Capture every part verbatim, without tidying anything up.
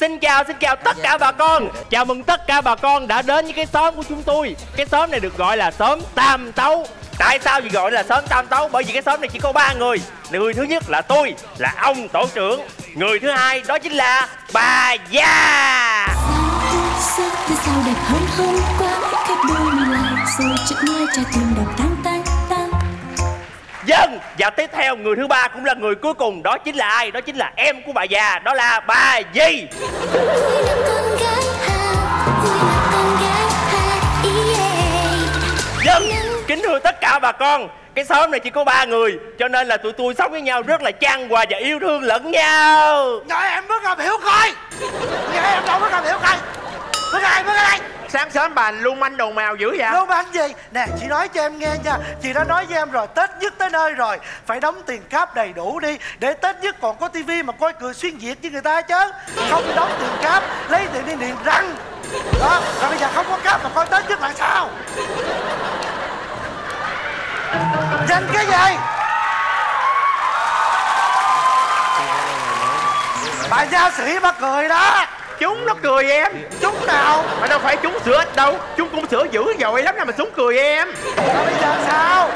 Xin chào, xin chào tất cả bà con. Chào mừng tất cả bà con đã đến với cái xóm của chúng tôi. Cái xóm này được gọi là xóm Tam Tấu. Tại sao vì gọi là xóm Tam Tấu? Bởi vì cái xóm này chỉ có ba người. Người thứ nhất là tôi, là ông tổ trưởng. Người thứ hai đó chính là bà già. Dân. Và tiếp theo người thứ ba cũng là người cuối cùng. Đó chính là ai? Đó chính là em của bà già. Đó là bà Di. Dân. Kính thưa tất cả bà con, cái xóm này chỉ có ba người, cho nên là tụi tôi sống với nhau rất là chan hòa và yêu thương lẫn nhau. Nói em mới gặp hiểu coi. Nghe em đâu mới gặp hiểu coi. Bước ra đây, bước ra đây. Sáng sớm bà luôn manh đồ mèo dữ vậy? Luôn manh gì? Nè, chị nói cho em nghe nha. Chị đã nói với em rồi, Tết nhất tới nơi rồi, phải đóng tiền cáp đầy đủ đi, để Tết nhất còn có tivi mà coi Cười Xuyên Việt với người ta chứ. Không đóng tiền cáp, lấy tiền đi niệm răng. Đó, rồi bây giờ không có cáp mà coi Tết nhất là sao? Danh cái gì? Bà nha sĩ bà cười đó. Chúng nó cười em. Chúng nào? Mà đâu phải chúng sửa đâu. Chúng cũng sửa dữ dội lắm nè mà chúng cười em. Mà bây giờ sao?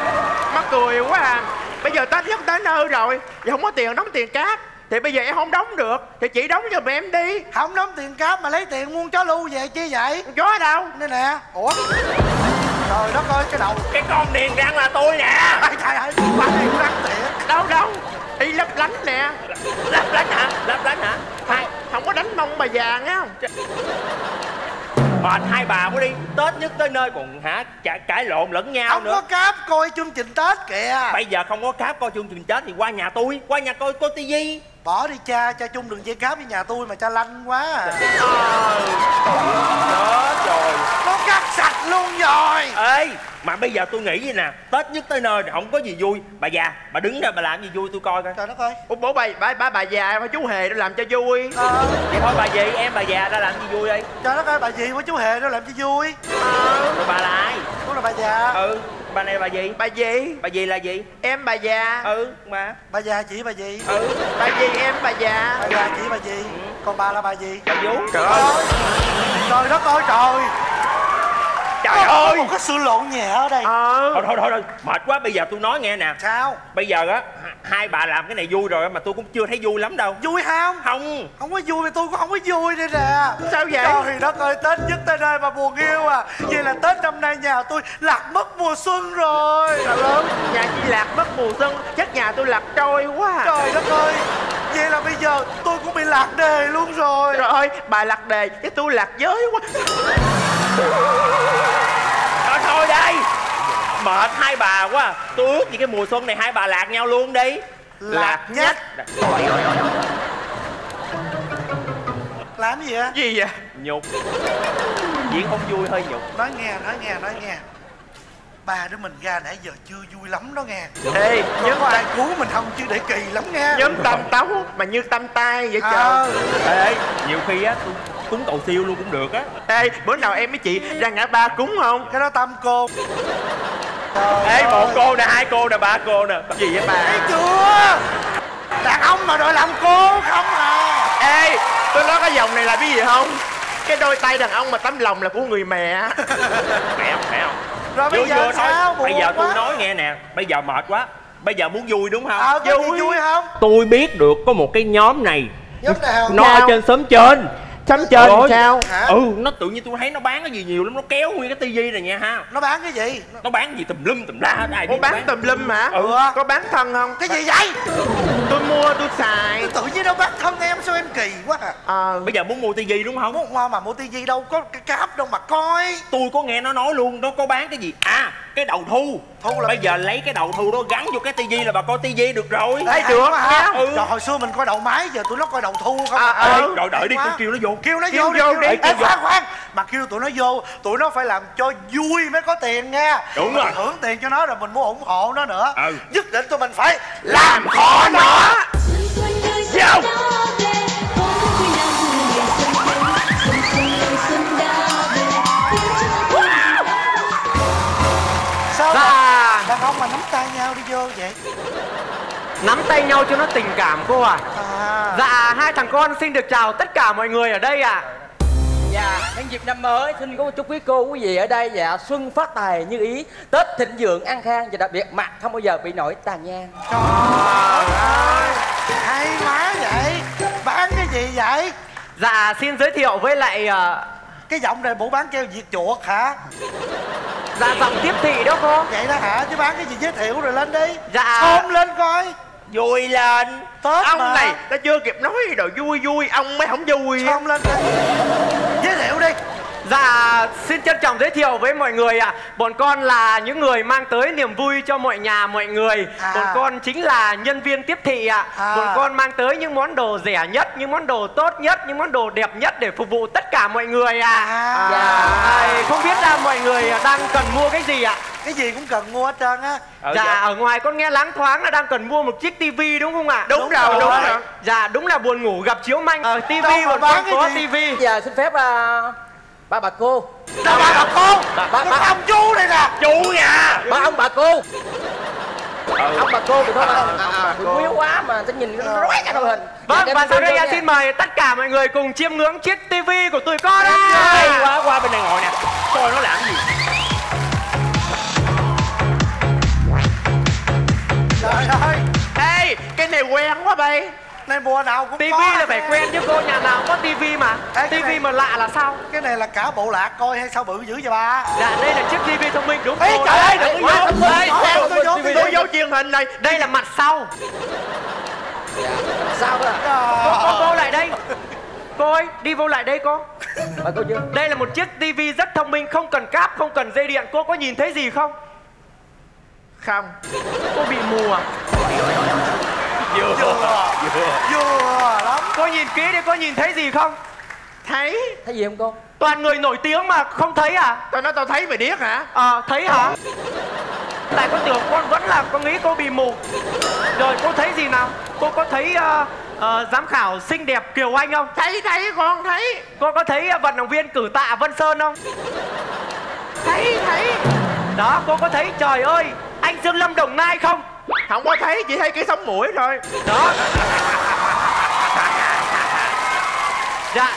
Mắc cười quá à. Bây giờ Tết nhất tới nơi rồi, giờ không có tiền đóng tiền cáp, thì bây giờ em không đóng được, thì chị đóng giùm em đi. Không đóng tiền cáp mà lấy tiền muôn chó lưu về chi vậy? Con chó ở đâu? Đây nè. Ủa? Trời đất ơi, cái đầu. Cái con điền răng là tôi nè. Ai trời ơi, bà điền răng thiệt. Đâu đâu? Y lấp lánh nè. Lấp lánh hả? Lấp lánh hả? Hai, không có đánh mông bà già nghe không? Mệt hai bà quá đi. Tết nhất tới nơi còn hả cãi lộn lẫn nhau không nữa. Không có cáp coi chương trình Tết kìa. Bây giờ không có cáp coi chương trình Tết thì qua nhà tôi, qua nhà coi coi tivi. Bỏ đi cha, cha chung đừng dây cáp với nhà tôi mà cha lanh quá à. Ờ, chết rồi. Nó cắt sạch luôn rồi. Ê, mà bây giờ tôi nghĩ vậy nè, Tết nhất tới nơi thì không có gì vui. Bà già, bà đứng ra bà làm gì vui tôi coi coi. Trời đất ơi. Ủa bố bà, bà, bà, bà già em chú Hề đâu làm cho vui. Ờ. Vậy thôi bà gì, em bà già ra làm gì vui đi. Trời đất ơi, bà gì của chú Hề đâu làm cho vui. Ờ. Rồi bà là ai? Cũng là bà già. Ừ. Bà này bà gì? Bà gì? Bà gì là gì? Em bà già. Ừ mà. Bà già chỉ bà gì? Ừ. Bà gì em bà già. Bà già chỉ bà gì? Ừ. Còn bà là bà gì? Bà vú. Trời ơi. Trời đất ơi trời. Trời có, ơi. Có một cái sự lộn nhẹ ở đây. Ờ. Thôi, thôi thôi thôi. Mệt quá bây giờ tôi nói nghe nè. Sao? Bây giờ á hai bà làm cái này vui rồi mà tôi cũng chưa thấy vui lắm đâu. Vui không? Không. Không có vui thì tôi cũng không có vui đây nè. Sao vậy? Trời đất ơi, Tết nhất tới nơi mà buồn yêu à. Vậy là Tết năm nay nhà tôi lạc mất mùa xuân rồi. Trời ơi, nhà chị lạc mất mùa xuân, chắc nhà tôi lạc trôi quá à. Trời đất ơi. Vậy là bây giờ tôi cũng bị lạc đề luôn rồi. Trời ơi, bà lạc đề chứ tôi lạc giới quá. Thôi thôi đây. Mệt hai bà quá. Tôi ước gì cái mùa xuân này hai bà lạc nhau luôn đi. Lạc, lạc nhất. Làm gì vậy? Gì vậy? Nhục. Diễn không vui hơi nhục. Nói nghe, nói nghe, nói nghe. Ba đứa mình ra nãy giờ chưa vui lắm đó nghe. Ê, nhớ tay cứu mình không chứ để kỳ lắm nghe. Nhóm Tam Tấu mà như tam tai vậy trời. Ê, ê, nhiều khi á tôi cúng cầu siêu luôn cũng được á. Ê, bữa nào em với chị ra ngã ba cúng không? Cái đó Tam cô. Trời ê, ơi. Một cô nè, hai cô nè, ba cô nè. Gì vậy bà? Thấy chưa? Đàn ông mà đòi làm cô không à. Ê, tôi nói cái vòng này là cái gì không? Cái đôi tay đàn ông mà tấm lòng là của người mẹ. Mẹ không, mẹ không? Rồi bây giờ sao? Bây giờ tôi nói nghe nè, bây giờ mệt quá. Bây giờ muốn vui đúng không? Ờ, vui. Vui không? Tôi biết được có một cái nhóm này. Nhóm nào? Nó ở trên xóm trên. Xóm trên sao? Hả? Ừ, nó tự nhiên tôi thấy nó bán cái gì nhiều lắm, nó kéo nguyên cái tivi này nha ha. Nó bán cái gì? Nó bán cái gì tùm lum tùm la. Ai biết bán tùm lum hả? Ừ. Có bán thân không? Cái gì vậy? Tôi mua tôi xài. Tôi tự nhiên nó bán thân em sao em kỳ quá à. Ờ, bây giờ muốn mua tivi đúng không? Mua mà mua tivi đâu có cái cáp đâu mà coi. Tôi có nghe nó nói luôn, nó có bán cái gì? À, cái đầu thu. Thu là bây giờ lấy cái đầu thu đó gắn vô cái tivi là bà coi tivi được rồi. Thấy được hả? Ừ. Trời, hồi xưa mình coi đầu máy giờ tụi nó coi đầu thu không. À, rồi đợi đi tôi kêu nó vô. Kêu nó vô đi, kêu đi. Ê, khoan khoan. Mà kêu tụi nó vô, tụi nó phải làm cho vui mới có tiền nha. Đúng rồi. Thưởng tiền cho nó rồi mình muốn ủng hộ nó nữa. Ừ. Nhất định tụi mình phải làm khó nó. Vô. Đàn ông mà nắm tay nhau đi vô vậy? Nắm tay nhau cho nó tình cảm cô à? À. à. Dạ hai thằng con xin được chào tất cả mọi người ở đây ạ. à. Dạ, nhân dịp năm mới xin có một chút quý cô quý vị ở đây. Dạ, xuân phát tài như ý, Tết thịnh vượng an khang, và đặc biệt mặt không bao giờ bị nổi tàn nhang. Trời ơi, hay má vậy, bán cái gì vậy? Dạ, xin giới thiệu với lại uh... cái giọng này bộ bán keo diệt chuột hả? Dạ, giọng tiếp thị đó cô. Vậy đó hả, chứ bán cái gì giới thiệu rồi lên đi. Dạ. Không lên coi. Vui lên. Tết ông mà. Này, ta chưa kịp nói đồ vui vui, ông mới không vui. Không lên đi. Giới thiệu đi. Dạ, xin trân trọng giới thiệu với mọi người ạ. à. Bọn con là những người mang tới niềm vui cho mọi nhà mọi người. à. Bọn con chính là nhân viên tiếp thị ạ. à. à. Bọn con mang tới những món đồ rẻ nhất, những món đồ tốt nhất, những món đồ đẹp nhất để phục vụ tất cả mọi người ạ. à. à. à. à. Không biết là mọi người đang cần mua cái gì ạ? Cái gì cũng cần mua hết trơn á. Ở dạ, dạ ở ngoài con nghe láng thoáng là đang cần mua một chiếc tivi đúng không ạ? À? Đúng, đúng rồi, đúng rồi. rồi Dạ, đúng là buồn ngủ gặp chiếu manh. Ờ, tivi bọn con có tivi. Dạ, xin phép uh... ba bà cô. Ba bà, bà cô bà, bà, bà, bà ông chú đây nè. Chú nhà ba ông bà cô. ừ. Ông bà cô thì thôi, à, à, quý quá mà sẽ nhìn nó rói cả đầu hình. Vâng, và sau đây xin mời tất cả mọi người cùng chiêm ngưỡng chiếc tivi của tụi con. Đây quá, qua bên này ngồi nè. Coi nó làm gì. Trời ơi. Ê, cái này quen quá bay. Này mùa nào cũng tivi là phải quen chứ cô, nhà nào có tivi mà. Ê, tivi này, mà lạ là sao? Cái này là cả bộ lạc coi hay sao bự dữ vậy ba? Dạ, đây là chiếc tivi thông minh đúng không? Ê trời ơi, đừng có vô. Tôi vô tôi vô truyền hình này, đây là mặt sau. Sao vậy? Cô lại đây. Cô ơi, đi vô lại đây cô. Đây là một chiếc tivi rất thông minh, không cần cáp, không cần dây điện. Cô có nhìn thấy gì không? Không. Cô bị mù à? Vừa, vừa, vừa lắm. Cô nhìn kỹ đi, cô nhìn thấy gì không? Thấy. Thấy gì không cô? Toàn người nổi tiếng mà không thấy à? Tao nói tao thấy mày điếc hả? Ờ, à, thấy hả? Tại con tưởng con vẫn là, con nghĩ cô bị mù. Rồi cô thấy gì nào? Cô có thấy uh, uh, giám khảo xinh đẹp Kiều Anh không? Thấy, thấy, con thấy. Cô có thấy uh, vận động viên cử tạ Vân Sơn không? Thấy, thấy. Đó, cô có thấy trời ơi anh Dương Lâm Đồng Nai không? Không có thấy, chỉ thấy cái sống mũi thôi. Đó. Dạ.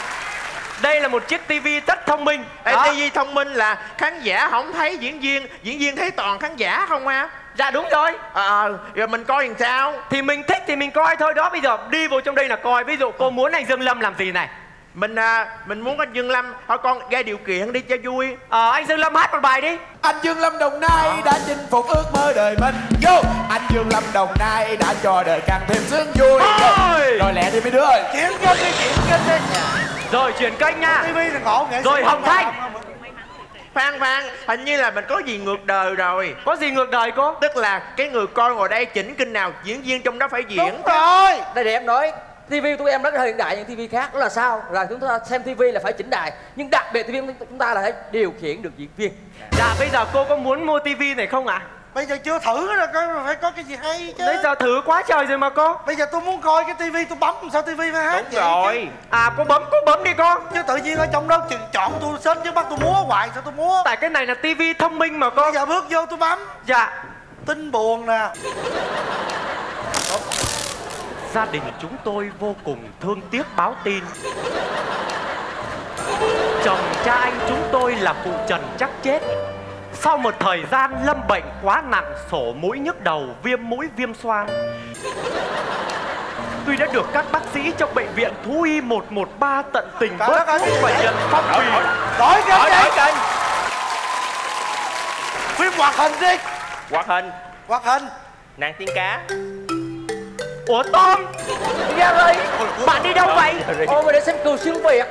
Đây là một chiếc tivi rất thông minh. Ê, tivi thông minh là khán giả không thấy diễn viên, diễn viên thấy toàn khán giả không ha? À? Dạ đúng rồi. Ờ, à, rồi mình coi làm sao? Thì mình thích thì mình coi thôi đó. Bây giờ đi vô trong đây là coi. Ví dụ cô muốn anh Dương Lâm làm gì này? Mình à, mình muốn anh Dương Lâm. Thôi con ra điều kiện đi cho vui. Ờ, à, anh Dương Lâm hát một bài đi. Anh Dương Lâm Đồng Nai à. đã chinh phục ước mơ đời mình. Go. Anh Dương Lâm Đồng Nai đã cho đời càng thêm sướng vui. Rồi, rồi lẹ đi mấy đứa ơi. Chuyển kênh đi, chuyển kênh đi. Rồi chuyển kênh nha. ti vi là ngộ nghệ. Rồi Hồng Thanh. Phan Phan, hình như là mình có gì ngược đời rồi. Có gì ngược đời cô? Tức là cái người coi ngồi đây chỉnh kinh nào diễn viên trong đó phải diễn. Đúng rồi. Đây để em nói. ti vi tụi em rất là hiện đại, những ti vi khác đó là sao? Là chúng ta xem ti vi là phải chỉnh đài, nhưng đặc biệt ti vi của chúng ta là phải điều khiển được diễn viên. Dạ, bây giờ cô có muốn mua ti vi này không ạ? À? Bây giờ chưa thử rồi, coi phải có cái gì hay chứ. Bây giờ thử quá trời rồi mà cô. Bây giờ tôi muốn coi cái ti vi, tôi bấm sao ti vi phải hát. Đúng vậy rồi chứ. À, cô bấm, cô bấm đi con. Chứ tự nhiên ở trong đó chừng chọn tôi sến chứ bắt tôi múa hoài sao tôi múa. Tại cái này là ti vi thông minh mà con. Bây giờ bước vô tôi bấm. Dạ. Tin buồn nè. Gia đình chúng tôi vô cùng thương tiếc báo tin. Chồng cha anh chúng tôi là cụ Trần Chắc Chết, sau một thời gian lâm bệnh quá nặng, sổ mũi nhức đầu, viêm mũi, viêm xoang. Tuy đã được các bác sĩ trong bệnh viện thú y một một ba tận tình bớt thuốc và nhận phong bì. Đổi kênh. Phim hoạt hình đi. Hoạt hình. Hoạt hình. Nàng tiên cá. Ủa Tôm, ra đây. Bạn đi đâu vậy? Ôi, để xem Cười Xuyên Việt.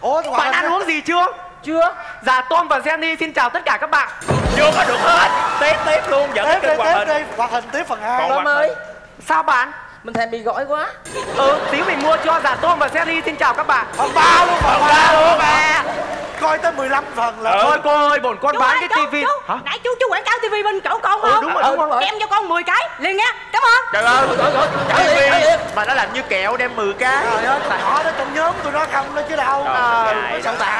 Ủa, bạn ăn uống gì chưa? Chưa. Dạ, Tôm và Jenny xin chào tất cả các bạn. Chưa có được hết. Tiếp tiếp luôn, dẫn tiếp kênh hoạt hình. Hoạt hình tiếp phần hai. Tôm ơi. Sao bạn? Mình thèm mì gói quá. Ừ, tí mình mua cho. Dạ, Tôm và Jenny xin chào các bạn. Phần ba luôn, phần ba luôn ba. Coi tới mười lăm phần là thôi cô ơi, bọn con bán cái tivi. Nãy chú chú quảng cáo tivi bên chỗ con không? Đúng rồi, đúng rồi. Đem cho con mười cái liền nha. Cảm ơn. Trời ơi, trời ơi, mà nó làm như kẹo đem mười cái. Trời ơi, tại họ đó trông nhớ sớm tụi nó không đó chứ đâu. À,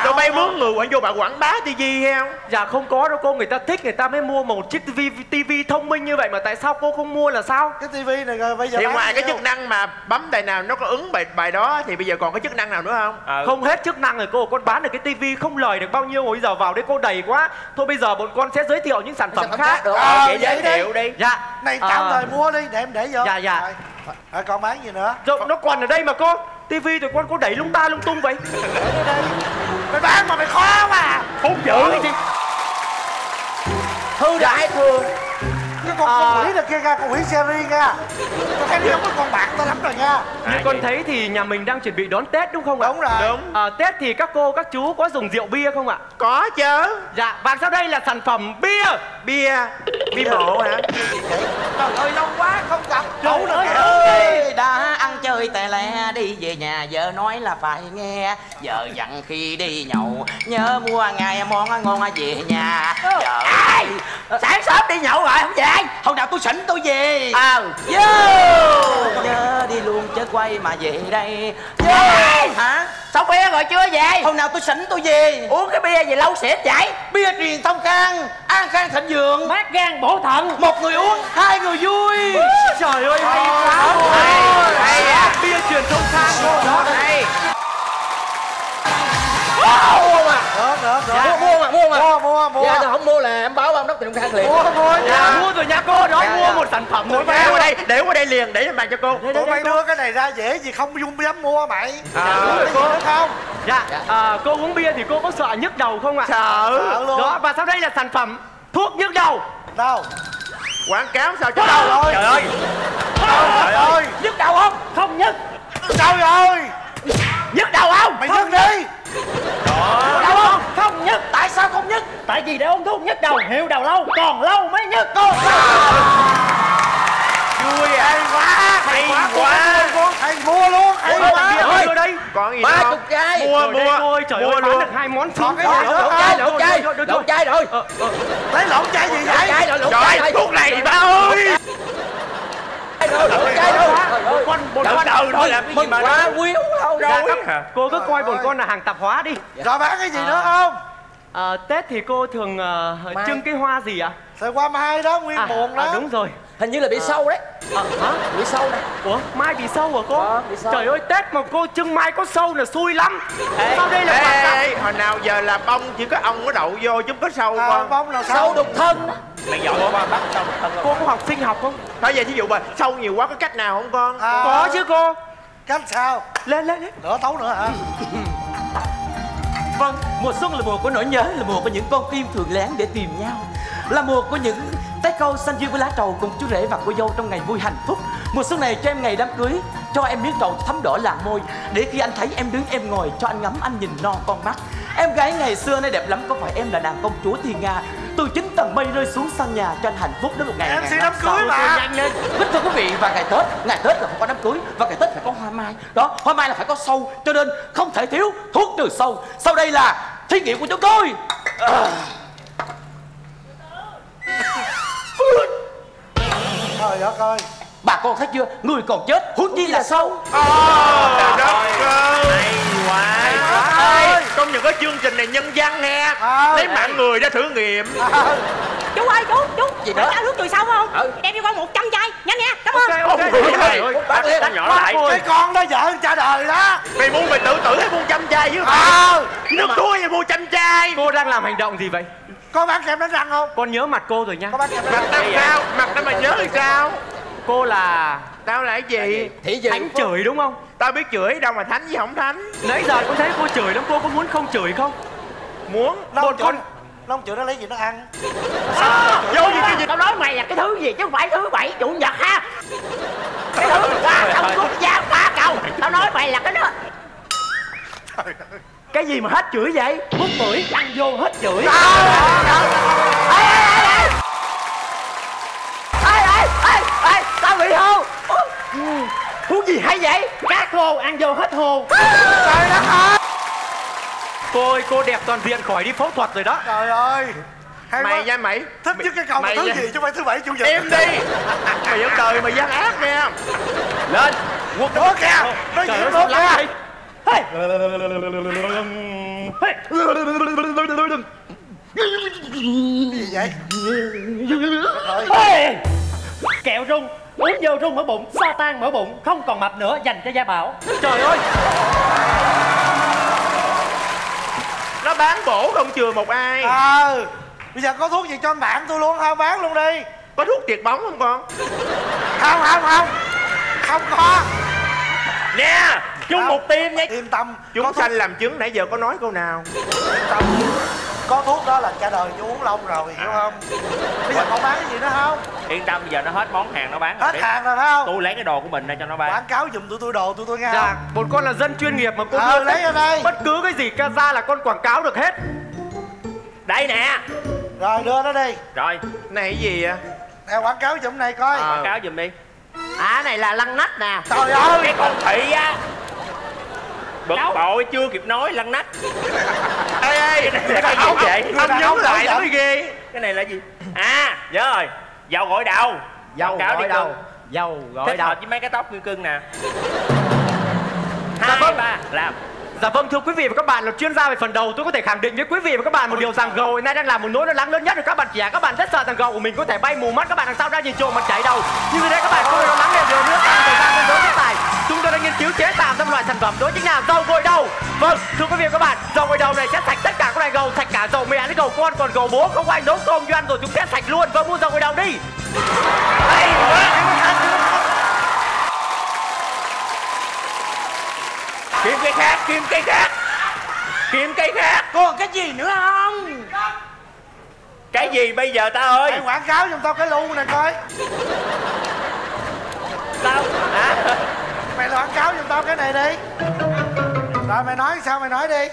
tụi bay mướn người quảng vô bạn quảng bá tivi hay không? Dạ không có đâu cô, người ta thích người ta mới mua một chiếc tivi tivi thông minh như vậy, mà tại sao cô không mua là sao? Cái tivi này rồi bây giờ thì ngoài cái chức năng mà bấm bài nào nó có ứng bài bài đó thì bây giờ còn có chức năng nào nữa không? À, không hết chức năng rồi cô, con bán được cái tivi không lời được bao nhiêu rồi, bây giờ vào đây cô đầy quá. Thôi bây giờ bọn con sẽ giới thiệu những sản phẩm khác. Ờ giới thiệu đi. Dạ. Này tạm thời mua đi để em để vô. Dạ dạ. À, còn bán gì nữa? Rồi, nó còn ở đây mà cô. Tivi tụi con có đẩy lung ta lung tung vậy. Ở đây. Mày bán mà mày khó mà. Không giữ cái gì. Thư đại thường. Cái con à... quỷ là kia ra, con quỷ series nha. Con thấy nó có con bạn ta lắm rồi nha. Như à, con vậy? Thấy thì nhà mình đang chuẩn bị đón Tết đúng không ạ? Đúng rồi. Đúng. À, Tết thì các cô các chú có dùng rượu bia không ạ? Có chứ. Dạ, và sau đây là sản phẩm bia. Bia bia bộ hả? Trời ơi lâu quá không gặp. Trời ơi, ơi đã ăn chơi tè lè, đi về nhà vợ nói là phải nghe, vợ dặn khi đi nhậu nhớ mua ngày món ngon về nhà. Trời ơi sáng sớm đi nhậu rồi không về, hôm nào tôi xỉn tôi về. À, yeah. Nhớ đi luôn chớ quay mà về đây. Yeah. Hả? Sao bia rồi chưa về? Hôm nào tôi xỉn tôi về. Uống cái bia về lâu sẽ chảy. Bia truyền thông Khang, an khang thịnh vượng, mát gan bổ thận. Một người uống, hai người vui. Trời ơi, hay quá. Hay à, bia truyền thông Khang đó đây. Mua mà. Được, được, được. Dạ, mua mà, mua mà. Mua, mua, mua. Dạ, tôi không mua là em báo ông đốc Truyền Thông Khang liền. Mua, mua. Dạ, mua rồi nha cô, đó mua một sản phẩm rồi. Để qua đây, để qua đây liền, để lên bàn cho cô. Tụi mày đưa cái này ra dễ gì không dung dám mua mày. Ờ, cô không? Dạ, cô uống bia thì cô có sợ nhức đầu không ạ? Sợ luôn. Đó, và sau đây là sản phẩm thuốc nhức đầu. Đâu? Quảng cáo sao cho đâu rồi. Trời ơi. Trời ơi. Nhức đầu không? Không nhức. Trời ơi. Nhức đầu không? Mày nhức đi. Đâu không? Không nhức. Tại sao không nhức? Tại vì để uống thuốc nhức đầu hiệu đầu lâu còn lâu mới nhức cô. Vui hay quá, hay quá, hay mua luôn, hay quá. Đưa đi. Còn gì nữa không? ba mươi chai. Mua mua. Trời ơi, bán được hai món xíu. Lộn chai, lộn chai, lộn chai rồi. Lấy lộn chai gì vậy? Trời ơi, thuốc này ba ơi. Con bọn con đầu thôi làm cái gì mà quá quý đâu rồi. Cô cứ coi bọn con là hàng tạp hóa đi. Rồi bán cái gì nữa không? Tết thì cô thường trưng cái hoa gì ạ? Sẽ qua mai đó, nguyên buồn đó. Đúng rồi. Hình như là bị sâu đấy. Hả? Bị sâu này. Ủa? Mai bị sâu hả cô? Trời ơi, Tết mà cô trưng mai có sâu là xui lắm. Sau đây là hồi nào giờ là bông chỉ có ong có đậu vô chứ có sâu không? Bông là sâu đục thân. Mày giỏi quá, bắt sâu đục thân. Cô có học sinh học không? Thôi vậy thí dụ mà sâu nhiều quá có cách nào không con? Có chứ cô. Cách sao? Lên lên lên. Lửa tấu nữa hả? Vâng, mùa xuân là mùa của nỗi nhớ, là mùa của những con tim thường lén để tìm nhau, là mùa của những trái câu xanh duyên với lá trầu cùng chú rể và cô dâu trong ngày vui hạnh phúc. Mùa xuân này cho em ngày đám cưới, cho em miếng trầu thấm đỏ làn môi, để khi anh thấy em đứng em ngồi, cho anh ngắm anh nhìn non con mắt. Em gái ngày xưa nay đẹp lắm, có phải em là nàng công chúa thiên nga từ chín tầng mây rơi xuống sân nhà cho anh hạnh phúc đến một ngày em sẽ đám cưới mà. Nhanh lên. Kính thưa quý vị, và ngày Tết, ngày Tết là phải có đám cưới, và ngày Tết phải có hoa mai. Đó, hoa mai là phải có sâu, cho nên không thể thiếu thuốc trừ sâu. Sau đây là thí nghiệm của chúng tôi. À. Trời đất ơi, bà con thấy chưa, người còn chết huống chi là sâu. Trời đất ơi, hay quá, hay quá. Công nhận có chương trình này nhân văn nè, lấy mạng người ra thử nghiệm. Chú ơi, chú chú gì nữa, có thuốc trừ sâu không? Đem cho con một trăm chai nhanh nha. Cảm ơn. Ok ok, bác con nhỏ lại cái con đó vợ cha đời đó, mày muốn mày tự tử hay mua trăm chai chứ? Nước túi hay mua trăm chai? Cô đang làm hành động gì vậy? Có bán kem đánh răng không? Con nhớ mặt cô rồi nha. Mặt tao sao? Mặt tao mà nhớ thì sao? Cô là... Tao là cái gì? Thị gì? Thánh chửi đúng không? Tao biết chửi đâu mà thánh với không thánh. Nãy giờ con thấy cô chửi lắm, cô có muốn không chửi không? Muốn. Đâu con... Nó không chửi nó lấy gì nó ăn. Vô gì cái gì? Tao nói mày là cái thứ gì chứ không phải thứ bảy chủ nhật ha. Cái thứ qua không quốc gia phá cầu. Tao nói mày là cái đó. Cái gì mà hết chửi vậy? Hút mũi, ăn vô hết chửi. Ê, ê, ê, ê, tao bị hô. Thuốc gì hay vậy? Cá khô, ăn vô hết hô. Trời đất ơi. Cô cô đẹp toàn diện khỏi đi phẫu thuật rồi đó. Trời ơi. Mày nha mày. Thích nhất cái câu là thứ gì chứ phải thứ bảy chủ nhật. Im đi. Mày vẫn đời mày gian ác nha. Lên. Quốc kìa. Nó diễn quốc kìa. Hey. Gì vậy? Hey. Kẹo rung, uống vô rung mở bụng, so tan mở bụng, không còn mập nữa, dành cho Gia Bảo. Trời ơi, nó bán bổ không chừa một ai. Ờ, à, bây giờ có thuốc gì cho bạn tôi luôn không? Bán luôn đi. Có thuốc triệt bóng không con? Không, không, không. Không có. Nè, chung không, một tim nhé. Yên tâm. Chúng sanh làm chứng nãy giờ có nói câu nào? Yên tâm. Có thuốc đó là cả đời chú uống lông rồi, hiểu không? Bây giờ còn bán cái gì nữa không? Yên tâm, bây giờ nó hết món hàng nó bán. Hết hàng rồi phải không? Tôi lấy cái đồ của mình ra cho nó bán. Quảng cáo giùm tụi tôi đồ tụi tôi nghe không? Dạ, một con là dân chuyên nghiệp mà cô à, lấy ra đây. Bất cứ cái gì ra là con quảng cáo được hết. Đây nè. Rồi đưa nó đi. Rồi, này cái gì vậy? Nè quảng cáo giùm này coi. Ờ. Quảng cáo giùm đi. À này là lăn nách nè. Trời ơi, cái con thị á. Bực bội chưa kịp nói lăn nách. Ê ê, cái này không vậy? Ông nhấn lại nó mới ghê. Cái này là gì? À, nhớ rồi. Dầu gội đầu. Dầu gội đầu. Dầu gội đầu. Thích hợp với mấy cái tóc như cưng nè. Hai ba làm. Dạ vâng, thưa quý vị và các bạn, là chuyên gia về phần đầu, tôi có thể khẳng định với quý vị và các bạn một điều rằng gầu hiện nay đang là một nỗi lo lắng lớn nhất rồi các bạn trẻ. Các bạn rất sợ rằng gầu của mình có thể bay mù mắt các bạn đằng sau ra nhìn trộm mà chảy đầu. Nhưng vì thế các bạn không lo lắng về điều nữa, trong thời gian tương đối hiện tại chúng tôi đã nghiên cứu chế tạo ra một loại sản phẩm đó chính là dầu gội đầu. Vâng, thưa quý vị và các bạn, dầu gội đầu này sẽ sạch tất cả các loại gầu, sạch cả gầu mẹ đến gầu con, còn gầu bố không ai nấu tôm cho ăn rồi chúng sẽ sạch luôn. Vâng, mua dầu gội đầu đi. Kiếm cái khác, kiếm cái khác, kiếm cái khác. Còn cái gì nữa không? Cái gì bây giờ ta ơi? Mày quảng cáo cho tao cái lu này coi. Tao hả? À? Mày quảng cáo cho tao cái này đi. Rồi mày nói sao mày nói đi.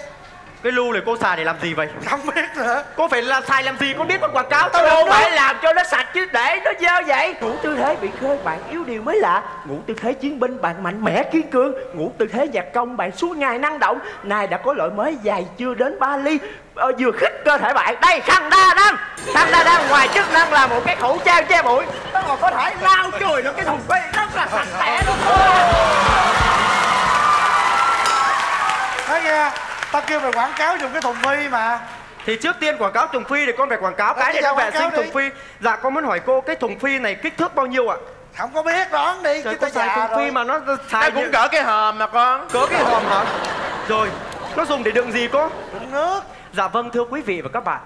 Cái lu này cô xài để làm gì vậy? Không biết nữa. Cô phải là xài làm gì, cô biết con quảng cáo. Tao đâu phải làm cho nó sạch chứ để nó dơ vậy. Ngủ tư thế bị khơi bạn yếu điều mới lạ. Ngủ tư thế chiến binh bạn mạnh mẽ kiên cường. Ngủ tư thế giặc công bạn suốt ngày năng động. Này đã có loại mới dài chưa đến ba ly. Ờ, vừa khích cơ thể bạn. Đây, khăn đa năng. Khăn đa năng ngoài chức năng là một cái khẩu trang che bụi. Nó còn có thể lau chùi được cái thùng phi rất là sạch sẽ luôn. Thấy nghe, tao kêu mày quảng cáo dùng cái thùng phi mà. Thì trước tiên quảng cáo thùng phi thì con phải quảng cáo cái để nó vệ sinh thùng phi. Dạ con muốn hỏi cô cái thùng phi này kích thước bao nhiêu ạ? Không có biết, đoán đi. Trời, con xài thùng phi mà nó xài cũng cỡ cái hòm mà con. Cỡ cái hòm hả? Rồi, nó dùng để đựng gì cô? Đựng nước. Dạ vâng, thưa quý vị và các bạn,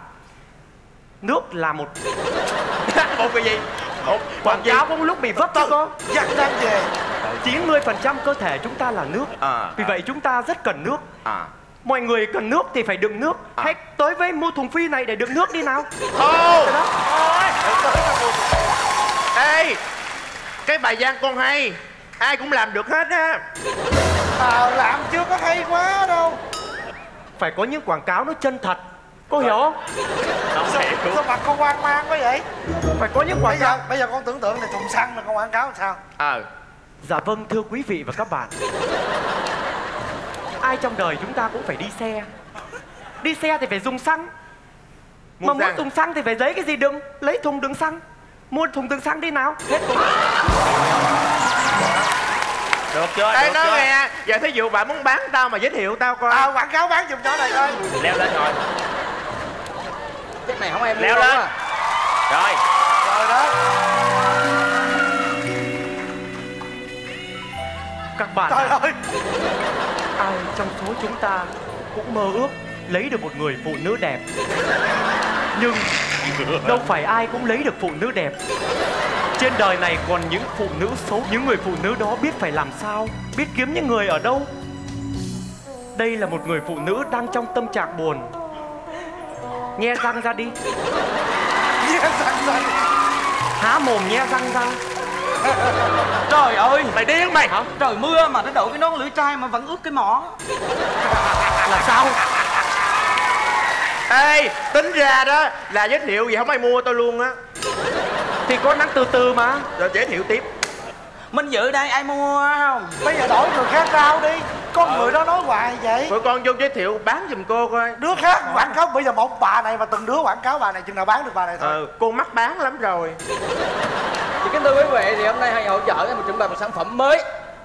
nước là một một cái gì? Quảng cáo cũng lúc bị vấp chứ cô. Giặt đang về. chín mươi phần trăm cơ thể chúng ta là nước. Vì vậy chúng ta rất cần nước. Mọi người cần nước thì phải đựng nước. À. Hãy tới với mua thùng phi này để đựng nước đi nào. Thôi. Ê, cái bài Giang con hay, ai cũng làm được hết á. À, làm chưa có hay quá đâu. Phải có những quảng cáo nó chân thật. Cô hiểu không? Sao, sao mặt con hoang mang quá vậy? Phải có những quảng cáo. Bây giờ con tưởng tượng này thùng xăng là con quảng cáo sao? Ờ. À. Dạ vâng, thưa quý vị và các bạn. Ai trong đời chúng ta cũng phải đi xe. Đi xe thì phải dùng xăng. Mua Mà muốn dùng xăng thì phải lấy cái gì đựng? Lấy thùng đựng xăng. Mua thùng đựng xăng đi nào. Hết thùng. Được chưa? Ê, được nói chưa? Nghe, giờ thí dụ bạn muốn bán tao mà giới thiệu tao coi. À, quảng cáo bán giùm chó này thôi. Leo lên rồi. Cái này không em leo lên. À. Rồi. Rồi đó. Các bạn. Trời ơi. Ai trong số chúng ta cũng mơ ước lấy được một người phụ nữ đẹp. Nhưng đâu phải ai cũng lấy được phụ nữ đẹp. Trên đời này còn những phụ nữ xấu. Những người phụ nữ đó biết phải làm sao, biết kiếm những người ở đâu. Đây là một người phụ nữ đang trong tâm trạng buồn. Nghe răng ra đi. Nghe răng ra đi. Há mồm nghe răng ra. Trời ơi, mày điên mày hả? Trời mưa mà nó đội cái nón lưỡi trai mà vẫn ướt cái mỏ. Là sao? Ê, tính ra đó là giới thiệu gì không ai mua tôi luôn á. Thì có nắng từ từ mà. Rồi giới thiệu tiếp. Minh Dự đây, ai mua không? Bây giờ đổi người khác rao đi. Con ờ. người đó nói hoài vậy. Tụi con vô giới thiệu bán giùm cô coi. Đứa khác quảng cáo, bây giờ một bà này mà từng đứa quảng cáo bà này, chừng nào bán được bà này thôi. Ờ, cô mắc bán lắm rồi. Kính thưa quý vị, thì hôm nay hãy hỗ trợ một trưng bày một sản phẩm mới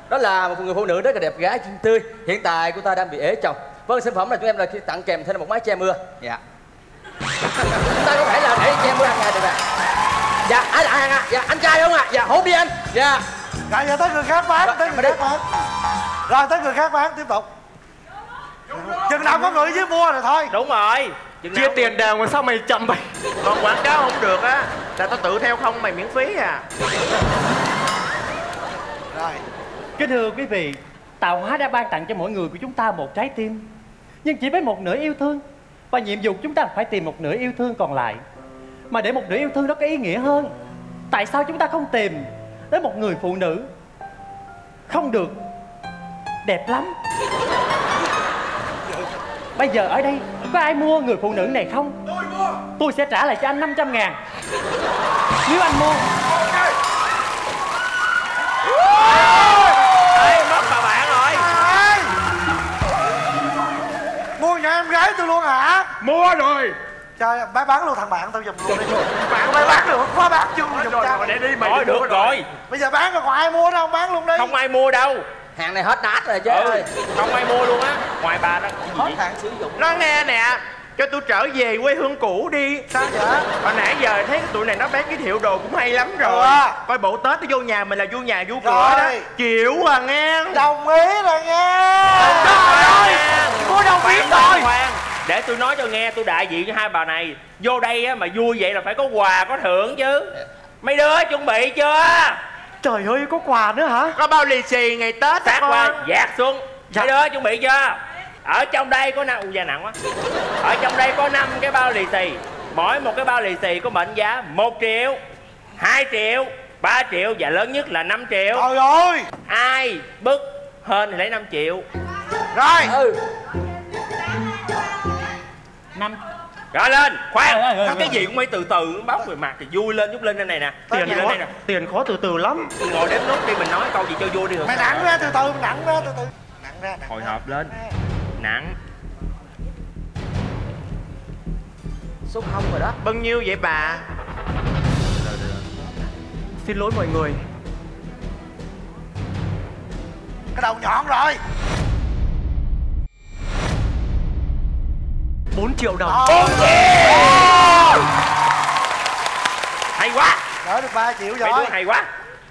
Đó là một người phụ nữ rất là đẹp gái xinh tươi. Hiện tại cô ta đang bị ế chồng. Vâng, sản phẩm là chúng em là tặng kèm thêm một mái che mưa. Dạ. Chúng ta có thể là để che mưa hàng ngày được ạ. Dạ, ai là ai ạ? Dạ, anh trai không ạ? À? Dạ, hốt đi anh. Dạ. Rồi giờ tới người khác bán, tới người khác bán. Rồi tới người khác bán, tiếp tục. Chừng nào có người dưới mua rồi thôi. Đúng rồi. Chừng chia tiền đều mà sao mày chậm vậy? Còn quảng cáo không được á là tao tự theo không mày miễn phí à. Rồi. Kính thưa quý vị, Tạo Hóa đã ban tặng cho mỗi người của chúng ta một trái tim, nhưng chỉ với một nửa yêu thương. Và nhiệm vụ chúng ta phải tìm một nửa yêu thương còn lại. Mà để một nửa yêu thương nó có ý nghĩa hơn, tại sao chúng ta không tìm đến một người phụ nữ không được đẹp lắm? Bây giờ ở đây có ai mua người phụ nữ này không? Tôi mua. Tôi sẽ trả lại cho anh năm trăm ngàn nếu anh mua. Okay. Ê, mất bà bạn rồi. À, mua nhà em gái tôi luôn hả? Mua rồi. Trời, bái bán luôn thằng bạn tao giùm luôn đi. Bạn bái bán được, quá bán chưa giùm tao. Mà để đi mày. Rồi, được, được rồi. rồi. Bây giờ bán rồi còn ai mua đâu, bán luôn đi. Không ai mua đâu. Hàng này hết đát rồi chứ. Ừ, không ai mua luôn á. Ngoài bà đó hết hạn sử dụng. Nó nghe nè, cho tôi trở về quê hương cũ đi. Sao vậy? Hồi nãy giờ thấy cái tụi này nó bán cái hiệu đồ cũng hay lắm rồi. Ừ. Coi bộ Tết nó vô nhà mình là vô nhà vô cửa đó. Chịu à ngang. Đồng ý rồi ngang. Trời ơi, cô đồng ý rồi. Để tôi nói cho nghe, tôi đại diện cho hai bà này. Vô đây á, mà vui vậy là phải có quà có thưởng chứ. Mấy đứa chuẩn bị chưa? Trời ơi, có quà nữa hả? Có bao lì xì ngày Tết. Tát qua, dạt xuống. Mấy đứa chuẩn bị chưa? Ở trong đây có năm... da nặng quá. Ở trong đây có năm cái bao lì xì. Mỗi một cái bao lì xì có mệnh giá một triệu, hai triệu, ba triệu và lớn nhất là năm triệu. Trời ơi! Ai bứt hên thì lấy năm triệu. Rồi! Ừ. năm Rồi lên, khoan, à, à, à, cái gì cũng phải từ từ, bóc người mặt thì vui lên, nhúc lên đây này nè. Tiền gì lên đây nè. Tiền khó từ từ lắm. Tôi ngồi đếm nút đi, mình nói câu gì cho vui đi. Mày nặng ra từ từ, nặng ra từ từ. Nặng ra, nặng. Hồi hộp lên. Nặng. Số không rồi đó. Bao nhiêu vậy bà? Được, được, được. Xin lỗi mọi người. Cái đầu nhọn rồi. bốn triệu đồng. bốn triệu. Hay quá. Đỡ được ba triệu rồi. Mấy đứa hay quá.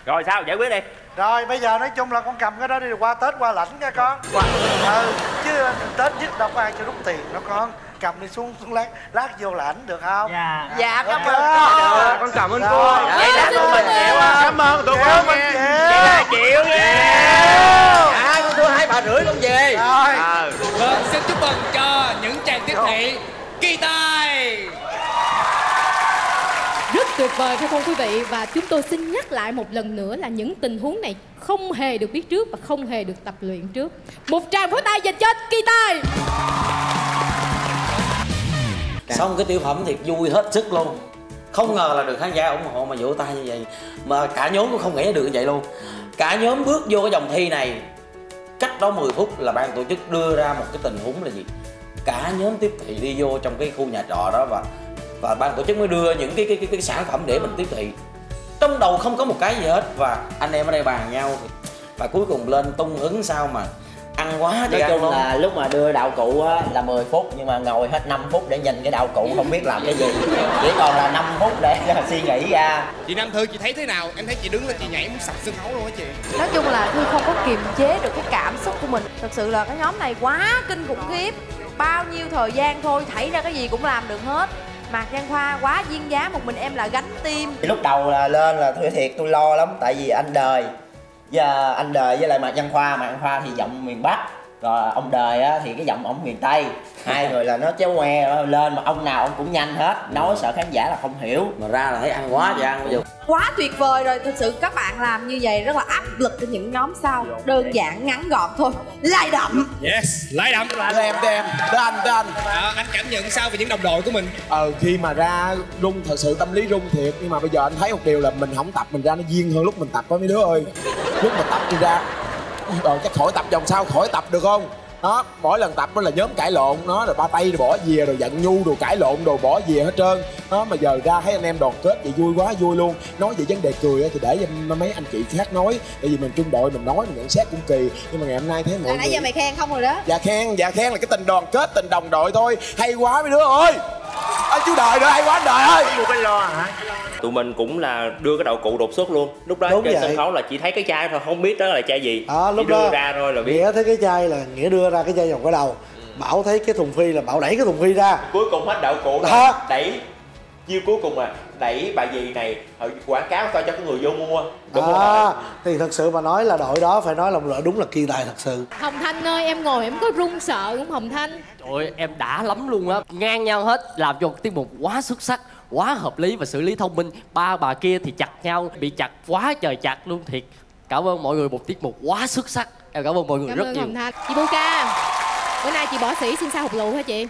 Rồi sao giải quyết đi. Rồi bây giờ nói chung là con cầm cái đó đi qua Tết qua lãnh nha con. Qua. Ừ, chứ Tết nhất đâu có ai cho rút tiền đâu con. Cầm đi xuống, xuống lát, lát vô lãnh được không? Dạ. Dạ cảm ơn. Con cảm ơn cô. Vậy là tụi mình chịu. Cảm ơn tụi con nha. Vậy là chịu nha. Hai bà rưỡi luôn về. Rồi. À. Vâng, xin chúc mừng cho những chàng tiếp thị kỳ tài. Rất tuyệt vời phải không quý vị? Và chúng tôi xin nhắc lại một lần nữa là những tình huống này không hề được biết trước và không hề được tập luyện trước. Một tràng pháo tay dành cho kỳ tài. Xong cái tiểu phẩm thiệt vui hết sức luôn. Không ngờ là được khán giả ủng hộ mà vỗ tay như vậy. Mà cả nhóm cũng không nghĩ được như vậy luôn. Cả nhóm bước vô cái vòng thi này, cách đó mười phút là ban tổ chức đưa ra một cái tình huống là gì? Cả nhóm tiếp thị đi vô trong cái khu nhà trọ đó và và ban tổ chức mới đưa những cái cái cái, cái sản phẩm để mình tiếp thị. Trong đầu không có một cái gì hết và anh em ở đây bàn nhau và cuối cùng lên tung hứng sao mà ăn quá. Nói chung là lúc mà đưa đạo cụ á là mười phút nhưng mà ngồi hết năm phút để nhìn cái đạo cụ không biết làm cái gì. Chỉ còn là năm phút để suy nghĩ ra. Chị Nam Thư, chị thấy thế nào? Em thấy chị đứng lên chị nhảy muốn sập sân khấu luôn á chị. Nói chung là Thư không có kiềm chế được cái cảm xúc của mình. Thật sự là cái nhóm này quá kinh khủng khiếp. Bao nhiêu thời gian thôi thảy ra cái gì cũng làm được hết. Mạc Văn Khoa quá duyên dáng, một mình em là gánh tim. Lúc đầu là lên là tôi thiệt tôi lo lắm tại vì anh Đời. Giờ anh Đời với lại Mạc Văn Khoa, Mạc Văn Khoa thì giọng miền Bắc, rồi ông Đời á, thì cái giọng ổng miền Tây. Hai người là nó chéo ngoe lên mà ông nào ông cũng nhanh hết, nói sợ khán giả là không hiểu. Mà ra là thấy ăn quá vậy ăn vô. Quá tuyệt vời rồi, thực sự các bạn làm như vậy rất là áp lực cho những nhóm sau. Đơn giản ngắn gọn thôi, lay động. Yes, lay động. Đem đem, đem đem. À, anh cảm nhận sao về những đồng đội của mình? Ờ, khi mà ra rung thật sự tâm lý rung thiệt. Nhưng mà bây giờ anh thấy một điều là mình không tập mình ra nó duyên hơn lúc mình tập đó mấy đứa ơi. Lúc mà tập đi ra, rồi chắc khỏi tập vòng sau, khỏi tập được không? đó, mỗi lần tập nó là nhóm cãi lộn, nó rồi ba tay rồi bỏ về, rồi giận nhu rồi cãi lộn rồi bỏ về hết trơn đó. Mà giờ ra thấy anh em đoàn kết vậy vui quá, vui luôn. Nói về vấn đề cười thì để mấy anh chị khác nói, tại vì mình trung đội mình nói mình nhận xét cũng kỳ, nhưng mà ngày hôm nay thấy mọi người... Nãy giờ mày khen không rồi đó. Dạ khen, dạ khen là cái tình đoàn kết, tình đồng đội thôi. Hay quá mấy đứa ơi. Ê, chú Đời nữa, hay quá anh Đời ơi. Một cái lo hả? Tụi mình cũng là đưa cái đạo cụ đột xuất luôn. Lúc đó đúng trên vậy. Sân khấu là chỉ thấy cái chai thôi, không biết đó là chai gì. À, lúc đưa đó ra thôi là biết. Nghĩa thấy cái chai là Nghĩa đưa ra cái chai vòng cái đầu. Ừ. Bảo thấy cái thùng phi là Bảo đẩy cái thùng phi ra. Cuối cùng hết đạo cụ đó. Đẩy chiêu cuối cùng là đẩy bà gì này quảng cáo sao cho cái người vô mua. Đúng à, rồi. Thì thật sự mà nói là đội đó phải nói là đội đúng là kỳ tài thật sự. Hồng Thanh ơi, em ngồi em có run sợ không Hồng Thanh? Trời ơi, em đã lắm luôn á, ngang nhau hết, làm cho tiết mục quá xuất sắc, quá hợp lý và xử lý thông minh. Ba bà kia thì chặt nhau, bị chặt quá trời chặt luôn thiệt. Cảm ơn mọi người một tiết mục quá xuất sắc. Em cảm ơn mọi người cảm rất ơn nhiều. Hồng Thanh. Chị Puka, bữa nay chị bỏ sĩ xin sao hụt lụ hả chị?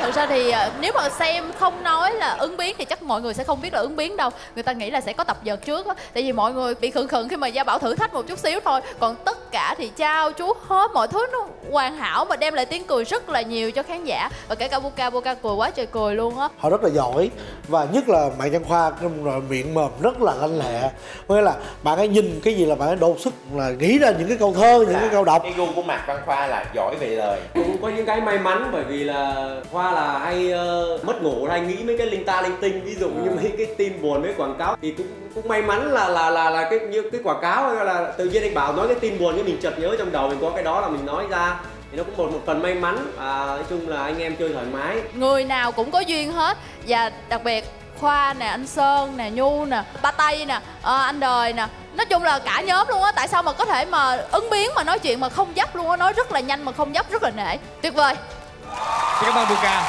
Thực ra thì nếu mà xem không nói là ứng biến thì chắc mọi người sẽ không biết là ứng biến đâu. Người ta nghĩ là sẽ có tập dượt trước á. Tại vì mọi người bị khựng khựng khi mà Gia Bảo thử thách một chút xíu thôi. Còn tất cả thì trao chuốt hết, mọi thứ nó hoàn hảo mà đem lại tiếng cười rất là nhiều cho khán giả. Và kể cả Puka, Puka cười quá trời cười luôn á. Họ rất là giỏi. Và nhất là Mạc Văn Khoa rồi miệng mồm rất là lanh lẹ. Nghĩa là bạn ấy nhìn cái gì là bạn ấy đột xuất là nghĩ ra những cái câu thơ, những cái câu đọc. Cái gu của Mạc Văn Khoa là giỏi về lời. Cũng có những cái may mắn bởi vì là Khoa là hay uh, mất ngủ, hay nghĩ mấy cái linh ta linh tinh, ví dụ như mấy cái tin buồn, mấy quảng cáo thì cũng cũng may mắn là là là là cái như cái quảng cáo là tự nhiên anh Bảo nói cái tin buồn cái mình chợt nhớ trong đầu mình có cái đó là mình nói ra. Thì nó cũng một, một phần may mắn. À, nói chung là anh em chơi thoải mái, người nào cũng có duyên hết. Và đặc biệt Khoa nè, anh Sơn nè, Nhu nè, Ba Tây nè, à, anh Đời nè, nói chung là cả nhóm luôn á. Tại sao mà có thể mà ứng biến mà nói chuyện mà không dấp luôn á, nói rất là nhanh mà không dấp, rất là nể, tuyệt vời. Cảm ơn Puka.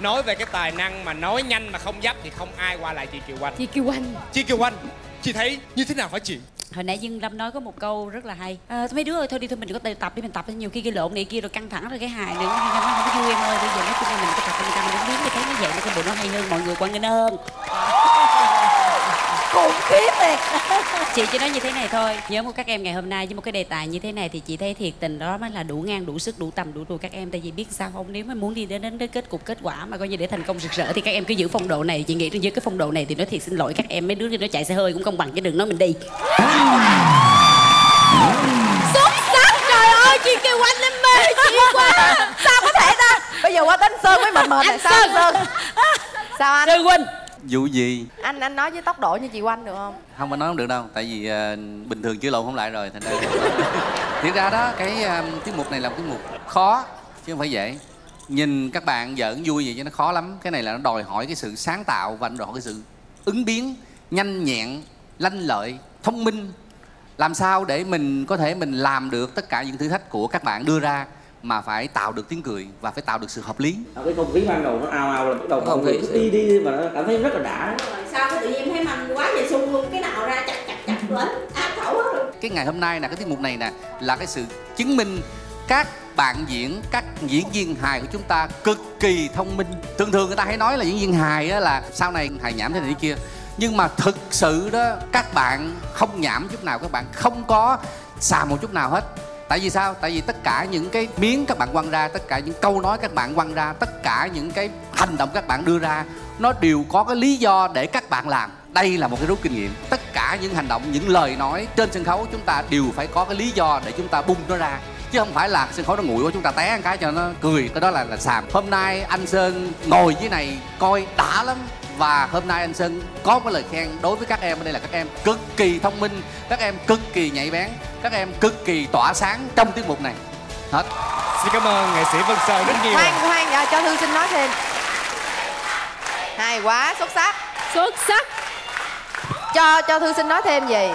Nói về cái tài năng mà nói nhanh mà không dấp thì không ai qua lại chị Kiều Oanh. Chị Kiều Oanh Chị Kiều Oanh chị thấy như thế nào hả chị? Hồi nãy Dương Lâm nói có một câu rất là hay. À, mấy đứa ơi thôi đi, thôi mình đừng có tập đi, mình tập nhiều khi gây lộn này kia rồi căng thẳng rồi cái hài nữa nó không vui em ơi. Bây giờ nói chung là mình cái tập mình tập mình biết cái nó vậy, cái bộ nó hay hơn, mọi người quan nghênh hơn. Khủng khiếp này. Chị chỉ nói như thế này thôi, nhớ một các em ngày hôm nay với một cái đề tài như thế này thì chị thấy thiệt tình đó mới là đủ ngang, đủ sức, đủ tầm, đủ tuổi các em. Tại vì biết sao không, nếu mà muốn đi đến đến kết cục kết quả mà coi như để thành công rực rỡ thì các em cứ giữ phong độ này. Chị nghĩ dưới cái phong độ này thì nó thiệt xin lỗi các em, mấy đứa đi nó chạy xe hơi cũng công bằng chứ đừng nói mình đi. Xuất sắc, trời ơi chị Kiều Oanh em mê chị quá. Sao có thể đó, bây giờ qua đến Sơn mới mệt mệt này. Sao Sơn, Sơn? Sao anh Sư Huynh? Vụ gì? Anh anh nói với tốc độ như chị Oanh được không? Không, anh nói không được đâu. Tại vì uh, bình thường chữa lộn không lại rồi thành ra. Thiệt ra đó, cái uh, tiết mục này là một tiết mục khó chứ không phải dễ. Nhìn các bạn giỡn vui vậy chứ nó khó lắm. Cái này là nó đòi hỏi cái sự sáng tạo và nó đòi hỏi cái sự ứng biến, nhanh nhẹn, lanh lợi, thông minh. Làm sao để mình có thể mình làm được tất cả những thử thách của các bạn đưa ra mà phải tạo được tiếng cười và phải tạo được sự hợp lý. Cái không khí ban đầu nó ao ao là bắt đầu không khí đi đi mà nó cảm thấy rất là đã. Sao tự nhiên thấy mình quá trời sung luôn, cái nào ra chặt chặt chặt lên áp thẩu hết rồi. Cái ngày hôm nay là cái tiết mục này nè là cái sự chứng minh các bạn diễn, các diễn viên hài của chúng ta cực kỳ thông minh. Thường thường người ta hay nói là diễn viên hài á là sau này hài nhảm thế này thế kia, nhưng mà thực sự đó các bạn không nhảm chút nào, các bạn không có xàm một chút nào hết. Tại vì sao? Tại vì tất cả những cái miếng các bạn quăng ra, tất cả những câu nói các bạn quăng ra, tất cả những cái hành động các bạn đưa ra, nó đều có cái lý do để các bạn làm. Đây là một cái rút kinh nghiệm. Tất cả những hành động, những lời nói trên sân khấu chúng ta đều phải có cái lý do để chúng ta bung nó ra, chứ không phải là sân khấu nó nguội quá chúng ta té một cái cho nó cười, cái đó là là xàm. Hôm nay anh Sơn ngồi dưới này coi đã lắm. Và hôm nay anh Sơn có một lời khen đối với các em ở đây là các em cực kỳ thông minh, các em cực kỳ nhạy bén, các em cực kỳ tỏa sáng trong tiết mục này. Hết. Xin cảm ơn nghệ sĩ Vân Sơn rất nhiều. Hoan hoan dạ, cho Thư xin nói thêm. Hay quá, xuất sắc, xuất sắc. Cho cho Thư xin nói thêm gì?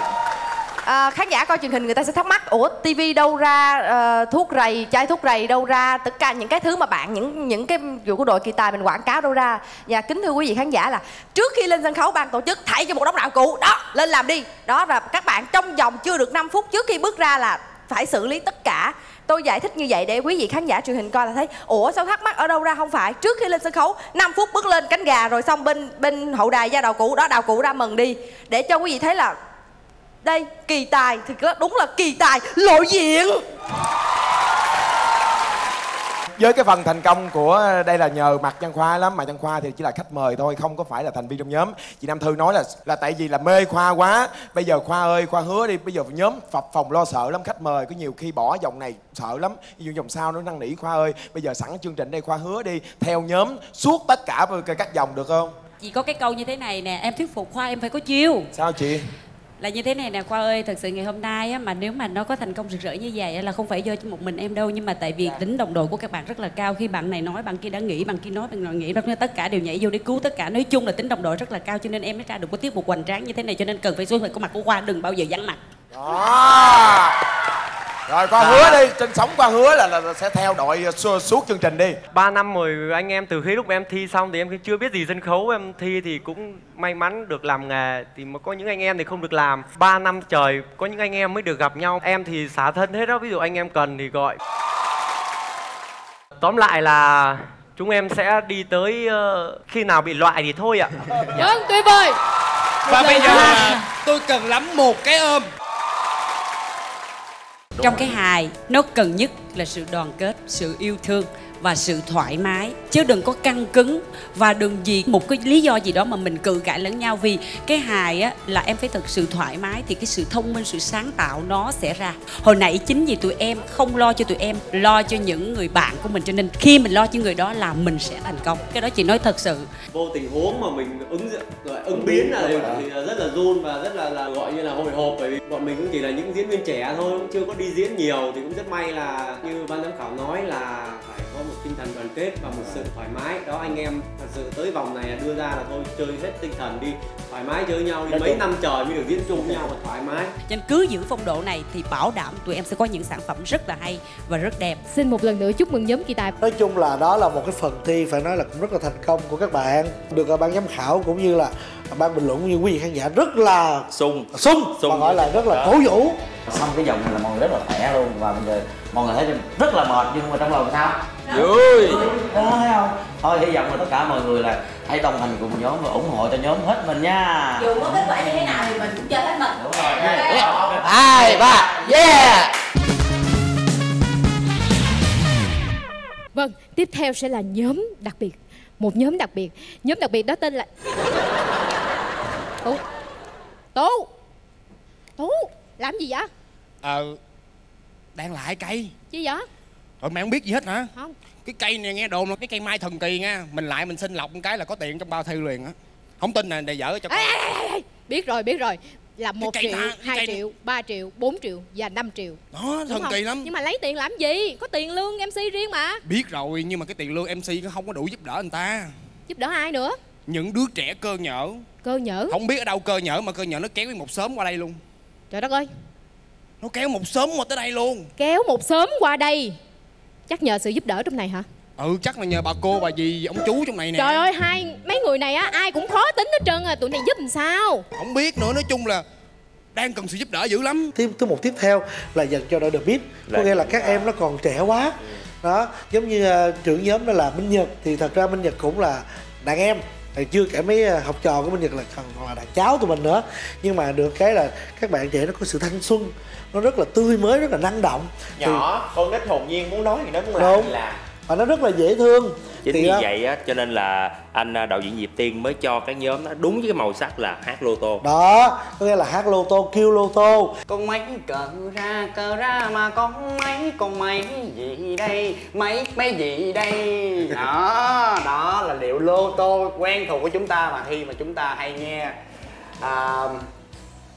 À, khán giả coi truyền hình người ta sẽ thắc mắc ủa tivi đâu ra, uh, thuốc rầy, chai thuốc rầy đâu ra, tất cả những cái thứ mà bạn những những cái vụ của đội kỳ tài mình quảng cáo đâu ra. Và kính thưa quý vị khán giả là trước khi lên sân khấu ban tổ chức thảy cho một đống đạo cụ đó lên làm đi đó, và các bạn trong vòng chưa được năm phút trước khi bước ra là phải xử lý tất cả. Tôi giải thích như vậy để quý vị khán giả truyền hình coi là thấy ủa sao thắc mắc ở đâu ra. Không phải trước khi lên sân khấu năm phút bước lên cánh gà rồi xong bên bên hậu đài ra đạo cụ đó, đạo cụ ra mần đi, để cho quý vị thấy là đây, kỳ tài thì đúng là kỳ tài lộ diện. với cái phần thành công của đây là nhờ Mạc Văn Khoa lắm. Mạc Văn Khoa thì chỉ là khách mời thôi, không có phải là thành viên trong nhóm. Chị Nam Thư nói là là tại vì là mê Khoa quá. Bây giờ Khoa ơi, Khoa hứa đi, bây giờ nhóm phập phòng lo sợ lắm, khách mời có nhiều khi bỏ dòng này sợ lắm, nhưng dòng sau nó năn nỉ Khoa ơi, bây giờ sẵn chương trình đây Khoa hứa đi theo nhóm suốt tất cả các dòng được không? Chị có cái câu như thế này nè, em thuyết phục Khoa em phải có chiêu. Sao chị? Là như thế này nè Khoa ơi, thật sự ngày hôm nay á, mà nếu mà nó có thành công rực rỡ như vậy là không phải do một mình em đâu, nhưng mà tại vì dạ. tính đồng đội của các bạn rất là cao. Khi bạn này nói, bạn kia đã nghĩ, bạn kia nói, bạn này nghĩ, tất cả đều nhảy vô để cứu tất cả. Nói chung là tính đồng đội rất là cao, cho nên em mới ra được có tiết mục hoành tráng như thế này, cho nên cần phải xui mặt của mặt của Khoa, đừng bao giờ vắng mặt. Đó. Rồi Khoa à. hứa đi, trên sóng Khoa hứa là, là, là sẽ theo đội su, suốt chương trình đi. Ba năm rồi anh em, từ khi lúc em thi xong thì em chưa biết gì sân khấu, em thi thì cũng may mắn được làm nghề, thì mà có những anh em thì không được làm. Ba năm trời có những anh em mới được gặp nhau, em thì xả thân hết đó, ví dụ anh em cần thì gọi. Tóm lại là chúng em sẽ đi tới uh, khi nào bị loại thì thôi ạ. Vâng, tuyệt vời. Và bây giờ là tôi cần lắm một cái ôm. Trong cái hài, nó cần nhất là sự đoàn kết, sự yêu thương và sự thoải mái, chứ đừng có căng cứng và đừng vì một cái lý do gì đó mà mình cự cãi lẫn nhau. Vì cái hài á, là em phải thực sự thoải mái thì cái sự thông minh, sự sáng tạo nó sẽ ra. Hồi nãy chính vì tụi em không lo cho tụi em, lo cho những người bạn của mình, cho nên khi mình lo cho người đó là mình sẽ thành công. Cái đó chị nói thật sự. Vô tình huống mà mình ứng rồi ứng biến là thì rất là run và rất là, là gọi như là hồi hộp, bởi vì bọn mình cũng chỉ là những diễn viên trẻ thôi, cũng chưa có đi diễn nhiều, thì cũng rất may là như ban giám khảo nói là phải có một tinh thần đoàn kết và một sự thoải mái. Đó, anh em thật sự tới vòng này đưa ra là thôi chơi hết tinh thần đi, thoải mái chơi với nhau đi, mấy năm trời mới được diễn chung với nhau và thoải mái. Cho nên cứ giữ phong độ này thì bảo đảm tụi em sẽ có những sản phẩm rất là hay và rất đẹp. Xin một lần nữa chúc mừng nhóm Kỳ Tài. Nói chung là đó là một cái phần thi phải nói là cũng rất là thành công của các bạn, được ở ban giám khảo cũng như là ban bình luận cũng như quý vị khán giả rất là sung sung và gọi là rất là cổ vũ. Xong cái vòng này là mọi người rất là khỏe luôn, và mọi người mọi người thấy rất là mệt nhưng mà trong lòng sao vui. Đó, thấy không? Thôi hy vọng là tất cả mọi người là hãy đồng hành cùng nhóm và ủng hộ cho nhóm hết mình nha. Dù có kết quả như thế nào thì mình cũng chơi hết mình. Đúng rồi. Hai ba yeah. Vâng, tiếp theo sẽ là nhóm đặc biệt, một nhóm đặc biệt, nhóm đặc biệt đó tên là Tú. Tú Tú làm gì vậy? Ờ đang lại cây. Chứ vậy? Rồi mày không biết gì hết hả? Không. Cái cây này nghe đồn là cái cây mai thần kỳ nha. Mình lại mình xin lọc một cái là có tiền trong bao thiêu liền á. Không tin này để dở cho. Ê, ê, ê, ê. Biết rồi, biết rồi. Là một triệu, hai triệu, ba triệu, bốn triệu và năm triệu. Đó, thần kỳ lắm. Nhưng mà lấy tiền làm gì? Có tiền lương em xê riêng mà. Biết rồi, nhưng mà cái tiền lương em xê không có đủ giúp đỡ người ta. Giúp đỡ ai nữa? Những đứa trẻ cơ nhỡ. Cơ nhỡ? Không biết ở đâu cơ nhỡ mà cơ nhỡ nó kéo đi một xóm qua đây luôn. Trời đất ơi. Nó kéo một xóm qua tới đây luôn. Kéo một xóm qua đây. Chắc nhờ sự giúp đỡ trong này hả? Ừ, chắc là nhờ bà cô, bà dì, ông chú trong này nè. Trời ơi, hai mấy người này á, ai cũng khó tính hết trơn à, tụi này giúp làm sao? Không biết nữa, nói chung là đang cần sự giúp đỡ dữ lắm. Tiếp thứ một tiếp theo là dành cho đội The Beat. Có nghĩa là các em nó còn trẻ quá. Đó, giống như uh, trưởng nhóm đó là Minh Nhật. Thì thật ra Minh Nhật cũng là đàn em. Chưa kể mấy học trò của Minh Nhật là còn là đàn cháu tụi mình nữa. Nhưng mà được cái là các bạn trẻ nó có sự thanh xuân, nó rất là tươi mới, rất là năng động. Nhỏ, thì... con nít hồn nhiên muốn nói gì đó muốn làm là... Và nó rất là dễ thương. Chính thì vì đó... vậy á, cho nên là anh đạo diễn Diệp Tiên mới cho cái nhóm nó đúng với cái màu sắc là hát lô tô. Đó, có nghĩa là hát lô tô, kêu lô tô. Con mấy cờ ra, cờ ra mà con mấy, con mấy gì đây, mấy mấy gì đây. Đó, đó là điệu lô tô quen thuộc của chúng ta mà khi mà chúng ta hay nghe. À,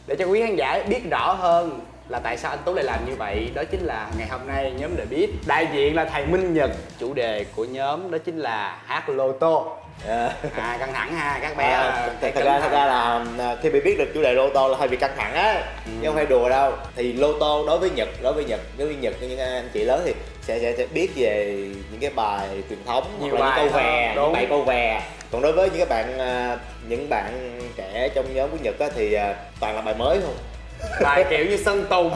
để cho quý khán giả biết rõ hơn là tại sao anh Tú lại làm như vậy, đó chính là ngày hôm nay nhóm The Beat đại diện là thầy Minh Nhật, chủ đề của nhóm đó chính là hát lô tô. À, căng thẳng ha các bé. À, thật ra thật ra là khi bị biết được chủ đề lô tô là hơi bị căng thẳng á, ừ. chứ không phải đùa đâu. Thì lô tô đối với Nhật, đối với Nhật, đối với Nhật những anh chị lớn thì sẽ, sẽ sẽ biết về những cái bài truyền thống như những câu vè, những bài câu vè. Còn đối với những các bạn những bạn trẻ trong nhóm của Nhật á, thì toàn là bài mới không. Bài kiểu như Sơn Tùng.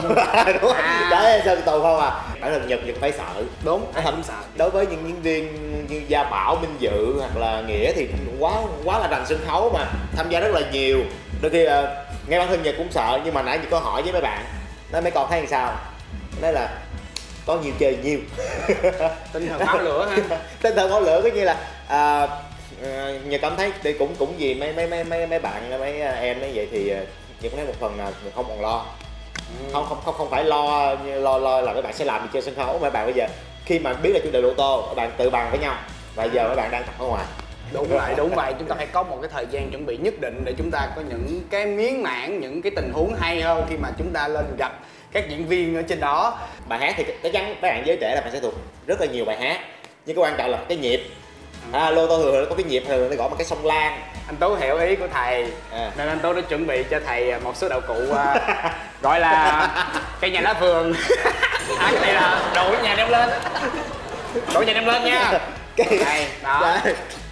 Đúng à. Đấy, Sơn Tùng không à. Bản thân Nhật Nhật phải sợ. Đúng, không sợ. Đối với những diễn viên như Gia Bảo, Minh Dự hoặc là Nghĩa thì quá quá là rành sân khấu mà tham gia rất là nhiều. Đôi khi là ngay bản thân Nhật cũng sợ, nhưng mà nãy Nhật có hỏi với mấy bạn, nói mấy con thấy làm sao? Nói là có nhiều chơi nhiều. Tinh thần máu lửa ha. Tinh thần máu lửa, có như là à, Nhật cảm thấy thì cũng cũng gì mấy mấy mấy mấy mấy bạn mấy em ấy vậy thì Nhật cũng thấy một phần là không còn lo, ừ. không không không không phải lo lo lo là mấy bạn sẽ làm gì trên sân khấu. Mấy bạn bây giờ khi mà biết là chủ đề lô tô, các bạn tự bàn với nhau và giờ mấy bạn đang tập ở ngoài. Đúng vậy, đúng vậy. Chúng ta phải có một cái thời gian chuẩn bị nhất định để chúng ta có những cái miếng mảng, những cái tình huống hay hơn khi mà chúng ta lên gặp các diễn viên ở trên đó. Bài hát thì chắc chắn các bạn giới trẻ là bạn sẽ thuộc rất là nhiều bài hát, nhưng cái quan trọng là cái nhịp. À, lô tô thường có cái nhịp thường nó gọi một cái sông Lan. Anh Tú hiểu ý của thầy à. Nên anh Tú đã chuẩn bị cho thầy một số đạo cụ uh, gọi là cây nhà lá vườn. À, cái này là đổ nhà đem lên, đổ nhà đem lên nha. Đây, đó.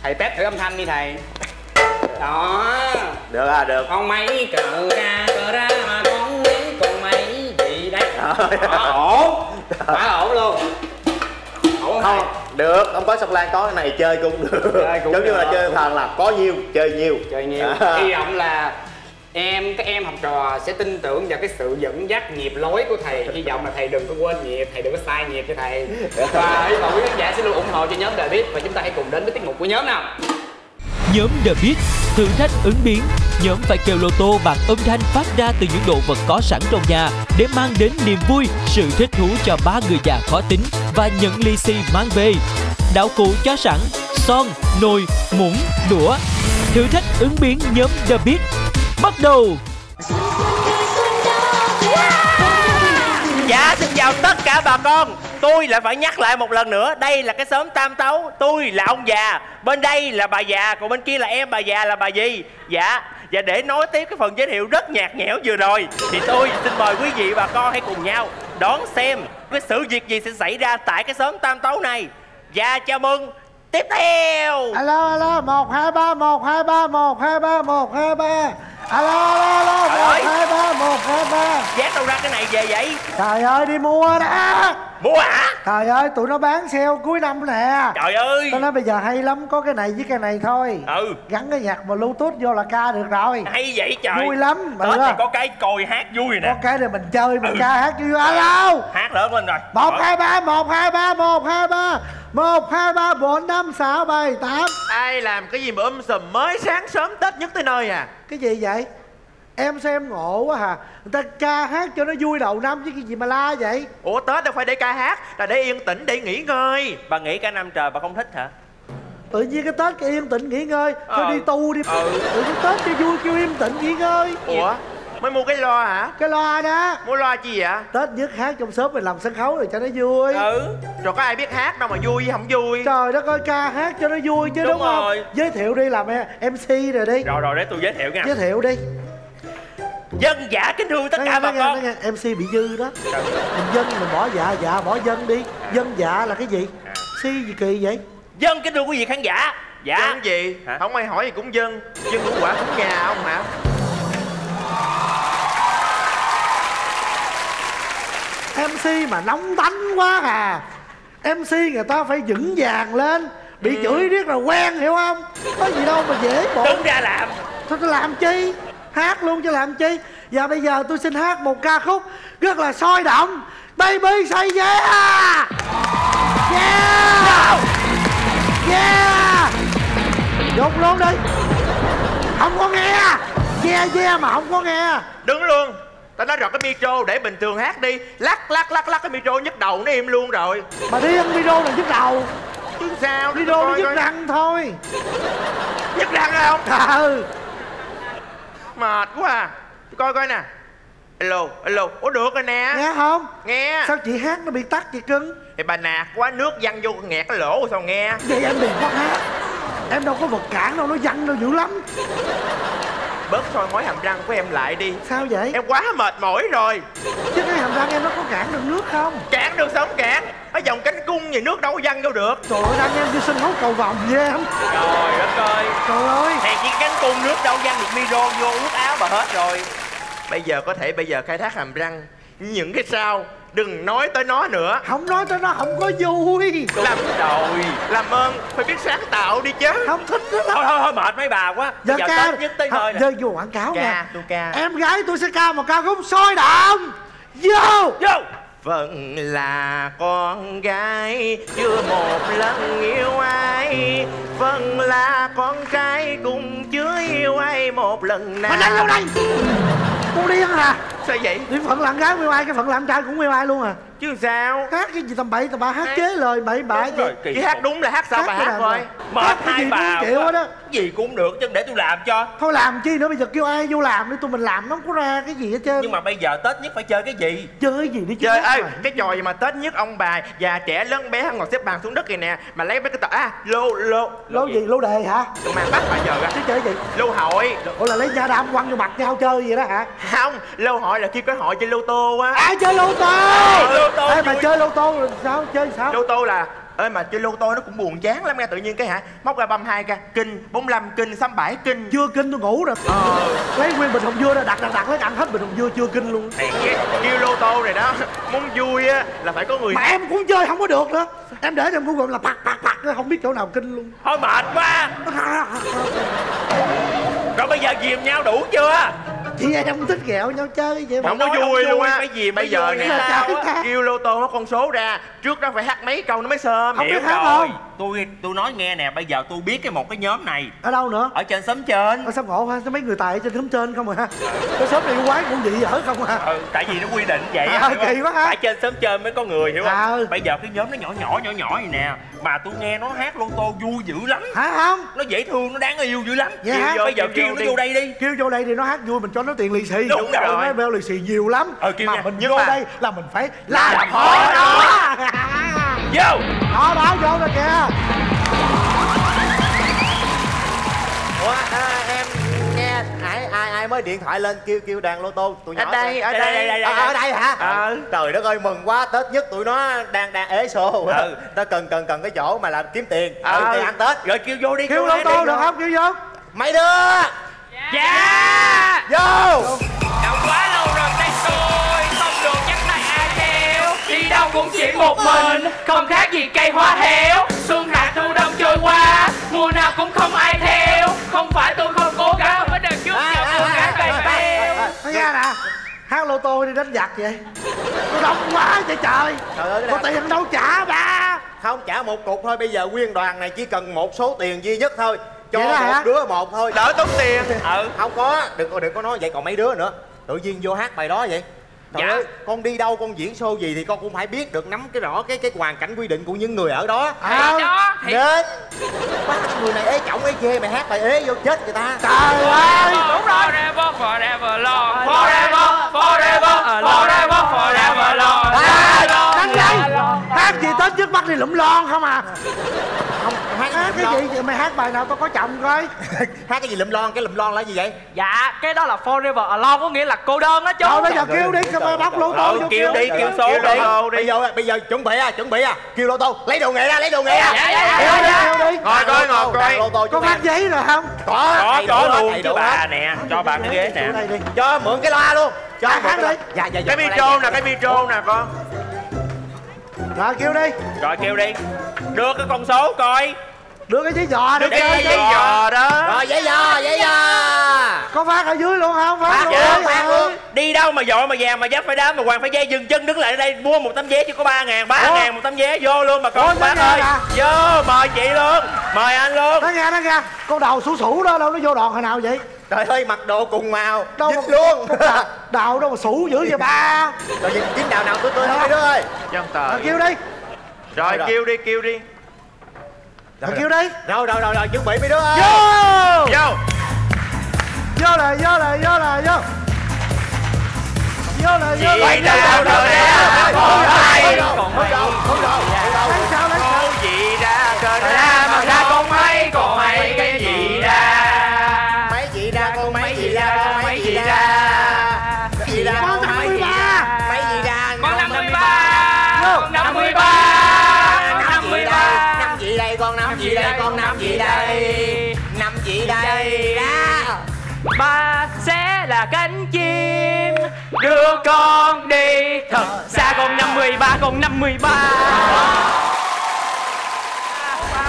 Thầy test thử âm thanh đi thầy. Đó. Được à, được. Con mấy cờ ra, cờ ra mà con mấy con mấy gì đấy. Quá ổn, quá ổn luôn. Ổn không? Không. Được, không có sông Lan có cái này chơi cũng được. Chơi cũng giống được. Như là chơi thằng là có nhiều, chơi nhiều. Chơi nhiều. À. Hy vọng là em, các em học trò sẽ tin tưởng vào cái sự dẫn dắt nhịp lối của thầy. Hy vọng là thầy đừng có quên nhịp, thầy đừng có sai nhịp cho thầy. Và hy vọng quý khán giả sẽ luôn ủng hộ cho nhóm The Beat. Và chúng ta hãy cùng đến với tiết mục của nhóm nào. Nhóm The Beat, thử thách ứng biến. Nhóm phải kêu lô tô bằng âm thanh phát ra từ những đồ vật có sẵn trong nhà để mang đến niềm vui, sự thích thú cho ba người già khó tính và những ly xì mang về. Đạo cụ cho sẵn, son, nồi, muỗng, đũa. Thử thách ứng biến nhóm The Beat bắt đầu. Dạ xin chào tất cả bà con. Tôi lại phải nhắc lại một lần nữa, đây là cái xóm Tam Tấu, tôi là ông già, bên đây là bà già, còn bên kia là em bà già là bà gì. Dạ, và để nói tiếp cái phần giới thiệu rất nhạt nhẽo vừa rồi, thì tôi xin mời quý vị bà con hãy cùng nhau đón xem cái sự việc gì sẽ xảy ra tại cái xóm Tam Tấu này. Và chào mừng tiếp theo. Alo alo một hai ba một hai ba một hai ba một hai ba. Alo alo alo một hai ba một hai ba. Dán đâu ra cái này về vậy? Trời ơi đi mua đó. Mua hả? Trời ơi tụi nó bán sale cuối năm nè. Trời ơi. Tao nói bây giờ hay lắm, có cái này với cái này thôi. Ừ. Gắn cái nhạc mà bluetooth vô là ca được rồi. Hay vậy trời. Vui lắm. Tết này có cái còi hát vui nè. Có cái này mình chơi mình ừ. ca hát vui. Alo. Hát lớn lên rồi. một hai ba một hai ba một hai ba một hai ba bốn năm sáu bảy tám. Ai làm cái gì mà um sùm mới sáng sớm Tết nhất tới nơi à? Cái gì vậy? Em xem ngộ quá hà. Người ta ca hát cho nó vui đầu năm chứ cái gì mà la vậy? Ủa Tết đâu phải để ca hát, là để yên tĩnh, để nghỉ ngơi. Bà nghỉ cả năm trời bà không thích hả? Tự nhiên cái Tết cái yên tĩnh nghỉ ngơi. Thôi ờ. đi tu đi ờ. Tự nhiên Tết cho vui kêu yên tĩnh nghỉ ngơi. Ủa? Mới mua cái loa hả? Cái loa đó. Mua loa chi vậy? Tết nhất hát trong shop mình làm sân khấu rồi cho nó vui. Ừ. Rồi có ai biết hát đâu mà vui với không vui. Trời đất ơi ca hát cho nó vui chứ đúng, đúng rồi. Không? Giới thiệu đi, làm em xê rồi đi. Rồi rồi để tôi giới thiệu nha. Giới thiệu đi. Dân giả kính thương tất nói cả bà con. em xê bị dư đó. Mình dân mình bỏ dạ dạ bỏ dân đi. Dân dạ là cái gì? em xê gì kỳ vậy? Dân kính thương quý vị khán giả. Dạ. Dân gì? Hả? Không ai hỏi gì cũng dân. Dân củ quả cũng nhà ông hả? em xê mà nóng tánh quá à. em xê người ta phải vững vàng lên. Bị ừ. chửi riết là quen hiểu không? Có gì đâu mà dễ bộ. Đúng ra làm. Thôi tôi làm chi? Hát luôn cho làm chi. Và bây giờ tôi xin hát một ca khúc rất là sôi động. Baby say yeah. Yeah. Yeah. Dục luôn đi. Không có nghe. Yeah yeah mà không có nghe. Đứng luôn. Ta nói rồi cái micro để bình thường hát đi. Lắc lắc lắc lắc cái micro nhức đầu nó im luôn rồi. Mà đi ăn micro là nhức đầu. Chứ sao? Micro nó nhức răng thôi. Nhức răng không? Ừ. Mệt quá à. Tôi coi coi nè. Alo, alo. Ủa được rồi nè. Nghe không? Nghe. Sao chị hát nó bị tắt chị cưng? Thì bà nạt quá nước văng vô nghẹt cái lỗ sao nghe. Vậy em đừng có hát. Em đâu có vật cản đâu, nó văng đâu dữ lắm. Bớt soi mối hàm răng của em lại đi. Sao vậy? Em quá mệt mỏi rồi. Chứ cái hàm răng em nó có cản được nước không? Cản được sao không cản? Ở vòng cánh cung gì nước đâu có văng vô được. Trời ơi răng em đi sân khấu cầu vòng ghê em. Trời đất ơi. Trời ơi. Hèn chi cánh cung nước đâu văng được micro vô nước áo bà hết rồi. Bây giờ có thể bây giờ khai thác hàm răng. Những cái sao đừng nói tới nó nữa. Không nói tới nó không có vui. Làm rồi. Làm ơn phải biết sáng tạo đi chứ. Không thích nữa lắm. Thôi thôi, thôi mệt mấy bà quá. Giờ, giờ ca nhất tới thôi. Giờ vô quảng cáo ca, nha. Tôi ca. Em gái tôi sẽ ca một ca khúc sôi động. Vô. Vô. phận là con gái chưa một lần yêu ai, phần là con trai cũng chưa yêu ai một lần nào. Mà đây đâu đây? Cô điên hả? À? Sao vậy? Thì phận làm gái yêu ai, cái phận làm trai cũng yêu ai luôn à? Chứ sao? Hát cái gì tầm bậy tầm bạ, hát chế lời bậy bạ gì. Chỉ hát đúng là hát sao bà hát thôi. Mệt hai bà chịu hết á. Gì cũng được chứ để tôi làm cho. Thôi làm chi nữa, bây giờ kêu ai vô làm đi, tụi mình làm nó không có ra cái gì hết trơn. Nhưng mà bây giờ Tết nhất phải chơi cái gì? Chơi gì đi chứ. Chơi ơi, cái trò gì mà Tết nhất ông bà già trẻ lớn bé ngồi xếp bằng xuống đất kìa nè, mà lấy mấy cái tờ a lô lô lô gì, lô đề hả? Tụi mày bắt bà giờ ra. Chứ chơi gì? Lô hội. Ủa là lấy da đam quăng vô mặt nhau chơi vậy đó hả? Không, lô hội là khi có hội chơi lô tô á. Ai chơi lô tô? Ê mà chơi lô tô rồi sao? Chơi sao? Lô tô là ơi mà chơi lô tô nó cũng buồn chán lắm nghe, tự nhiên cái hả móc ra ba mươi hai ca kinh, bốn mươi lăm kinh, sáu mươi bảy kinh, chưa kinh tôi ngủ rồi. Ờ lấy nguyên bình hồng dưa ra đặt đặt đặt lấy ăn hết bình hồng dưa chưa kinh luôn. Kêu lô tô rồi đó, muốn vui á là phải có người. Mà em cũng chơi không có được nữa, em để trong cũng gọi là bạc bạc bạc không biết chỗ nào kinh luôn. Thôi mệt quá rồi, bây giờ dìm nhau đủ chưa? Chị em không thích ghẹo nhau chơi vậy mà không có vui, vui luôn á. Cái gì bây, bây giờ nè kêu lô tô nó con số ra, trước đó phải hát mấy câu nó mới sơm. Không biết hát rồi. Không tôi tôi nói nghe nè, bây giờ tôi biết cái một cái nhóm này ở đâu nữa, ở trên xóm trên. Ở xóm ngộ ha, mấy người tài ở trên xóm trên không à? Cái xóm này quái cũng dị ở không à? Ừ, tại vì nó quy định vậy à, kỳ quá ha. Ở trên xóm trên mới có người hiểu à, không? Bây giờ cái nhóm nó nhỏ nhỏ nhỏ nhỏ vậy nè, mà tôi nghe nó hát lô tô vui dữ lắm. Hả không? Nó dễ thương, nó đáng yêu dữ lắm. Dạ, vô, bây giờ kêu nó vô đây đi, kêu vô đây thì nó hát vui mình cho nó tiền lì xì. Đúng, Đúng rồi, nó bêu lì xì nhiều lắm. Ờ, mà nha. Mình nhưng vô mà đây là mình phải làm họ đó. Vô. Đó đó vô rồi kìa. Ủa à, em nghe ai ai ai mới điện thoại lên kêu kêu đàn lô tô tụi nhỏ. Ở đây, ở đây, đây, đây, đây, đây. À, ở đây hả? À. Trời đất ơi mừng quá, Tết nhất tụi nó đang đang ế xô. Ừ. Nó cần cần cần cái chỗ mà làm kiếm tiền, à, ừ, tiền ăn Tết. Rồi kêu vô đi. Kêu lô tô được không? Kêu vô. Mấy đứa. Dạ. Vô. Đâu quá lâu rồi tay tôi không được nhắc tay ai theo. Đi đâu cũng chỉ một mình, không khác gì cây hoa héo. Xuân hạ thu đông trôi qua, mùa nào cũng không ai theo. Không phải tôi không cố gắng, mới đằng trước giờ tôi đã bày theo. Nói ra nè, hát lô tô đi đánh giặc vậy. Tôi đông quá vậy trời. Trời ơi, có tiền đâu trả ba. Không trả một cục thôi, bây giờ nguyên đoàn này chỉ cần một số tiền duy nhất thôi. Cho một hả? Đứa một thôi đỡ tốn tiền. Ừ không có, đừng đừng có nói vậy, còn mấy đứa nữa tự nhiên vô hát bài đó vậy. Trời dạ ơi, con đi đâu con diễn show gì thì con cũng phải biết được, nắm cái rõ cái cái hoàn cảnh quy định của những người ở đó. Ờ à, thì... đến bác người này ế chổng ế chê mày hát bài ế vô chết người ta. Trời ơi đúng rồi. Forever forever long, forever forever forever forever long. Đánh đi hát gì Tết trước mắt đi lụm lon không à. Không, hát à, cái lon gì mày hát bài nào tao có chồng coi. Hát cái gì lụm lon, cái lụm lon là gì vậy? Dạ cái đó là forever alone, có nghĩa là cô đơn đó chú. Thôi bây giờ kêu đi, bóc lô tô vô kêu đi, kêu số đi. Bây giờ bây giờ chuẩn bị à, chuẩn bị à, kêu lô tô, lấy đồ nghệ ra, lấy đồ nghệ ra. Dạ dạ dạ. Ngồi coi ngồi coi. Có phát giấy rồi không? Có, có luôn chứ bà nè, cho bà cái ghế nè. Cho mượn cái loa luôn. Cho hát đi. Dạ dạ. Cái micro nè, cái micro nè con. Rồi kêu đi. Rồi kêu đi. Đưa cái con số coi. Đưa cái giấy giò đi. Đưa cái giấy giò đó. Rồi giấy giò, giấy giò. Có phát ở dưới luôn không? Phát, phát luôn, phát luôn. Đi đâu mà dội mà vàng mà giáp phải đám mà hoàng phải dây, dừng chân đứng lại ở đây mua một tấm vé chỉ có ba ngàn, ba ngàn một tấm vé vô luôn mà con. Bác ơi. À? Vô mời chị luôn, mời anh luôn. Nó nghe nó nghe. Con đầu sủ sủ đó đâu nó vô đòn hồi nào vậy? Trời ơi mặc đồ cùng màu đâu dính luôn. Đào đâu mà sủ dữ vậy ba. Rồi gì kiếm đào nào tôi tôi thôi đứa ơi. Rồi kêu đi. Rồi kêu đi, kêu đi. Rồi kêu đi. Đâu đâu đâu rồi chuẩn bị mấy đứa ơi. Vô. Vô. Vô này, vô này, vô này, vô. Vô này, vô này. Chị đào đâu ra cô đây. Còn mấy đâu, không đâu. Lấy sao, lấy sao. Cô gì ra trời ra mà ra con mấy, còn mấy cái gì ra. Mấy chị ra con mấy gì ra, con mấy gì ra. Mấy gì ra con mấy gì ra. Mấy gì ra con năm mươi ba. Con năm mươi ba. Năm gì đây, năm gì đây, con năm gì đây, con năm gì đây. Năm gì đây đó. Ba sẽ là cánh chim đưa con đi thật xa, con năm mươi ba, con năm mươi ba,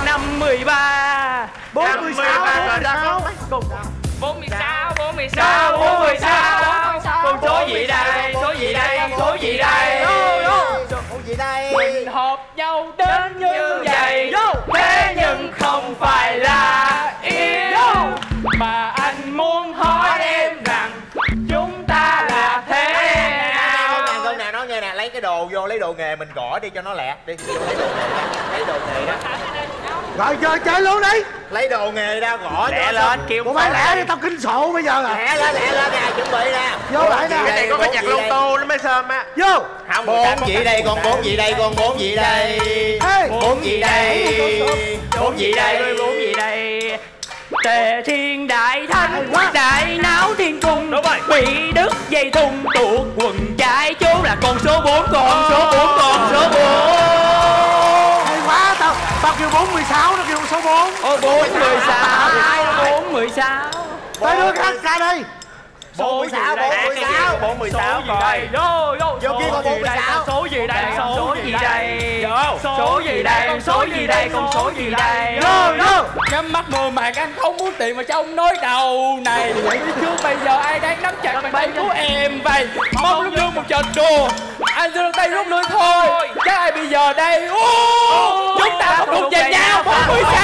năm mươi ba, bốn mươi sáu, bốn mươi sáu, bốn mươi sáu, bốn mươi sáu, con số gì đây, số gì đây, số gì đây. yêu đến như vậy, thế nhưng không phải là yêu, mà anh muốn hỏi em rằng chúng ta là thế nào. Nè câu nào nói nghe nè, lấy cái đồ vô, lấy đồ nghề mình gõ đi cho nó lẹ đi. Lấy đồ nghề, lấy đồ nghề đó. Rồi chơi chơi luôn đi. Lấy đồ nghề ra gõ lẹ lên, kêu bộ máy lẹ đi, tao kinh sổ bây giờ. Lẹ lên, lẹ lên nè, chuẩn bị nè. Vô lại nè. Cái này có cái nhạc lô tô nó mới sơm á. Vô. Bốn vị đây con, bốn vị đây con, bốn vị đây. Bốn vị đây. Bốn vị đây, bốn vị đây. Tề thiên đại thánh, đại náo thiên cung. Bị đứt dây thun tuột quần trái chốn là con số bốn, con số bốn, con số bốn. Tao kêu bốn mươi sáu, nó kêu số bốn. Ôi bốn mười sáu. Ai nó bốn mười sáu. Tới đứa khác ra đây. bốn mười sáu, bốn mười sáu. bốn mười sáu coi. Vô vô kia con bốn mười sáu. Số gì đây? Số gì đây? Số gì đây? Con số gì đây? Con số gì đây? Vô vô. Nhắm mắt mờ màng anh không muốn tiền mà cho ông nói đầu này. Chứ bây giờ ai đang nắm chặt bàn tay của em vậy? Mong lúc đương một trận đùa. Anh đưa tay rút lui thôi. Chắc ai bây giờ đây? Chúng ta không thuộc về nhau. Bốn mươi sáu.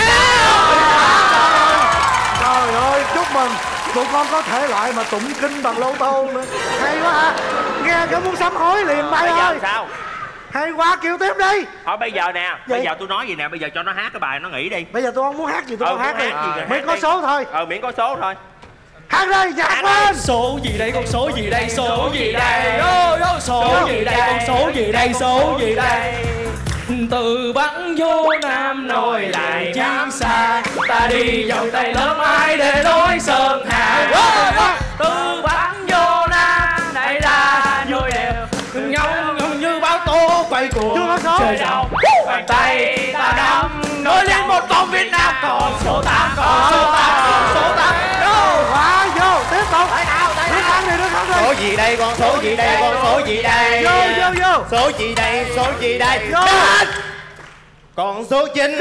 Trời ơi, chúc mừng. Tụi con có thể loại mà tụng kinh bằng lô tô nữa. Hay quá ha. Nghe cái muốn sắm hối liền bay ơi. Sao? Hay quá, kêu tiếp đi. Thôi bây giờ nè, vậy? Bây giờ tôi nói gì nè, bây giờ cho nó hát cái bài nó nghỉ đi. Bây giờ tôi không muốn hát gì, tôi ừ, không hát, hát, hát gì. Miễn có số thôi. Ừ, miễn có số thôi. Hát đi, nhạc lên. Số gì đây, con số gì đây, số gì đây. Số gì đây, con số gì đây, số gì đây. Từ Bắc vô Nam nổi lại chiến xa, ta đi vòng tay lớp ai để nối sơn hà. Từ Bắc vô Nam này là vui đẹp, ngông ngông như báo tố quay cuồng trời đầu bàn tay ta nắm nối lên một con Việt Nam. Còn số tám, còn số tám, số tám. Đâu quá vô tiếp tục. Số gì đây, con số gì đây, con số gì đây. Vô vô vô. Số gì đây, số gì đây. Con số chín. Con số chín.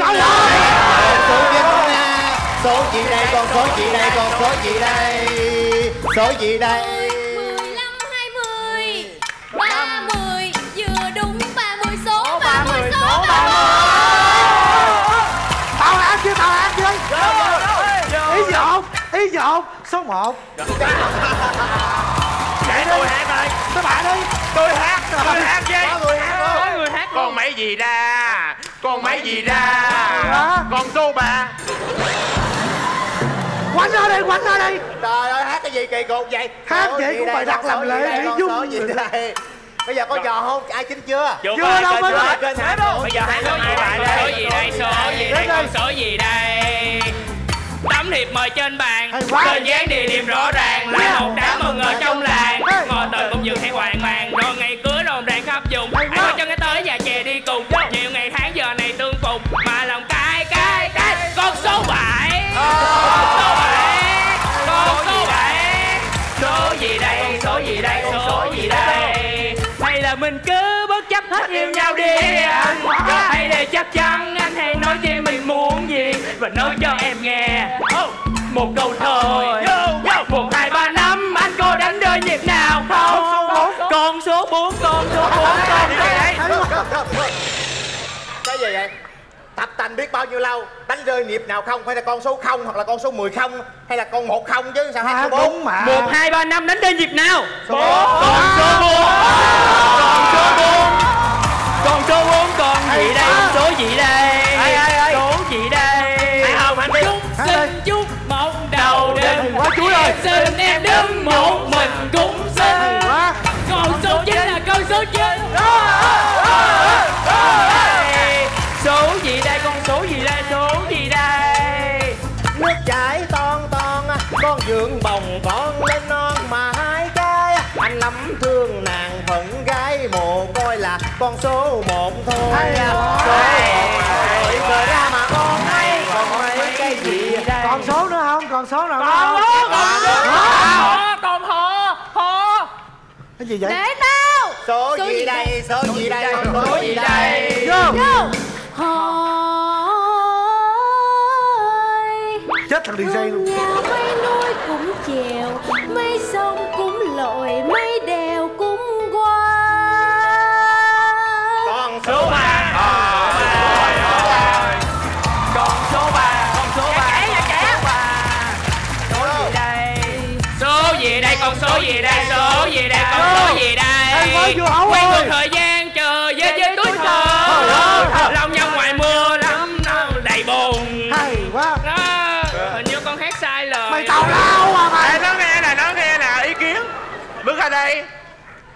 Số gì đây, con số gì đây, con số gì đây. Số gì đây. Mười lăm, hai mươi, ba mươi. Vừa đúng ba mươi số, ba mươi số, ba mươi. Tao hát chứ, tao hát chứ. Ý gì không, ý gì không. Số một. Để tôi hát đây. Các bạn đi. Tôi hát, tôi hát với. Có người hát. Con mấy gì ra? Con mấy gì ra? Con số ba. Quánh ra đây, quánh ra đây. Trời ơi, hát cái gì kỳ cục vậy? Hát vậy cũng phải đặt làm lễ để dung gì đây. Bây giờ có trò không? Ai chính chưa? Chưa đâu mới hát. Bây giờ hát số gì đây? Số gì đây? Số gì đây? Con số gì đây? Tấm thiệp mời trên bàn, tên dán địa điểm rõ ràng, là một đám mừng ở trong làng. Ngồi từ công dược hay hoang mang, rồi ngày cưới rộn ràng khắp vùng. Hãy nói cho cái tới và chè đi cùng, nhiều ngày tháng giờ này tương phục, mà lòng cay cay cay. Con số bảy, con số bảy, con số bảy. Số gì đây, số gì đây, số gì đây. Hay là mình cứ bất chấp hết yêu nhau đi anh, hay là chắc chắn anh hãy nói cho mình muốn gì và nói cho em nghe một câu thôi. Một hai ba năm anh có đánh rơi nhịp nào không? Con số bốn, con số bốn, con số bốn. Cái gì vậy? Tập tành biết bao nhiêu lâu, đánh rơi nhịp nào không? Phải là con số không hoặc là con số mười không, hay là con một không chứ sao hát số bốn mà. Một hai ba năm đánh rơi nhịp nào? Con số bốn, con số bốn, con số bốn, con gì đây, con số gì đây, số gì đây. Chúc xin chúc một đầu đêm, xin em đứng một mình cũng xin. Con số chính là con số trên. Số gì đây, con số gì đây, số gì đây. Nước chảy ton ton, con dưỡng bồng con lên non mà hai cái. Anh lắm thương nàng phận gái mồ coi là con số một thôi. Rồi cười ra mà con hay còn mấy cái gì đây. Còn số nữa không, còn số nào không? Còn số nữa, còn họ họ cái gì vậy? Để tao. Số gì đây, số gì đây, số gì đây. Vô. Hỏi chết thằng đê gi luôn. Mây núi cũng chèo, mây sông cũng lội, mây đèo cũng qua. Con số ba. số gì đây, số gì đây, con số gì đây, quen một thời gian chờ với với túi thơ lòng nhau ngoài mưa lắm đầy buồn hay quá đó. Hình như con hát sai lời. Mày tào lao à mày. Nó nghe nè, nó nghe nè, ý kiến. Bước ra đây,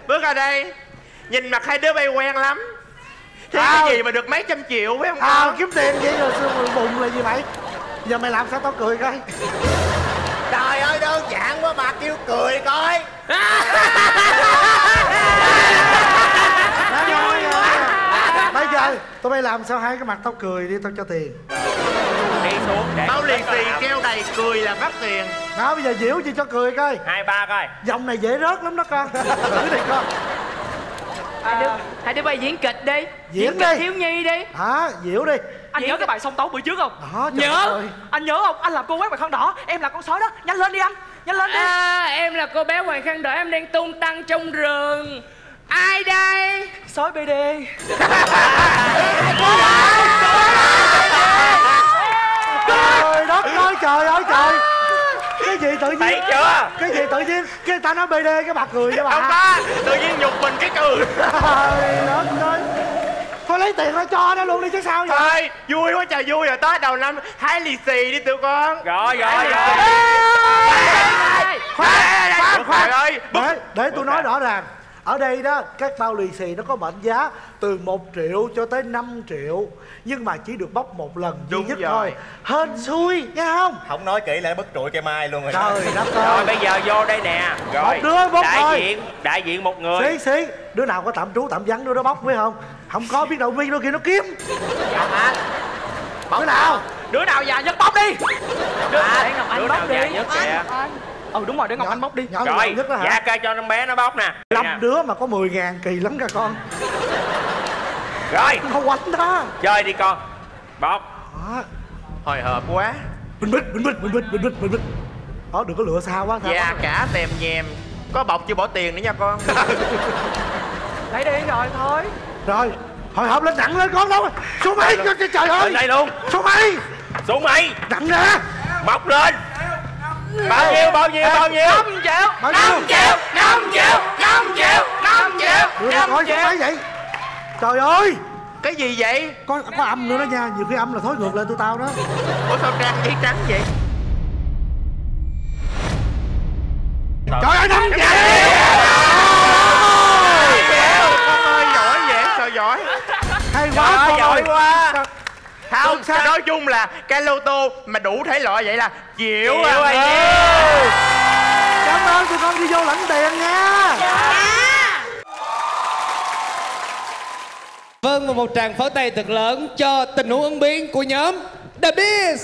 bước ra đây. Nhìn mặt hai đứa bay quen lắm. Thế cái gì mà được mấy trăm triệu phải không con? Tao kiếm tiền vậy rồi xưa bụng là gì mày? Giờ mày làm sao tao cười coi? Trời ơi đơn giản quá mà kêu cười coi. Bây giờ tụi bay làm sao hai cái mặt tao cười đi, tao cho tiền. Đi xuống để tao lì xì treo đầy cười là phát tiền. Đó bây giờ diễu chị cho cười coi. Hai ba coi. Dòng này dễ rớt lắm đó con. Thử đi con. Hai đứa, hai đứa bay diễn kịch đi. Diễn, diễn kịch thiếu nhi đi. Hả? Diễu đi. Anh diễn nhớ cái bài song tấu bữa trước không? Đó, nhớ ơi. Anh nhớ không? Anh làm cô bé Hoàng Khăn Đỏ, em là con sói đó. Nhanh lên đi anh, nhanh lên đi. À, em là cô bé Hoàng Khăn Đỏ, em đang tung tăng trong rừng. Ai đây? Sói bê đê. Trời đất ơi trời ơi trời. Cái gì tự nhiên? Thấy chưa? Cái gì tự nhiên? Cái ta nói bê đê cái bà cười cho bà. Ông ta tự nhiên nhục mình cái cười. Trời đất ơi. Thôi lấy tiền ra cho nó luôn đi chứ sao vậy? Thôi vui quá trời vui rồi, tới đầu năm hái lì xì đi tụi con. Rồi rồi rồi. Khoan khoan ơi, để tôi nói rõ ràng. Ở đây đó, các bao lì xì nó có mệnh giá từ một triệu cho tới năm triệu. Nhưng mà chỉ được bóc một lần duy nhất thôi. Hên xui, nghe không? Không nói kỹ lại bất trụi cây mai luôn rồi. Trời đất ơi. Rồi bây giờ vô đây nè. Rồi, một đứa bóc đại rồi. diện, đại diện một người. Xí, xí. Đứa nào có tạm trú, tạm vắng, đứa đó bóc phải không? Không có, biết đâu viên đôi kia nó kiếm. Dạ anh. Đứa nào? Đứa nào già nhất bóc đi. Đứa, à, Ngọc Anh đứa bóc nào đi. già nhất kìa. Ừ đúng rồi, để Ngọc nhỏ, Anh bóc đi. Nhỏ rồi, nhất đó, hả? Dạ cây cho con bé nó bóc nè. Năm đứa mà có mười ngàn kỳ lắm ra con. Rồi không quánh đó. Chơi đi con. Bóc. À. Hồi hộp quá. Bình bích, bình bích, bình bích, bình bích, bình bích. Đó đừng có lựa xa quá. Dạ yeah, cả tèm nhèm. Có bọc chưa bỏ tiền nữa nha con. Lấy đi rồi thôi. Rồi. Hồi hộp lên nặng lên con đâu. Xuống máy cho trời ơi. Lên đây luôn. Xuống máy. Xuống máy. Nặng ra. Bọc lên. Bao nhiêu, bao nhiêu, bao nhiêu? năm triệu, năm triệu, năm triệu, năm triệu, năm triệu, năm triệu. Vậy? Trời ơi! Cái gì vậy? Có có âm nữa đó nha, nhiều khi âm là thối ngược lên tụi tao đó. Ủa sao trang giấy trắng vậy? Trời ơi, năm triệu! năm triệu! Con ơi, giỏi vậy, sao giỏi? Hay quá, con giỏi quá! Không, sao nói chung là cái lô tô mà đủ thể loại vậy là chịu rồi. Cảm ơn tụi con đi vô lãnh tiền nha. Vâng, và một tràng pháo tay thật lớn cho tình huống ứng biến của nhóm The Beat.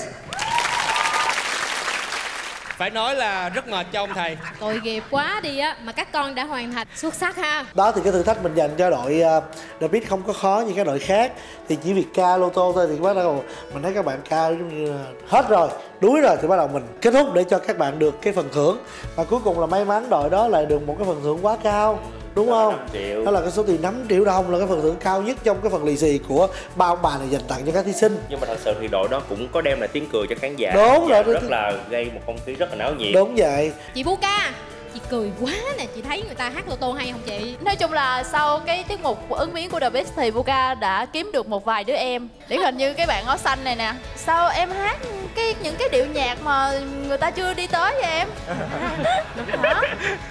Phải nói là rất mệt cho ông thầy. Tội nghiệp quá đi á, mà các con đã hoàn thành xuất sắc ha. Đó thì cái thử thách mình dành cho đội uh, The Beat không có khó như các đội khác. Thì chỉ việc ca lô tô thôi thì bắt đầu mình thấy các bạn ca như hết rồi, đuối rồi thì bắt đầu mình kết thúc để cho các bạn được cái phần thưởng. Và cuối cùng là may mắn đội đó lại được một cái phần thưởng quá cao. Đúng không? Đó là cái số tiền năm triệu đồng là cái phần thưởng cao nhất trong cái phần lì xì của ba ông bà này dành tặng cho các thí sinh. Nhưng mà thật sự thì đội đó cũng có đem lại tiếng cười cho khán giả. Đúng rồi. Rất là gây một không khí rất là náo nhiệt. Đúng vậy. Chị Puka, chị cười quá nè, chị thấy người ta hát lô tô hay không chị? Nói chung là sau cái tiết mục ứng biến của The Beat thì Puka đã kiếm được một vài đứa em. Điển hình như cái bạn áo xanh này nè. Sao em hát cái những cái điệu nhạc mà người ta chưa đi tới vậy em? Hả?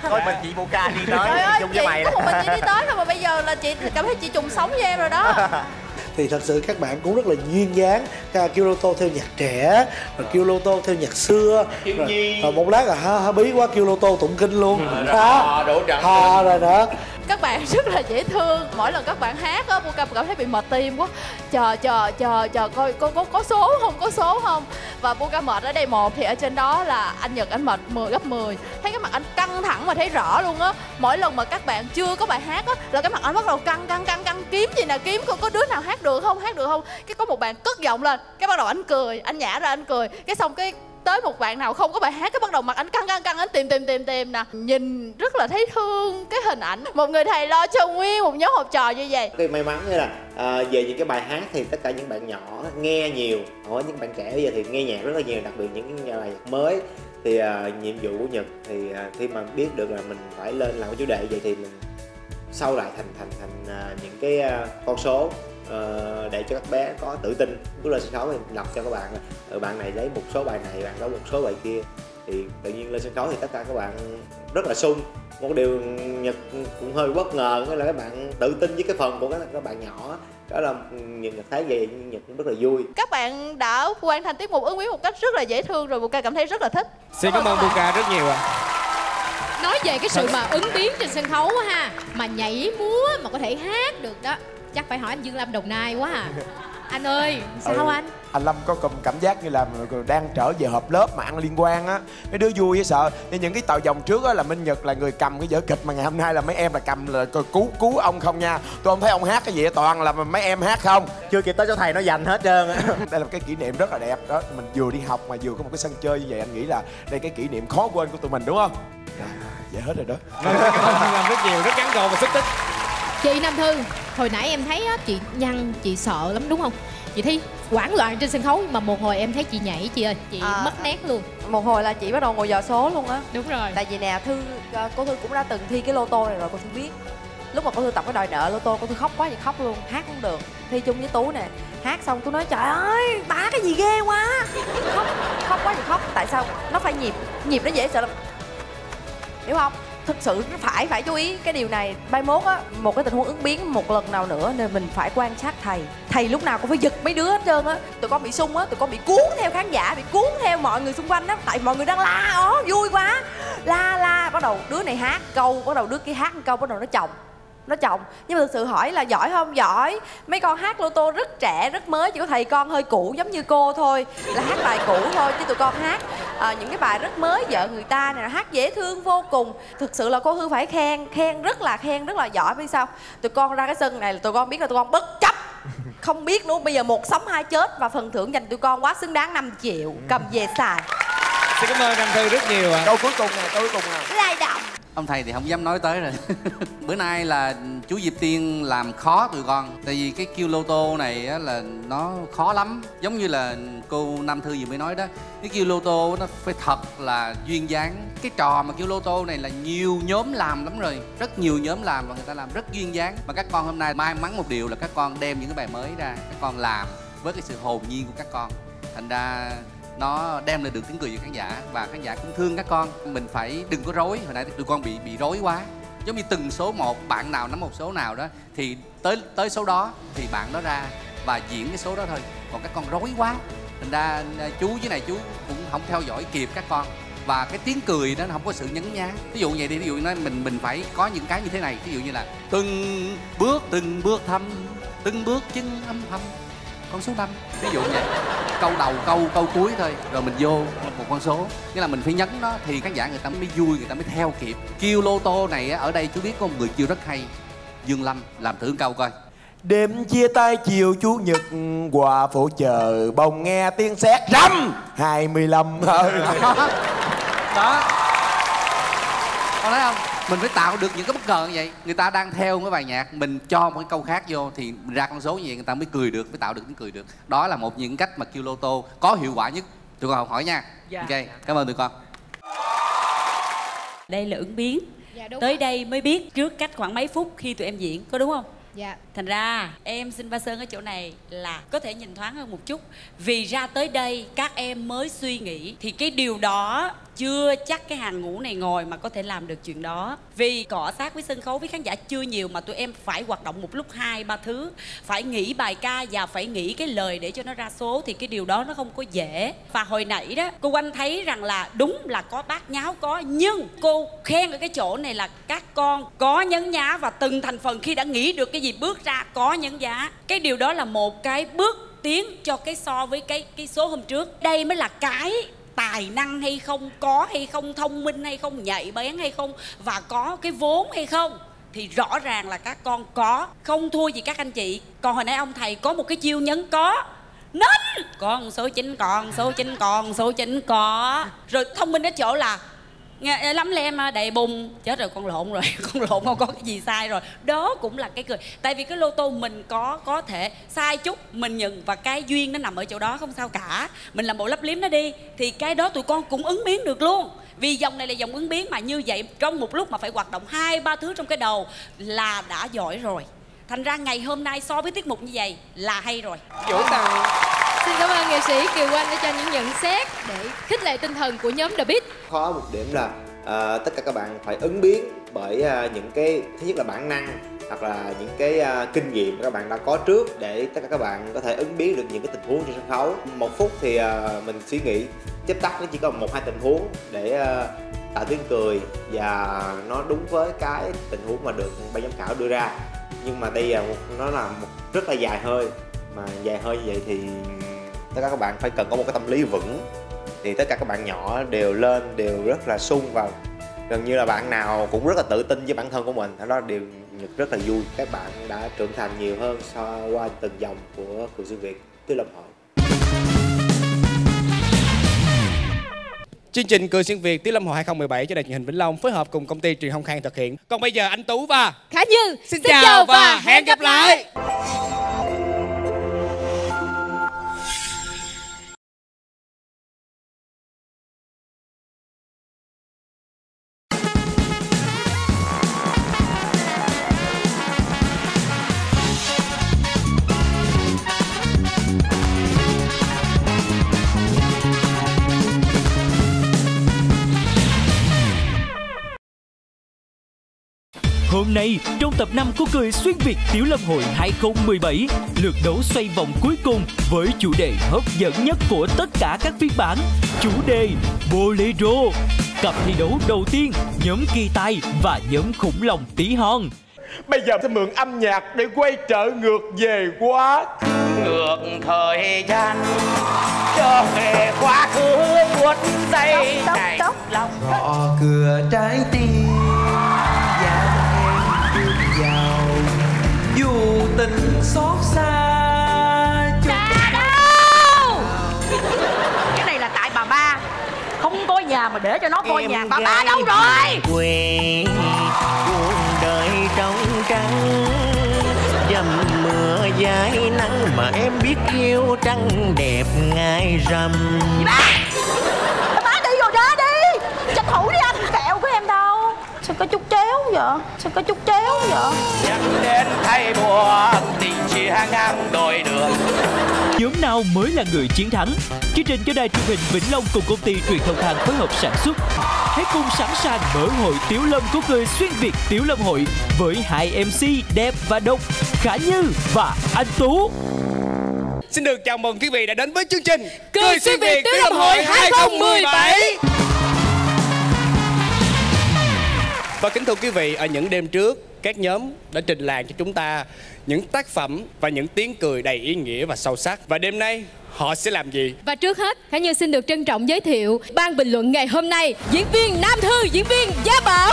Thôi mình chị Puka đi tới. Trời ơi, chị có một mình chị đi tới thôi mà bây giờ là chị cảm thấy chị trùng sống với em rồi đó. Thì thật sự các bạn cũng rất là duyên dáng, kêu lô tô theo nhạc trẻ, rồi kêu lô tô theo nhạc xưa, rồi, rồi một lát là ha, ha bí quá kêu lô tô tụng kinh luôn, hò đổ trận rồi đó. Các bạn rất là dễ thương, mỗi lần các bạn hát á, Puka cảm thấy bị mệt tim quá, chờ chờ chờ chờ coi có có có số không, có số không. Và Puka mệt ở đây một thì ở trên đó là anh Nhật anh mệt mười gấp mười, thấy cái mặt anh căng thẳng mà thấy rõ luôn á. Mỗi lần mà các bạn chưa có bài hát á là cái mặt anh bắt đầu căng căng căng căng, kiếm gì nè, kiếm có có đứa nào hát được không, hát được không. Cái có một bạn cất giọng lên, cái bắt đầu anh cười, anh nhả ra anh cười, cái xong cái tới một bạn nào không có bài hát cái bắt đầu mặt anh căng căng căng, anh tìm tìm tìm tìm nè, nhìn rất là thấy thương cái hình ảnh một người thầy lo cho nguyên một nhóm học trò như vậy. Cái may mắn như là à, về những cái bài hát thì tất cả những bạn nhỏ nghe nhiều, hỏi những bạn trẻ bây giờ thì nghe nhạc rất là nhiều, đặc biệt những bài nhạc mới Thì uh, nhiệm vụ của Nhật thì uh, khi mà biết được là mình phải lên làm cái chủ đề vậy thì mình sau lại thành thành thành uh, những cái uh, con số uh, để cho các bé có tự tin. Bước lên sân khấu thì mình lập cho các bạn ở bạn này lấy một số bài này, bạn đó một số bài kia, thì tự nhiên lên sân khấu thì tất cả các bạn rất là sung. Một điều Nhật cũng hơi bất ngờ là các bạn tự tin với cái phần của các, các bạn nhỏ. Đó là Nhật thấy vậy, Nhật cũng rất là vui. Các bạn đã hoàn thành tiết mục ứng biến một cách rất là dễ thương rồi, Puka cảm thấy rất là thích. Xin cảm ơn Puka rất nhiều ạ. À. Nói về cái sự mà ứng biến trên sân khấu ha, mà nhảy múa mà có thể hát được đó, chắc phải hỏi anh Dương Lâm Đồng Nai quá à. Anh ơi, sao ừ. anh? Anh Lâm có cảm giác như là đang trở về họp lớp mà ăn liên quan á. Mấy đứa vui với sợ. Nhưng những cái tàu dòng trước á là Minh Nhật là người cầm cái vở kịch, mà ngày hôm nay là mấy em là cầm là cứu cứu ông không nha. Tôi không thấy ông hát cái gì, toàn là mấy em hát không. Chưa kịp tới cho thầy nó dành hết trơn á. Đây là một cái kỷ niệm rất là đẹp đó. Mình vừa đi học mà vừa có một cái sân chơi như vậy, anh nghĩ là đây cái kỷ niệm khó quên của tụi mình đúng không? À, vậy hết rồi đó. Cảm ơn làm rất nhiều, rất gắn gọn và xúc tích. Chị Nam Thư, hồi nãy em thấy á, chị nhăn, chị sợ lắm đúng không? Chị thấy hoảng loạn trên sân khấu, mà một hồi em thấy chị nhảy chị ơi, chị à, mất nét luôn. Một hồi là chị bắt đầu ngồi dò số luôn á. Đúng rồi. Tại vì nè, Thư, cô Thư cũng đã từng thi cái lô tô này rồi, cô Thư biết. Lúc mà cô Thư tập cái đòi nợ lô tô, cô Thư khóc quá chị khóc luôn, hát cũng được. Thi chung với Tú nè, hát xong Tú nói trời ơi, bả cái gì ghê quá. Khóc, khóc quá chị khóc, tại sao? Nó phải nhịp, nhịp nó dễ sợ lắm. Hiểu không? Thực sự phải phải chú ý cái điều này. Mai mốt á, một cái tình huống ứng biến một lần nào nữa nên mình phải quan sát thầy. Thầy lúc nào cũng phải giật mấy đứa hết trơn á. Tụi con bị sung á, tụi con bị cuốn theo khán giả, bị cuốn theo mọi người xung quanh á. Tại mọi người đang la ó, vui quá, la la, bắt đầu đứa này hát câu, bắt đầu đứa kia hát câu, bắt đầu nó chồng. Nó chồng. Nhưng mà thực sự hỏi là giỏi không? Giỏi. Mấy con hát lô tô rất trẻ, rất mới. Chỉ có thầy con hơi cũ giống như cô thôi, là hát bài cũ thôi. Chứ tụi con hát à, những cái bài rất mới, vợ người ta này, hát dễ thương vô cùng. Thực sự là cô Hương phải khen, khen rất là khen, rất là giỏi. Vì sao? Tụi con ra cái sân này là tụi con biết là tụi con bất chấp, không biết luôn. Bây giờ một sống hai chết, và phần thưởng dành tụi con quá xứng đáng, năm triệu cầm về xài. Xin cảm ơn Nam Thư rất nhiều ạ. À. Câu cuối cùng nè, câu cuối cùng nè. Lai động. Ông thầy thì không dám nói tới rồi. Bữa nay là chú Diệp Tiên làm khó tụi con. Tại vì cái kêu lô tô này á, là nó khó lắm. Giống như là cô Nam Thư vừa mới nói đó, cái kêu lô tô nó phải thật là duyên dáng. Cái trò mà kêu lô tô này là nhiều nhóm làm lắm rồi, rất nhiều nhóm làm và người ta làm rất duyên dáng. Mà các con hôm nay may mắn một điều là các con đem những cái bài mới ra, các con làm với cái sự hồn nhiên của các con. Thành ra nó đem lại được tiếng cười cho khán giả, và khán giả cũng thương các con. Mình phải đừng có rối. Hồi nãy tụi con bị bị rối quá, giống như từng số một, bạn nào nắm một số nào đó thì tới tới số đó thì bạn đó ra và diễn cái số đó thôi. Còn các con rối quá, thành ra chú dưới này chú cũng không theo dõi kịp các con, và cái tiếng cười đó nó không có sự nhấn nhá. Ví dụ vậy đi, ví dụ nói mình mình phải có những cái như thế này, ví dụ như là từng bước từng bước thăm, từng bước chân âm thầm con số năm, ví dụ vậy. Câu đầu câu câu cuối thôi, rồi mình vô một con số, nghĩa là mình phải nhấn nó thì khán giả người ta mới vui, người ta mới theo kịp. Kêu lô tô này ở đây chú biết có một người kêu rất hay, Dương Lâm, làm thử câu coi. Đêm chia tay chiều Chủ Nhật qua phố chờ, bồng nghe tiếng sét rầm hai mươi lăm thôi. Đó, đó. Con thấy không? Mình phải tạo được những cái bất ngờ như vậy. Người ta đang theo cái bài nhạc, mình cho một cái câu khác vô thì ra con số như vậy, người ta mới cười được, mới tạo được tiếng cười được. Đó là một những cách mà kêu lô tô có hiệu quả nhất. Tụi con học hỏi nha. Dạ. Ok, cảm ơn tụi con. Đây là ứng biến. Dạ, đúng. Tới rồi. Đây mới biết trước cách khoảng mấy phút khi tụi em diễn, có đúng không? Dạ. Thành ra em xin ba sơn ở chỗ này là có thể nhìn thoáng hơn một chút. Vì ra tới đây các em mới suy nghĩ, thì cái điều đó chưa chắc cái hàng ngũ này ngồi mà có thể làm được chuyện đó. Vì cọ sát với sân khấu, với khán giả chưa nhiều, mà tụi em phải hoạt động một lúc hai ba thứ, phải nghĩ bài ca và phải nghĩ cái lời để cho nó ra số, thì cái điều đó nó không có dễ. Và hồi nãy đó cô Oanh thấy rằng là đúng là có bát nháo có, nhưng cô khen ở cái chỗ này là các con có nhấn nhá, và từng thành phần khi đã nghĩ được cái gì bước ra có nhấn nhá. Cái điều đó là một cái bước tiến cho cái so với cái cái số hôm trước. Đây mới là cái tài năng hay không, có hay không, thông minh hay không, nhạy bén hay không, và có cái vốn hay không. Thì rõ ràng là các con có, không thua gì các anh chị. Còn hồi nãy ông thầy có một cái chiêu nhấn có, nên con số chín, còn số chín, còn số chín có. Rồi thông minh ở chỗ là Nghe lắm lem đầy bùng. Chết rồi, con lộn rồi, con lộn không có cái gì sai rồi. Đó cũng là cái cười. Tại vì cái lô tô mình có có thể sai chút, mình nhận, và cái duyên nó nằm ở chỗ đó, không sao cả. Mình làm bộ lấp liếm nó đi thì cái đó tụi con cũng ứng biến được luôn. Vì dòng này là dòng ứng biến mà, như vậy trong một lúc mà phải hoạt động hai ba thứ trong cái đầu là đã giỏi rồi. Thành ra ngày hôm nay so với tiết mục như vậy là hay rồi. Vỗ tay. Xin cảm ơn nghệ sĩ Kiều Oanh đã cho những nhận xét để khích lệ tinh thần của nhóm The Beat. Khó một điểm là uh, tất cả các bạn phải ứng biến bởi uh, những cái, thứ nhất là bản năng hoặc là những cái uh, kinh nghiệm các bạn đã có trước, để tất cả các bạn có thể ứng biến được những cái tình huống trên sân khấu. Một phút thì uh, mình suy nghĩ chớp tắt nó chỉ còn một hai tình huống để uh, tạo tiếng cười và nó đúng với cái tình huống mà được ban giám khảo đưa ra. Nhưng mà đây là một, nó là một rất là dài hơi, mà dài hơi như vậy thì tất cả các bạn phải cần có một cái tâm lý vững. Thì tất cả các bạn nhỏ đều lên, đều rất là sung và gần như là bạn nào cũng rất là tự tin với bản thân của mình. Đó là điều rất là vui. Các bạn đã trưởng thành nhiều hơn so qua từng dòng của Cười Xuyên Việt, Tiểu Lâm Hội. Chương trình Cười Xuyên Việt Tiểu Lâm Hội hai không một bảy cho Đài Truyền hình Vĩnh Long phối hợp cùng Công ty Truyền thông Khang thực hiện. Còn bây giờ Anh Tú và Khả Như xin, xin chào, chào và, và hẹn gặp lại. Hôm nay, trong tập năm của Cười Xuyên Việt Tiểu Lâm Hội hai không một bảy, lượt đấu xoay vòng cuối cùng với chủ đề hấp dẫn nhất của tất cả các phiên bản, chủ đề Bolero. Cặp thi đấu đầu tiên, nhóm Kỳ Tài và nhóm Khủng Long Tí Hon. Bây giờ sẽ mượn âm nhạc để quay trở ngược về quá ngược thời gian, trở về quá khứ một giây này gõ cửa trái tim. Tình xót xa cha đâu. Cái này là tại bà ba không có nhà mà để cho nó coi nhà. Bà ba đâu rồi? Quê cuộc đời trong trắng, dầm mưa dãi nắng mà em biết yêu trăng đẹp ngay rằm. Bà má đi rồi đó, đi tranh thủ đi anh. Kẹo của em đâu? Sao có chút chéo vậy? Sao có chút chéo vậy? Nhắc đến thay buồn, tình chia ngang đôi đường. Nhóm nào mới là người chiến thắng? Chương trình do Đài Truyền hình Vĩnh Long cùng Công ty Truyền thông Khang phối hợp sản xuất. Hãy cùng sẵn sàng mở hội Tiểu Lâm của Cười Xuyên Việt Tiểu Lâm Hội với hai em xê đẹp và độc, Khả Như và Anh Tú. Xin được chào mừng quý vị đã đến với chương trình Cười Xuyên Việt Tiểu Lâm Hội hai không một bảy. Và kính thưa quý vị, ở những đêm trước, các nhóm đã trình làng cho chúng ta những tác phẩm và những tiếng cười đầy ý nghĩa và sâu sắc. Và đêm nay, họ sẽ làm gì? Và trước hết, Khả Như xin được trân trọng giới thiệu ban bình luận ngày hôm nay: diễn viên Nam Thư, diễn viên Gia Bảo,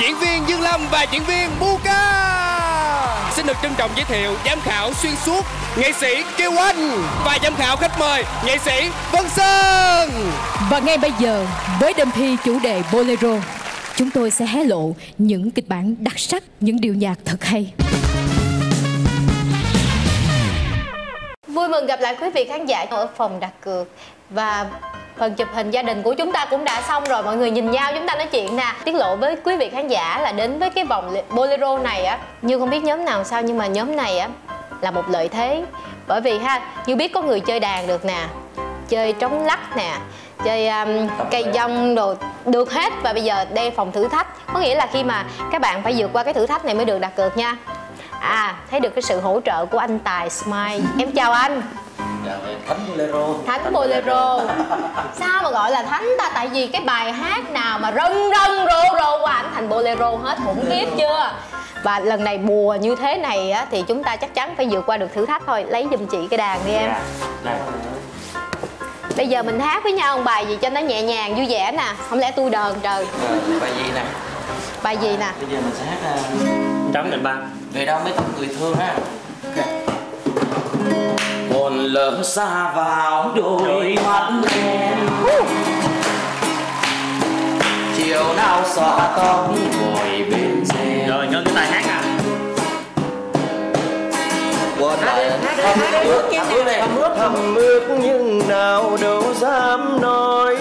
diễn viên Dương Lâm và diễn viên Puka. Xin được trân trọng giới thiệu giám khảo xuyên suốt, nghệ sĩ Kiều Anh, và giám khảo khách mời, nghệ sĩ Vân Sơn. Và ngay bây giờ, với đêm thi chủ đề Bolero, chúng tôi sẽ hé lộ những kịch bản đặc sắc, những điệu nhạc thật hay. Vui mừng gặp lại quý vị khán giả ở phòng đặt cược. Và phần chụp hình gia đình của chúng ta cũng đã xong rồi. Mọi người nhìn nhau chúng ta nói chuyện nè. Tiết lộ với quý vị khán giả là đến với cái vòng Bolero này á, Như không biết nhóm nào sao nhưng mà nhóm này á là một lợi thế. Bởi vì ha, Như biết có người chơi đàn được nè, chơi trống lắc nè, chơi um, cây dông đồ được hết. Và bây giờ đây phòng thử thách, có nghĩa là khi mà các bạn phải vượt qua cái thử thách này mới được đặt cược nha. À, thấy được cái sự hỗ trợ của anh Tài Smile. Em chào anh. Thánh Bolero. Thánh Bolero. Sao mà gọi là thánh ta? Tại vì cái bài hát nào mà rân rân rô rô qua ảnh thành Bolero hết, khủng khiếp chưa? Và lần này bùa như thế này á, thì chúng ta chắc chắn phải vượt qua được thử thách thôi. Lấy giùm chị cái đàn đi em. Này, bây giờ mình hát với nhau một bài gì cho nó nhẹ nhàng vui vẻ nè, không lẽ tôi đờn trời. Bài gì nè? Bài gì nè? Bây giờ mình sẽ hát trống định ba. Về đâu mấy tóc người thương ha. Hồn lỡ xa vào đôi mắt em, chiều nào xõa tóc ngồi bên xe. Rồi ngân cái tài hát à. Qua đời thấm ướt, thấm ướt nhưng nào đâu dám nói,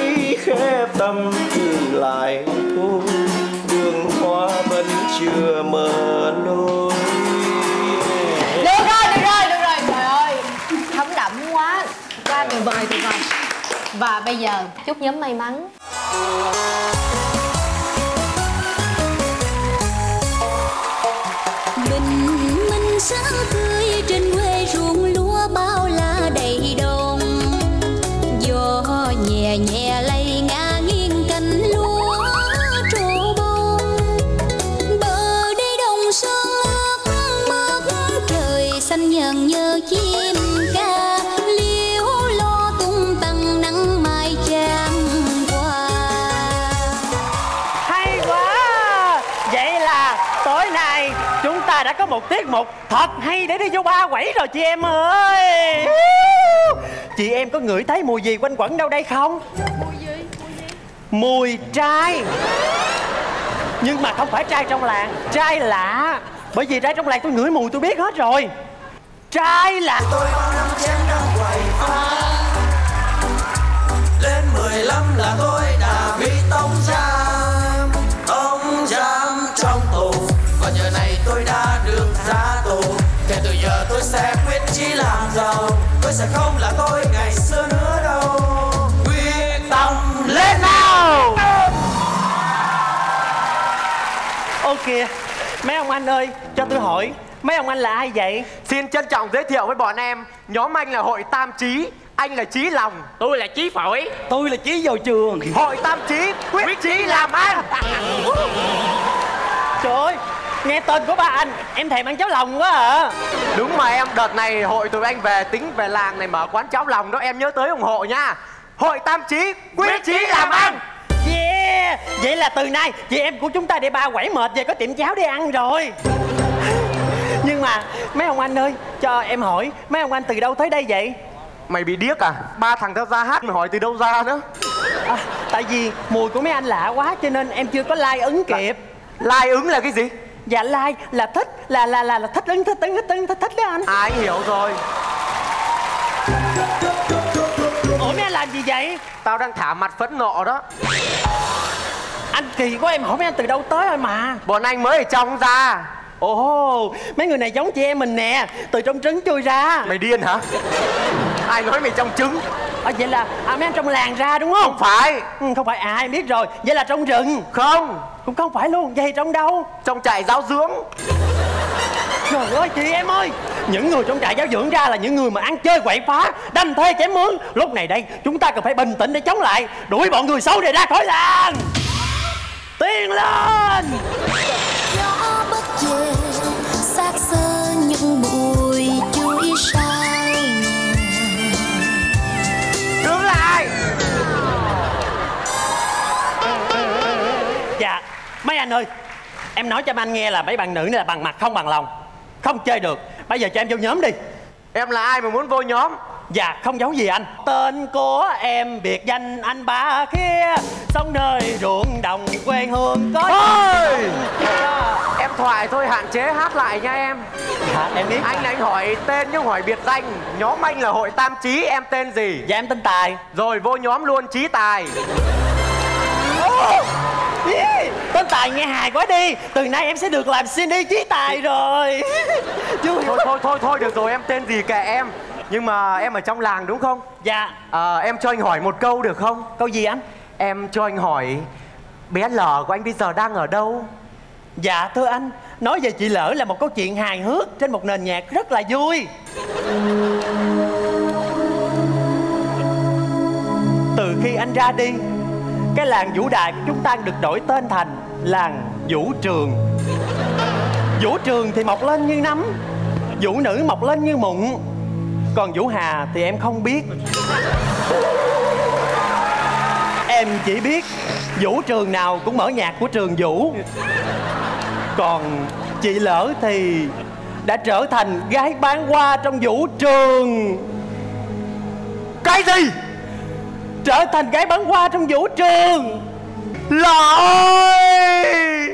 khép tâm dừng lại thôi. Đường hoa vẫn chưa mở lối. Được rồi, được rồi, được rồi, trời ơi, thấm đậm quá, qua tuyệt vời, tuyệt vời. Và bây giờ chúc nhóm may mắn. Bình minh sáng tươi trên quê ruộng lúa bao la đầy đồng, gió nhẹ nhẹ lay ngả nghiêng cánh lúa trổ bông. Bờ đê đồng sông ướt mơ trời xanh nhờn nhơ chim ca liễu lo tung tăng nắng mai trang qua. Hay quá, vậy là tối nay chúng ta đã có một tiết mục thật hay để đi vô ba quẩy rồi chị em ơi. Chị em có ngửi thấy mùi gì quanh quẩn đâu đây không? Mùi gì? Mùi gì? Mùi trai. Nhưng mà không phải trai trong làng, trai lạ. Bởi vì trai trong làng tôi ngửi mùi tôi biết hết rồi. Trai lạ. Tôi có năm chén đang quậy phá, lên mười lăm là tôi đã bị tống giam. Tống giam trong tù, và giờ này tôi đã được ra tù. Kể từ giờ tôi sẽ quyết chí làm giàu, tôi sẽ không là tôi ngày xưa nữa đâu. Quyết tâm lên nào. Ô kìa, mấy ông anh ơi, cho tôi hỏi mấy ông anh là ai vậy? Xin trân trọng giới thiệu với bọn em, nhóm anh là Hội Tam Trí. Anh là Trí Lòng, tôi là Trí Phổi, tôi là Trí vào trường. Hội Tam Trí quyết, quyết chí làm ăn. Trời ơi, nghe tên của ba anh em thèm ăn cháo lòng quá à. Đúng mà em, đợt này hội tụi anh về tính về làng này mở quán cháo lòng đó, em nhớ tới ủng hộ nha. Hội Tam Trí quyết chí làm ăn. Yeah, vậy là từ nay chị em của chúng ta đi ba quẩy mệt về có tiệm cháo đi ăn rồi. Nhưng mà mấy ông anh ơi, cho em hỏi mấy ông anh từ đâu tới đây vậy? Mày bị điếc à? Ba thằng theo ra hát mày hỏi từ đâu ra nữa à? Tại vì mùi của mấy anh lạ quá cho nên em chưa có like ứng kịp. Like ứng là cái gì? Dạ like là thích, là là là, là thích ứng, thích ứng, thích ứng, thích thích đấy anh. À anh hiểu rồi. Ủa mấy anh làm gì vậy? Tao đang thả mặt phẫn nộ đó. Anh kỳ quá, em hỏi mấy anh từ đâu tới rồi mà. Bọn anh mới ở trong ra. Ồ, oh, mấy người này giống chị em mình nè, từ trong trứng chui ra. Mày điên hả? Ai nói mày trong trứng? À, vậy là à, mấy anh trong làng ra đúng không? Không phải. Ừ, không phải, ai à, biết rồi. Vậy là trong rừng. Không. Cũng không phải luôn, vậy trong đâu? Trong trại giáo dưỡng. Trời ơi chị em ơi, những người trong trại giáo dưỡng ra là những người mà ăn chơi quậy phá, đâm thuê chém mướn. Lúc này đây chúng ta cần phải bình tĩnh để chống lại, đuổi bọn người xấu này ra khỏi làng. Tiến lên. Xác xơ những bụi chuối sai. Đứng lại. Dạ mấy anh ơi, em nói cho anh nghe là mấy bạn nữ này là bằng mặt không bằng lòng, không chơi được. Bây giờ cho em vô nhóm đi. Em là ai mà muốn vô nhóm? Dạ không giấu gì anh, tên của em biệt danh anh ba kia, sống nơi ruộng đồng quê hương có. Ôi! Em thoại thôi, hạn chế hát lại nha em. Dạ em biết. Anh là anh hỏi tên nhưng hỏi biệt danh. Nhóm anh là Hội Tam Trí, em tên gì? Dạ em tên Tài. Rồi vô nhóm luôn, Trí Tài. Yeah, tên Tài nghe hài quá đi. Từ nay em sẽ được làm xê đê Trí Tài rồi. Thôi thôi thôi thôi được rồi, em tên gì kệ em. Nhưng mà em ở trong làng đúng không? Dạ. À, em cho anh hỏi một câu được không? Câu gì anh? Em cho anh hỏi bé Lờ của anh bây giờ đang ở đâu? Dạ thưa anh, nói về chị Lỡ là một câu chuyện hài hước trên một nền nhạc rất là vui. Từ khi anh ra đi, cái làng Vũ Đại của chúng ta được đổi tên thành làng Vũ Trường. Vũ Trường thì mọc lên như nấm, Vũ Nữ mọc lên như mụn, còn Vũ Hà thì em không biết. Em chỉ biết Vũ Trường nào cũng mở nhạc của Trường Vũ. Còn chị Lỡ thì đã trở thành gái bán hoa trong Vũ Trường. Cái gì? Trở thành gái bán hoa trong Vũ Trường. là ai?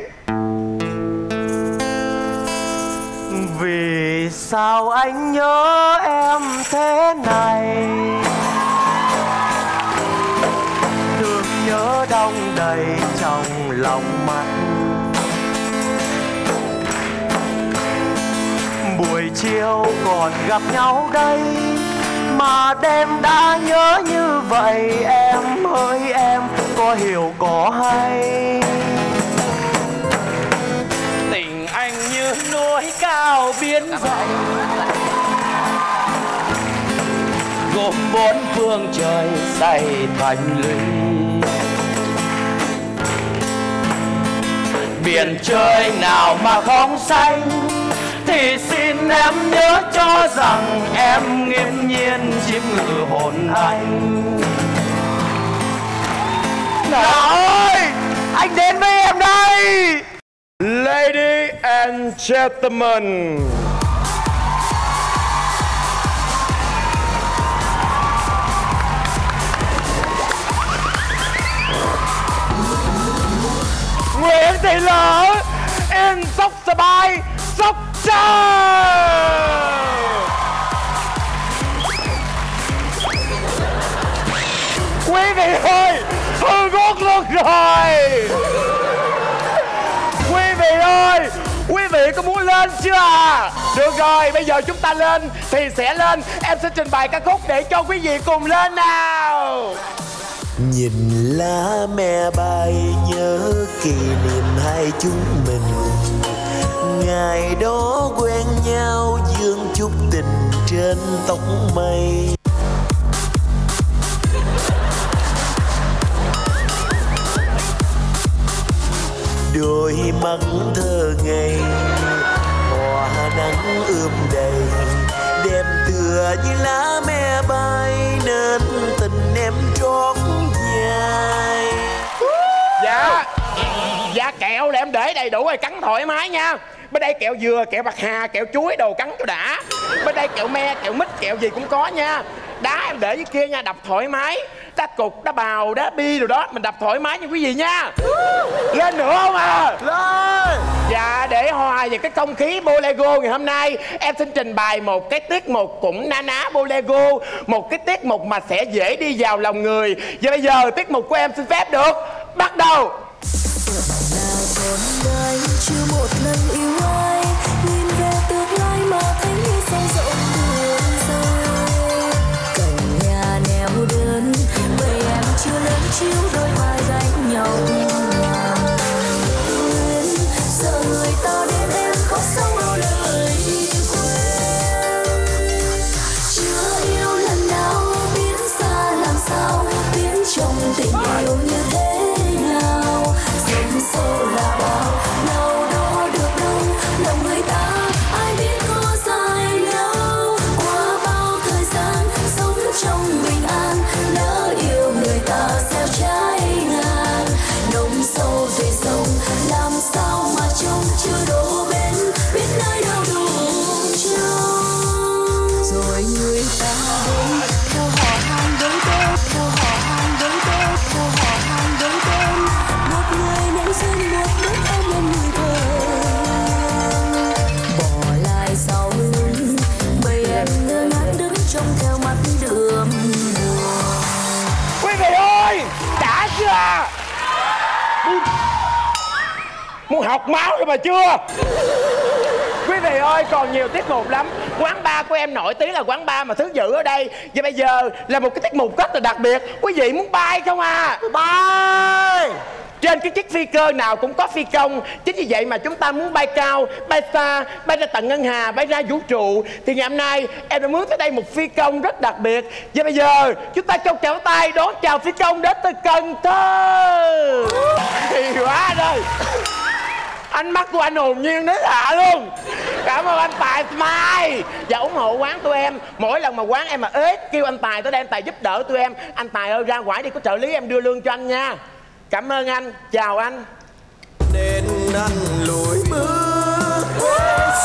Vì sao anh nhớ em thế này? Thương nhớ đong đầy trong lòng mắt. Buổi chiều còn gặp nhau đây mà đêm đã nhớ như vậy. Em ơi em có hiểu có hay? Tình anh như núi cao biến dậy, gồm bốn phương trời dày thành lũy. Biển trời nào mà không xanh, thì xin em nhớ cho rằng em nghiễm nhiên chiếm ngự hồn anh. Nào ơi, anh đến với em đây. Lady and gentlemen, Nguyễn Thị Lỡ in Sóc Spy Sóc Trăng. Quý vị ơi, hư gốc luôn rồi. Quý vị ơi, quý vị có muốn lên chưa à? Được rồi, bây giờ chúng ta lên thì sẽ lên. Em sẽ trình bày ca khúc để cho quý vị cùng lên nào. Nhìn lá me bay nhớ kỷ niệm hai chúng mình. Ngày đó quen nhau dương chút tình trên tóc mây. Đôi mắt thơ ngây, hòa nắng ươm đầy. Đêm tựa như lá me bay nên tình em trót dài. Dạ, dạ kẹo là em để đầy đủ rồi, cắn thoải mái nha. Bên đây kẹo dừa, kẹo bạc hà, kẹo chuối, đồ cắn cho đã. Bên đây kẹo me, kẹo mít, kẹo gì cũng có nha. Đá em để dưới kia nha, đập thoải mái. Đá cục, đá bào, đá bi rồi đó, mình đập thoải mái nha quý vị nha. Lên nữa không à? Lên. Dạ, để hòa về cái không khí bolero ngày hôm nay, em xin trình bày một cái tiết mục cũng na ná bolero, một cái tiết mục mà sẽ dễ đi vào lòng người. Và bây giờ tiết mục của em xin phép được bắt đầu. Chiếu đôi vai dành nhau quên, giờ người ta đến em có sống đâu lời quên. Chưa yêu lần nào biến xa làm sao, biến trong tình yêu như thế nào. Sống sâu là bao nào đó được đâu, lòng người ta ai biết có dài lâu. Qua bao thời gian sống trong bình an, lỡ yêu người ta trái ngàn nồng sâu về sông làm sao mà trông chưa đổ bên biết nơi đâu đủ trông. Rồi người ta đến theo họ hàng đến tên, theo họ hàng đến tên, theo họ hàng đến tên. Một người nắng sinh một bước em lên người vợ, bỏ lại sau lưng bây em ngơ ngác đứng trông theo mắt đường. Quý vị ơi, chưa? Muốn... Muốn học máu rồi mà chưa? Quý vị ơi, còn nhiều tiết mục lắm. Quán bar của em nổi tiếng là quán bar mà thứ dữ ở đây. Và bây giờ là một cái tiết mục rất là đặc biệt. Quý vị muốn bay không à? Bay! Trên cái chiếc phi cơ nào cũng có phi công. Chính vì vậy mà chúng ta muốn bay cao, bay xa, bay ra tận ngân hà, bay ra vũ trụ. Thì ngày hôm nay em đã mướn tới đây một phi công rất đặc biệt. Và bây giờ chúng ta trong chào tay đón chào phi công đến từ Cần Thơ. Thì quá rồi. Ánh mắt của anh hồn nhiên đến lạ luôn. Cảm ơn anh Tài Smile và ủng hộ quán tụi em. Mỗi lần mà quán em mà ế kêu anh Tài tới đây, anh Tài giúp đỡ tụi em. Anh Tài ơi ra ngoài đi, có trợ lý em đưa lương cho anh nha. Cảm ơn anh, chào anh. Nên ăn lùi bước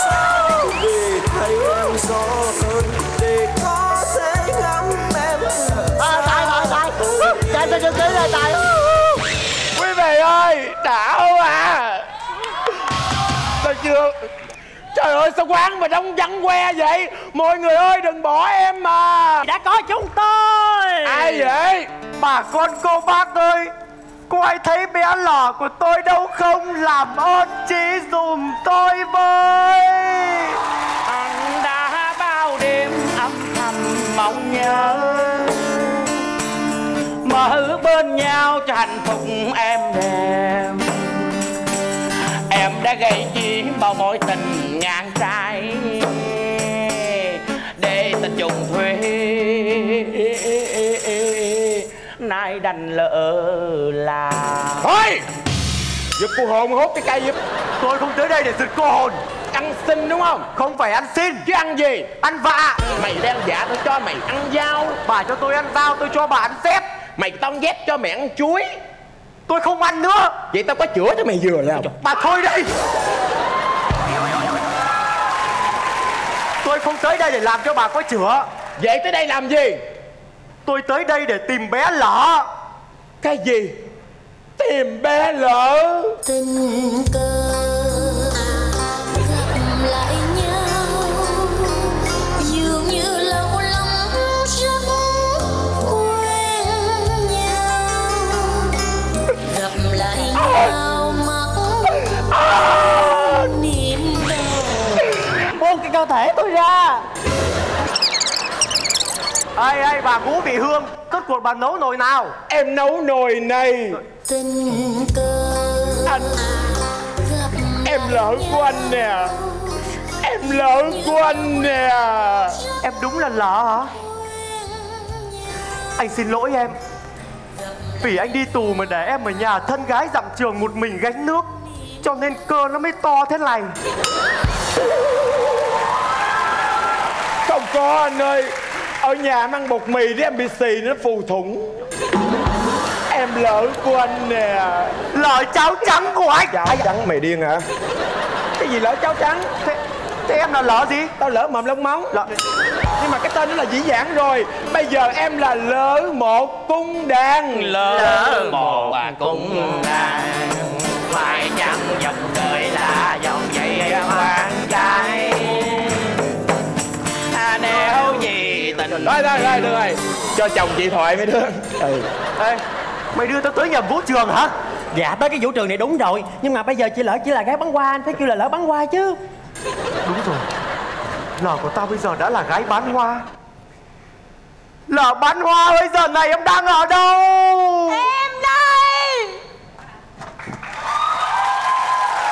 sao vì thấy em gió hơn để có dễ ngắm em. Tài, tài, tài, tài, tài, tài, tài, tài. Quý vị ơi, đã không à. Tôi chưa. Trời ơi, sao quán mà đông vắng que vậy? Mọi người ơi, đừng bỏ em mà. Đã có chúng tôi. Ai vậy? Bà con cô bác ơi, có ai thấy bé lò của tôi đâu không? Làm ơn chỉ dùm tôi với. Anh đã bao đêm âm thầm mong nhớ, mở bên nhau cho hạnh phúc em đêm. Em đã gây chi bao mối tình ngàn trái, để tình trùng thuê nay đành lỡ là. Thôi! Giúp cô hồn hốt cái cây giúp. Tôi không tới đây để giật cô hồn. Ăn xin đúng không? Không phải ăn xin. Chứ ăn gì? Ăn vạ. Mày đem giả tôi cho mày ăn dao. Bà cho tôi ăn dao, tôi cho bà ăn dép. Mày tông dép cho mẹ ăn chuối. Tôi không ăn nữa. Vậy tao có chữa cho mày vừa nào. Bà thôi đi. Tôi không tới đây để làm cho bà có chữa. Vậy tới đây làm gì? Tôi tới đây để tìm bé lỡ. Cái gì? Tìm bé lỡ. Tình cơ gặp lại nhau, dường như lâu lắm rất quen nhau. Gặp lại nhau mắt niềm đau. Buông cái cơ thể tôi ra. Ê, ê, bà Vũ bị hương, cất cuộc bà nấu nồi nào? Em nấu nồi này. Tình cơ anh, em lỡ của anh nè. Em lỡ của anh nè. Em đúng là lỡ hả? Anh xin lỗi em, vì anh đi tù mà để em ở nhà thân gái dặm trường một mình gánh nước, cho nên cơ nó mới to thế này. Không có anh ơi. Ở nhà em ăn bột mì để em bị xì nó phù thủng. Em lỡ của anh nè. Lỡ cháo trắng của anh. Cháo trắng mày điên hả? Cái gì lỡ cháo trắng? Thế, thế em là lỡ gì? Tao lỡ mồm lông móng lỡ... Nhưng mà cái tên nó là dĩ vãng rồi. Bây giờ em là lỡ một cung đàn. Lỡ, lỡ một à, cung đàn. Phải chẳng dòng đời là dòng vậy em hoang trái. À nếu gì rồi rồi rồi được rồi, cho chồng chị thoại mới được. Ừ. Ê, mày đưa tao tới nhà vũ trường hả? Dạ tới cái vũ trường này đúng rồi, nhưng mà bây giờ chị lỡ chỉ là gái bán hoa, anh phải kêu là lỡ bán hoa chứ. Đúng rồi, lỡ của tao bây giờ đã là gái bán hoa. Lỡ bán hoa bây giờ này em đang ở đâu? Em đây.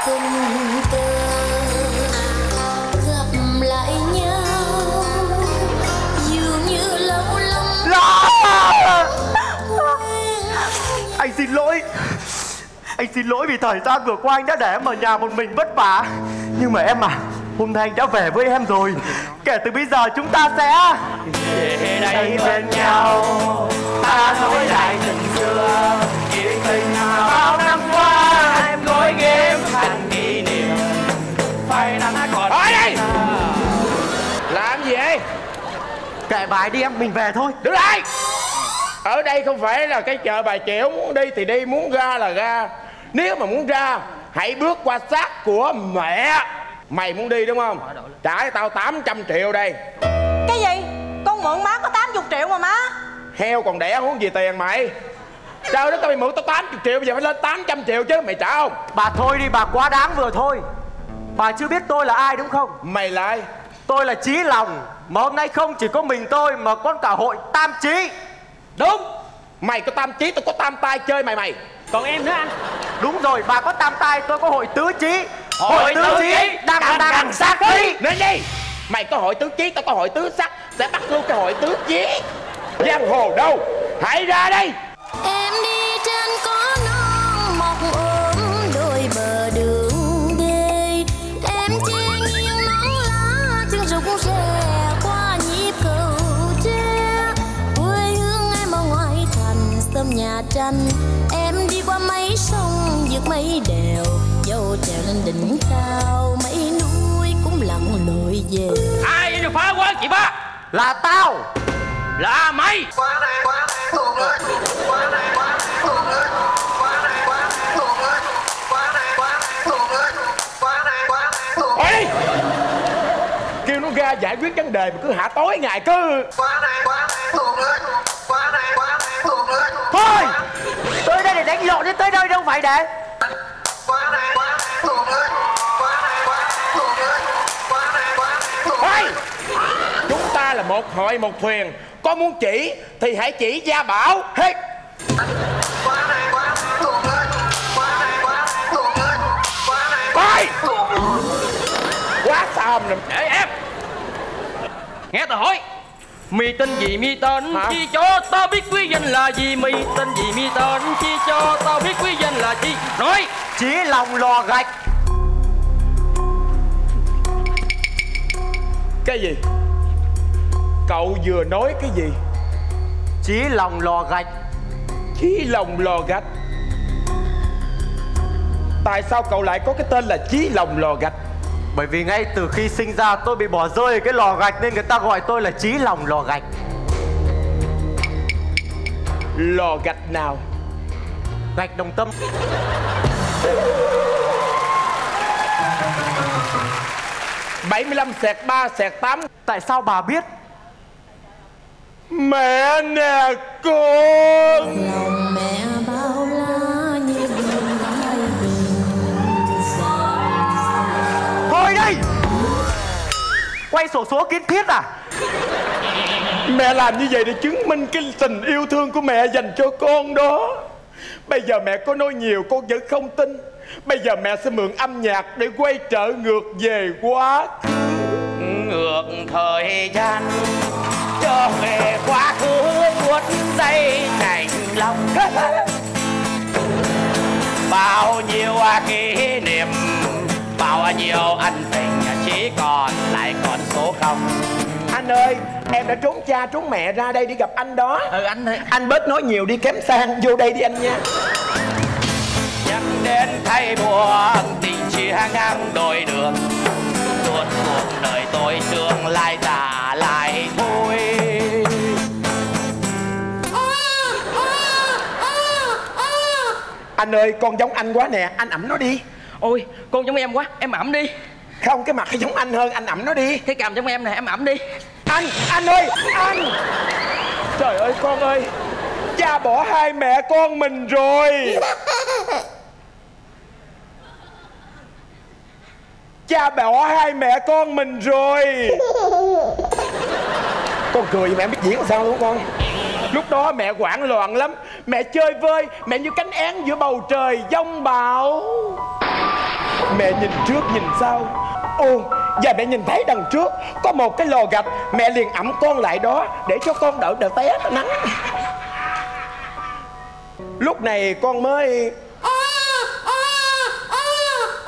Tình cơ gặp lại nhau. Anh xin lỗi. Anh xin lỗi vì thời gian vừa qua anh đã để em ở nhà một mình vất vả. Nhưng mà em à, hôm nay anh đã về với em rồi. Kể từ bây giờ chúng ta sẽ về đây bên nhau. Ta nối lại tình xưa, chỉ tình bao năm qua. Em gói game thành kỷ niệm. Phải năm còn ở đây. Làm gì vậy? Kệ bài đi em, mình về thôi. Đứng lại. Ở đây không phải là cái chợ Bà Triệu, muốn đi thì đi, muốn ra là ra. Nếu mà muốn ra, hãy bước qua xác của mẹ. Mày muốn đi đúng không? Trả cho tao tám trăm triệu đây. Cái gì? Con mượn má có tám mươi triệu mà má. Heo còn đẻ huống gì tiền mày. Trời đất ơi, mày mượn tao tám mươi triệu, bây giờ phải lên tám trăm triệu chứ, mày trả không? Bà thôi đi, bà quá đáng vừa thôi. Bà chưa biết tôi là ai đúng không? Mày là ai? Tôi là Chí Lòng. Mà hôm nay không chỉ có mình tôi mà còn cả hội Tam Trí. Đúng. Mày có tam trí, tôi có tam tai chơi mày mày. Còn em nữa anh. Đúng rồi, bà có tam tai, tôi có hội tứ trí. Hội, hội tứ, tứ trí đang đang đằng sát đi. Nên đi. Mày có hội tứ trí, tao có hội tứ sắc. Sẽ bắt luôn cái hội tứ trí. Giang hồ đâu? Hãy ra đây. Em đi trên có non mọc ôm đôi bờ đường đê. Em che nhiều nắng lá chân rụng rè qua nhịp cầu tre. Tâm nhà tranh em đi qua mấy sông vượt mấy đèo, dâu trèo lên đỉnh cao mấy núi cũng lặn lội về. Ai vậy? Đừng phá quá chị ba. Là tao. Là mày. Quá đáng, quá đáng, giải quyết vấn đề mà cứ hả tối ngày cứ quá đáng, quá đáng luôn rồi. Quá đáng, quá đáng luôn rồi. Thôi tôi đây để đánh lộn chứ tới nơi đâu phải để quá đáng, quá đáng luôn rồi. Quá đáng, quá đáng luôn rồi. Quá đáng, quá đáng luôn rồi. Chúng ta là một hội một thuyền, có muốn chỉ thì hãy chỉ Gia Bảo hết. Để em nghe tôi hỏi, mi tên gì mi tên chi cho tao biết quý danh là gì? Mi tên gì mi tên chi cho tao biết quý danh là gì? Nói chỉ lòng lò gạch. Cái gì? Cậu vừa nói cái gì? Chỉ lòng lò gạch. Chí lòng lò gạch? Tại sao cậu lại có cái tên là Chí lòng lò gạch? Bởi vì ngay từ khi sinh ra tôi bị bỏ rơi cái lò gạch nên người ta gọi tôi là Chí lòng lò gạch. Lò gạch nào? Gạch Đồng Tâm. bảy mươi lăm xẹt ba xẹt tám. Tại sao bà biết? Mẹ nè con. Quay sổ số kiến thiết à? Mẹ làm như vậy để chứng minh cái tình yêu thương của mẹ dành cho con đó. Bây giờ mẹ có nói nhiều con vẫn không tin. Bây giờ mẹ sẽ mượn âm nhạc để quay trở ngược về quá khứ. Ngược thời gian cho về quá khứ cuốn dây thành lòng. Bao nhiêu kỷ niệm, bao nhiêu anh tình chỉ còn lại còn số không. Anh ơi, em đã trốn cha trốn mẹ ra đây để gặp anh đó. Ừ anh ơi. Anh bớt nói nhiều đi, kém sang. Vô đây đi anh nha. Nhắc đến thay buồn, tình chia ngang đôi đường. Suốt cuộc đời tôi tương lai giả lại thôi. Anh ơi, con giống anh quá nè, anh ẵm nó đi. Ôi, con giống em quá, em ẵm đi. Không, cái mặt hay giống anh hơn, anh ẩm nó đi. Cái cằm giống em nè, em ẩm đi. Anh, anh ơi, anh. Trời ơi con ơi, cha bỏ hai mẹ con mình rồi. Cha bỏ hai mẹ con mình rồi. Con cười mẹ biết diễn làm sao đúng không con? Lúc đó mẹ hoảng loạn lắm. Mẹ chơi vơi, mẹ như cánh én giữa bầu trời giông bão. Mẹ nhìn trước nhìn sau. Ô, và mẹ nhìn thấy đằng trước có một cái lò gạch. Mẹ liền ẵm con lại đó để cho con đỡ đỡ té nắng. Lúc này con mới...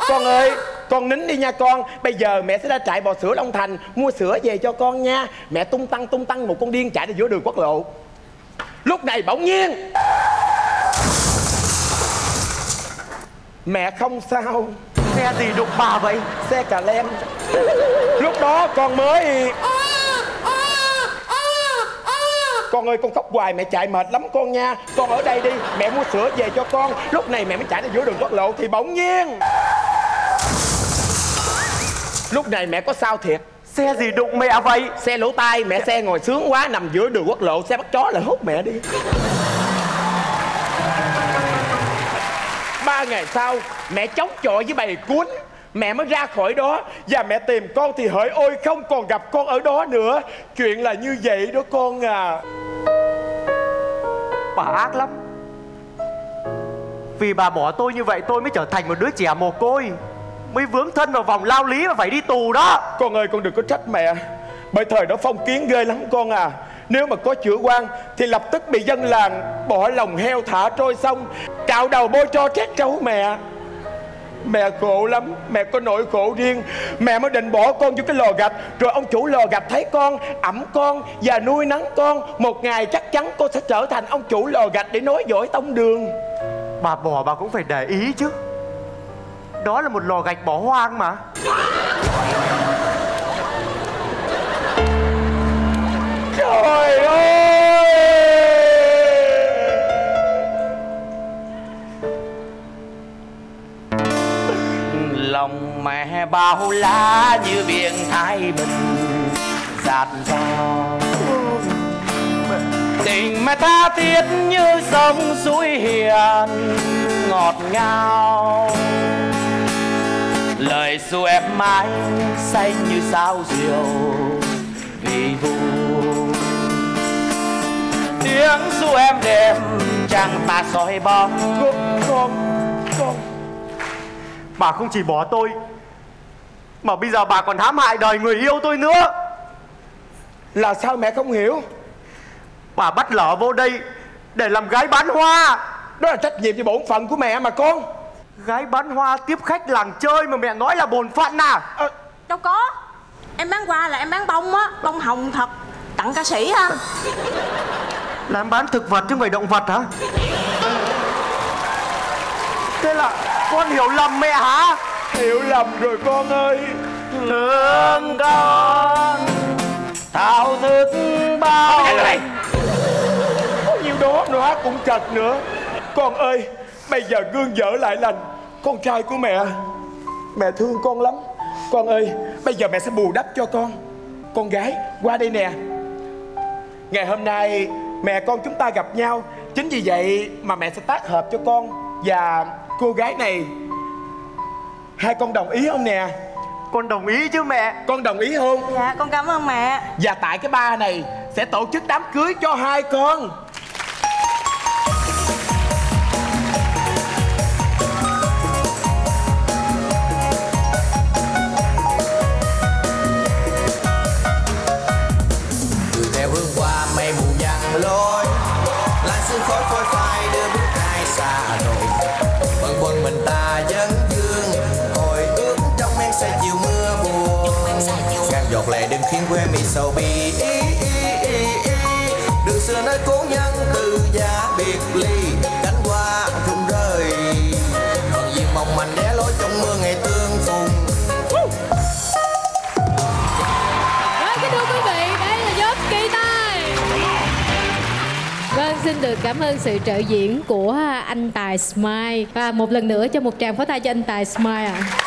Con ơi, con nín đi nha con. Bây giờ mẹ sẽ ra trại bò sữa Long Thành mua sữa về cho con nha. Mẹ tung tăng tung tăng một con điên chạy ra giữa đường quốc lộ. Lúc này bỗng nhiên mẹ không sao. Xe gì đụng bà vậy? Xe cà lem. Lúc đó con mới... Con ơi, con khóc hoài mẹ chạy mệt lắm con nha. Con ở đây đi, mẹ mua sữa về cho con. Lúc này mẹ mới chạy ra giữa đường quốc lộ thì bỗng nhiên... Lúc này mẹ có sao thiệt. Xe gì đụng mẹ vậy? Xe lỗ tai, mẹ xe ngồi sướng quá nằm giữa đường quốc lộ. Xe bắt chó lại hút mẹ đi. Ba ngày sau, mẹ chống chọi với bầy cuốn. Mẹ mới ra khỏi đó. Và mẹ tìm con thì hỡi ôi không còn gặp con ở đó nữa. Chuyện là như vậy đó con à. Bà ác lắm. Vì bà bỏ tôi như vậy tôi mới trở thành một đứa trẻ mồ côi, mới vướng thân vào vòng lao lý mà phải đi tù đó. Con ơi, con đừng có trách mẹ. Bởi thời đó phong kiến ghê lắm con à. Nếu mà có chữa quan thì lập tức bị dân làng bỏ lòng heo thả trôi sông, cạo đầu bôi tro trét trấu mẹ. Mẹ khổ lắm, mẹ có nỗi khổ riêng. Mẹ mới định bỏ con vô cái lò gạch. Rồi ông chủ lò gạch thấy con, ẵm con và nuôi nắng con. Một ngày chắc chắn con sẽ trở thành ông chủ lò gạch để nối dõi tông đường. Bà bỏ bà cũng phải để ý chứ. Đó là một lò gạch bỏ hoang mà. Trời ơi! Lòng mẹ bao la như biển Thái Bình. đạt sao. Tình mà tha thiết như sông suối hiền ngọt ngào, lời ru em mãi xanh như sao diều vì vui. Tiếng ru em đêm chẳng mà soi bóng. Không, không, không. Bà không chỉ bỏ tôi mà bây giờ bà còn hãm hại đời người yêu tôi nữa. Là sao mẹ không hiểu? Bà bắt lỡ vô đây để làm gái bán hoa. Đó là trách nhiệm về bổn phận của mẹ mà con. Gái bán hoa tiếp khách làng chơi mà mẹ nói là bổn phận à? À đâu có. Em bán hoa là em bán bông á. Bông hồng thật, tặng ca sĩ á. Là em bán thực vật chứ không phải động vật hả? Thế là con hiểu lầm mẹ hả? Hiểu lầm rồi con ơi. Thương con thao thức bao này. Có nhiêu đó nữa cũng chật nữa. Con ơi, bây giờ gương dở lại lành. Con trai của mẹ, mẹ thương con lắm. Con ơi, bây giờ mẹ sẽ bù đắp cho con. Con gái, qua đây nè. Ngày hôm nay mẹ con chúng ta gặp nhau, chính vì vậy mà mẹ sẽ tác hợp cho con và cô gái này. Hai con đồng ý không nè? Con đồng ý chứ mẹ. Con đồng ý không? Dạ, con cảm ơn mẹ. Và tại cái bar này sẽ tổ chức đám cưới cho hai con. Theo hướng qua mây mù giăng lối, làn sương khói phôi phai đưa bước ai xa rồi. Bận quân mình ta vẫn dương, hồi ước trong em sẽ chiều mưa buồn. Càng giọt lệ đừng khiến quê mình sầu bi. Đường xưa nơi cố nhân từ giã biệt ly, cánh hoa rụng rơi. Còn gì mong manh né lối trong mưa ngày tương phùng. Rồi, kính thưa quý vị, đây là Giót Kỳ Tài. Vâng, xin được cảm ơn sự trợ diễn của anh Tài Smile. Và một lần nữa cho một tràng pháo tay cho anh Tài Smile ạ. À.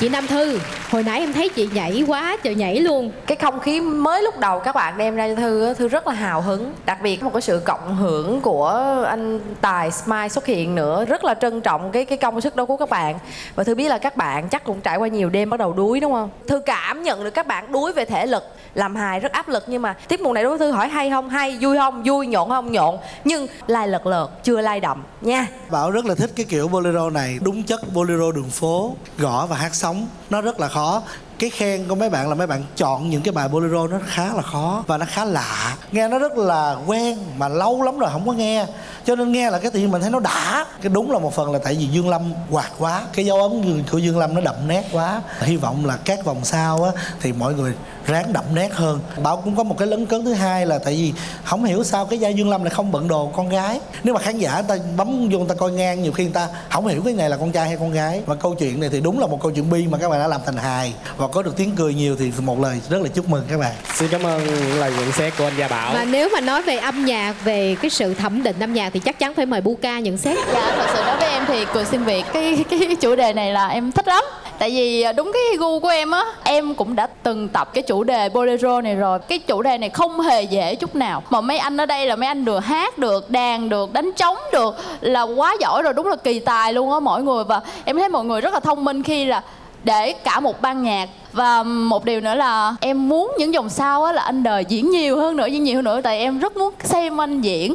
Chị Nam Thư, hồi nãy em thấy chị nhảy quá trời nhảy luôn. Cái không khí mới lúc đầu các bạn đem ra cho Thư, Thư rất là hào hứng. Đặc biệt một cái sự cộng hưởng của anh Tài Smile xuất hiện nữa. Rất là trân trọng cái cái công sức đó của các bạn. Và Thư biết là các bạn chắc cũng trải qua nhiều đêm bắt đầu đuối đúng không? Thư cảm nhận được các bạn đuối về thể lực. Làm hài rất áp lực nhưng mà tiết mục này đối với Thư hỏi hay không hay, vui không vui, nhộn không nhộn. Nhưng lai lật lợt, chưa lai đậm nha. Bảo rất là thích cái kiểu bolero này. Đúng chất bolero đường phố, gõ và hát xong nó rất là khó. Cái khen của mấy bạn là mấy bạn chọn những cái bài bolero nó khá là khó và nó khá lạ, nghe nó rất là quen mà lâu lắm rồi không có nghe, cho nên nghe là cái tự nhiên mình thấy nó đã. Cái đúng là một phần là tại vì Dương Lâm hoạt quá, cái dấu ấn của Dương Lâm nó đậm nét quá. Hy vọng là các vòng sau á, thì mọi người ráng đậm nét hơn. Bảo cũng có một cái lấn cấn thứ hai là tại vì không hiểu sao cái da Dương Lâm lại không bận đồ con gái. Nếu mà khán giả người ta bấm vô người ta coi ngang, nhiều khi người ta không hiểu cái này là con trai hay con gái. Và câu chuyện này thì đúng là một câu chuyện bi mà các bạn đã làm thành hài và có được tiếng cười nhiều thì một lời rất là chúc mừng các bạn. Xin cảm ơn những lời nhận xét của anh Gia Bảo. Và nếu mà nói về âm nhạc, về cái sự thẩm định âm nhạc thì chắc chắn phải mời Puka nhận xét. Dạ, thật sự đối với em thì Cười Xuyên Việt cái cái chủ đề này là em thích lắm. Tại vì đúng cái gu của em á, em cũng đã từng tập cái chủ đề bolero này rồi. Cái chủ đề này không hề dễ chút nào. Mà mấy anh ở đây là mấy anh được hát được, đàn được, đánh trống được là quá giỏi rồi, đúng là kỳ tài luôn á mọi người. Và em thấy mọi người rất là thông minh khi là để cả một ban nhạc. Và một điều nữa là em muốn những dòng sau á là anh Đời diễn nhiều hơn nữa, diễn nhiều hơn nữa. Tại em rất muốn xem anh diễn.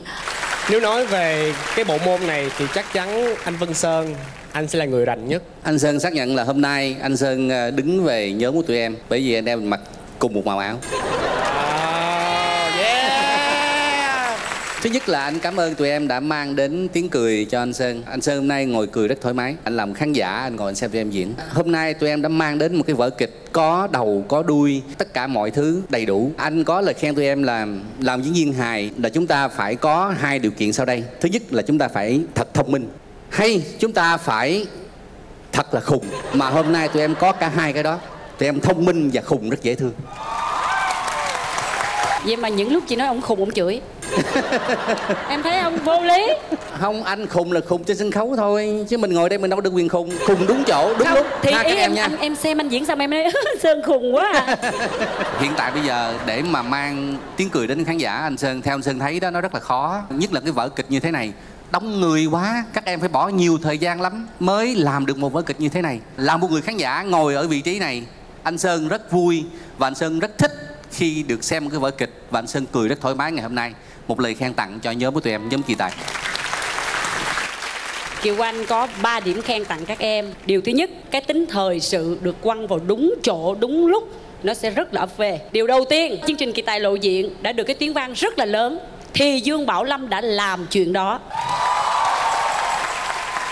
Nếu nói về cái bộ môn này thì chắc chắn anh Vân Sơn, anh sẽ là người rành nhất. Anh Sơn xác nhận là hôm nay anh Sơn đứng về nhóm của tụi em. Bởi vì anh em mặc cùng một màu áo. Thứ nhất là anh cảm ơn tụi em đã mang đến tiếng cười cho anh Sơn. Anh Sơn hôm nay ngồi cười rất thoải mái. Anh làm khán giả, anh ngồi anh xem tụi em diễn. Hôm nay tụi em đã mang đến một cái vở kịch có đầu, có đuôi, tất cả mọi thứ đầy đủ. Anh có lời khen tụi em là làm diễn viên hài là chúng ta phải có hai điều kiện sau đây. Thứ nhất là chúng ta phải thật thông minh, hay chúng ta phải thật là khùng. Mà hôm nay tụi em có cả hai cái đó. Tụi em thông minh và khùng rất dễ thương. Vậy mà những lúc chị nói ông khùng, ông chửi. Em thấy ông vô lý. Không, anh khùng là khùng trên sân khấu thôi, chứ mình ngồi đây mình đâu được quyền khùng. Khùng đúng chỗ, đúng không, lúc thì ha, ý các em, em nha anh, em xem anh diễn xong em nói Sơn khùng quá à. Hiện tại bây giờ để mà mang tiếng cười đến khán giả, anh Sơn, theo anh Sơn thấy đó, nó rất là khó. Nhất là cái vở kịch như thế này đông người quá, các em phải bỏ nhiều thời gian lắm mới làm được một vở kịch như thế này. Là một người khán giả ngồi ở vị trí này, anh Sơn rất vui và anh Sơn rất thích khi được xem cái vở kịch, và anh Sơn cười rất thoải mái ngày hôm nay. Một lời khen tặng cho nhóm của tụi em, nhóm Kỳ Tài. Kiều Anh có ba điểm khen tặng các em. Điều thứ nhất, cái tính thời sự được quăng vào đúng chỗ, đúng lúc, nó sẽ rất là ập về. Điều đầu tiên, chương trình Kỳ Tài lộ diện đã được cái tiếng vang rất là lớn, thì Dương Bảo Lâm đã làm chuyện đó.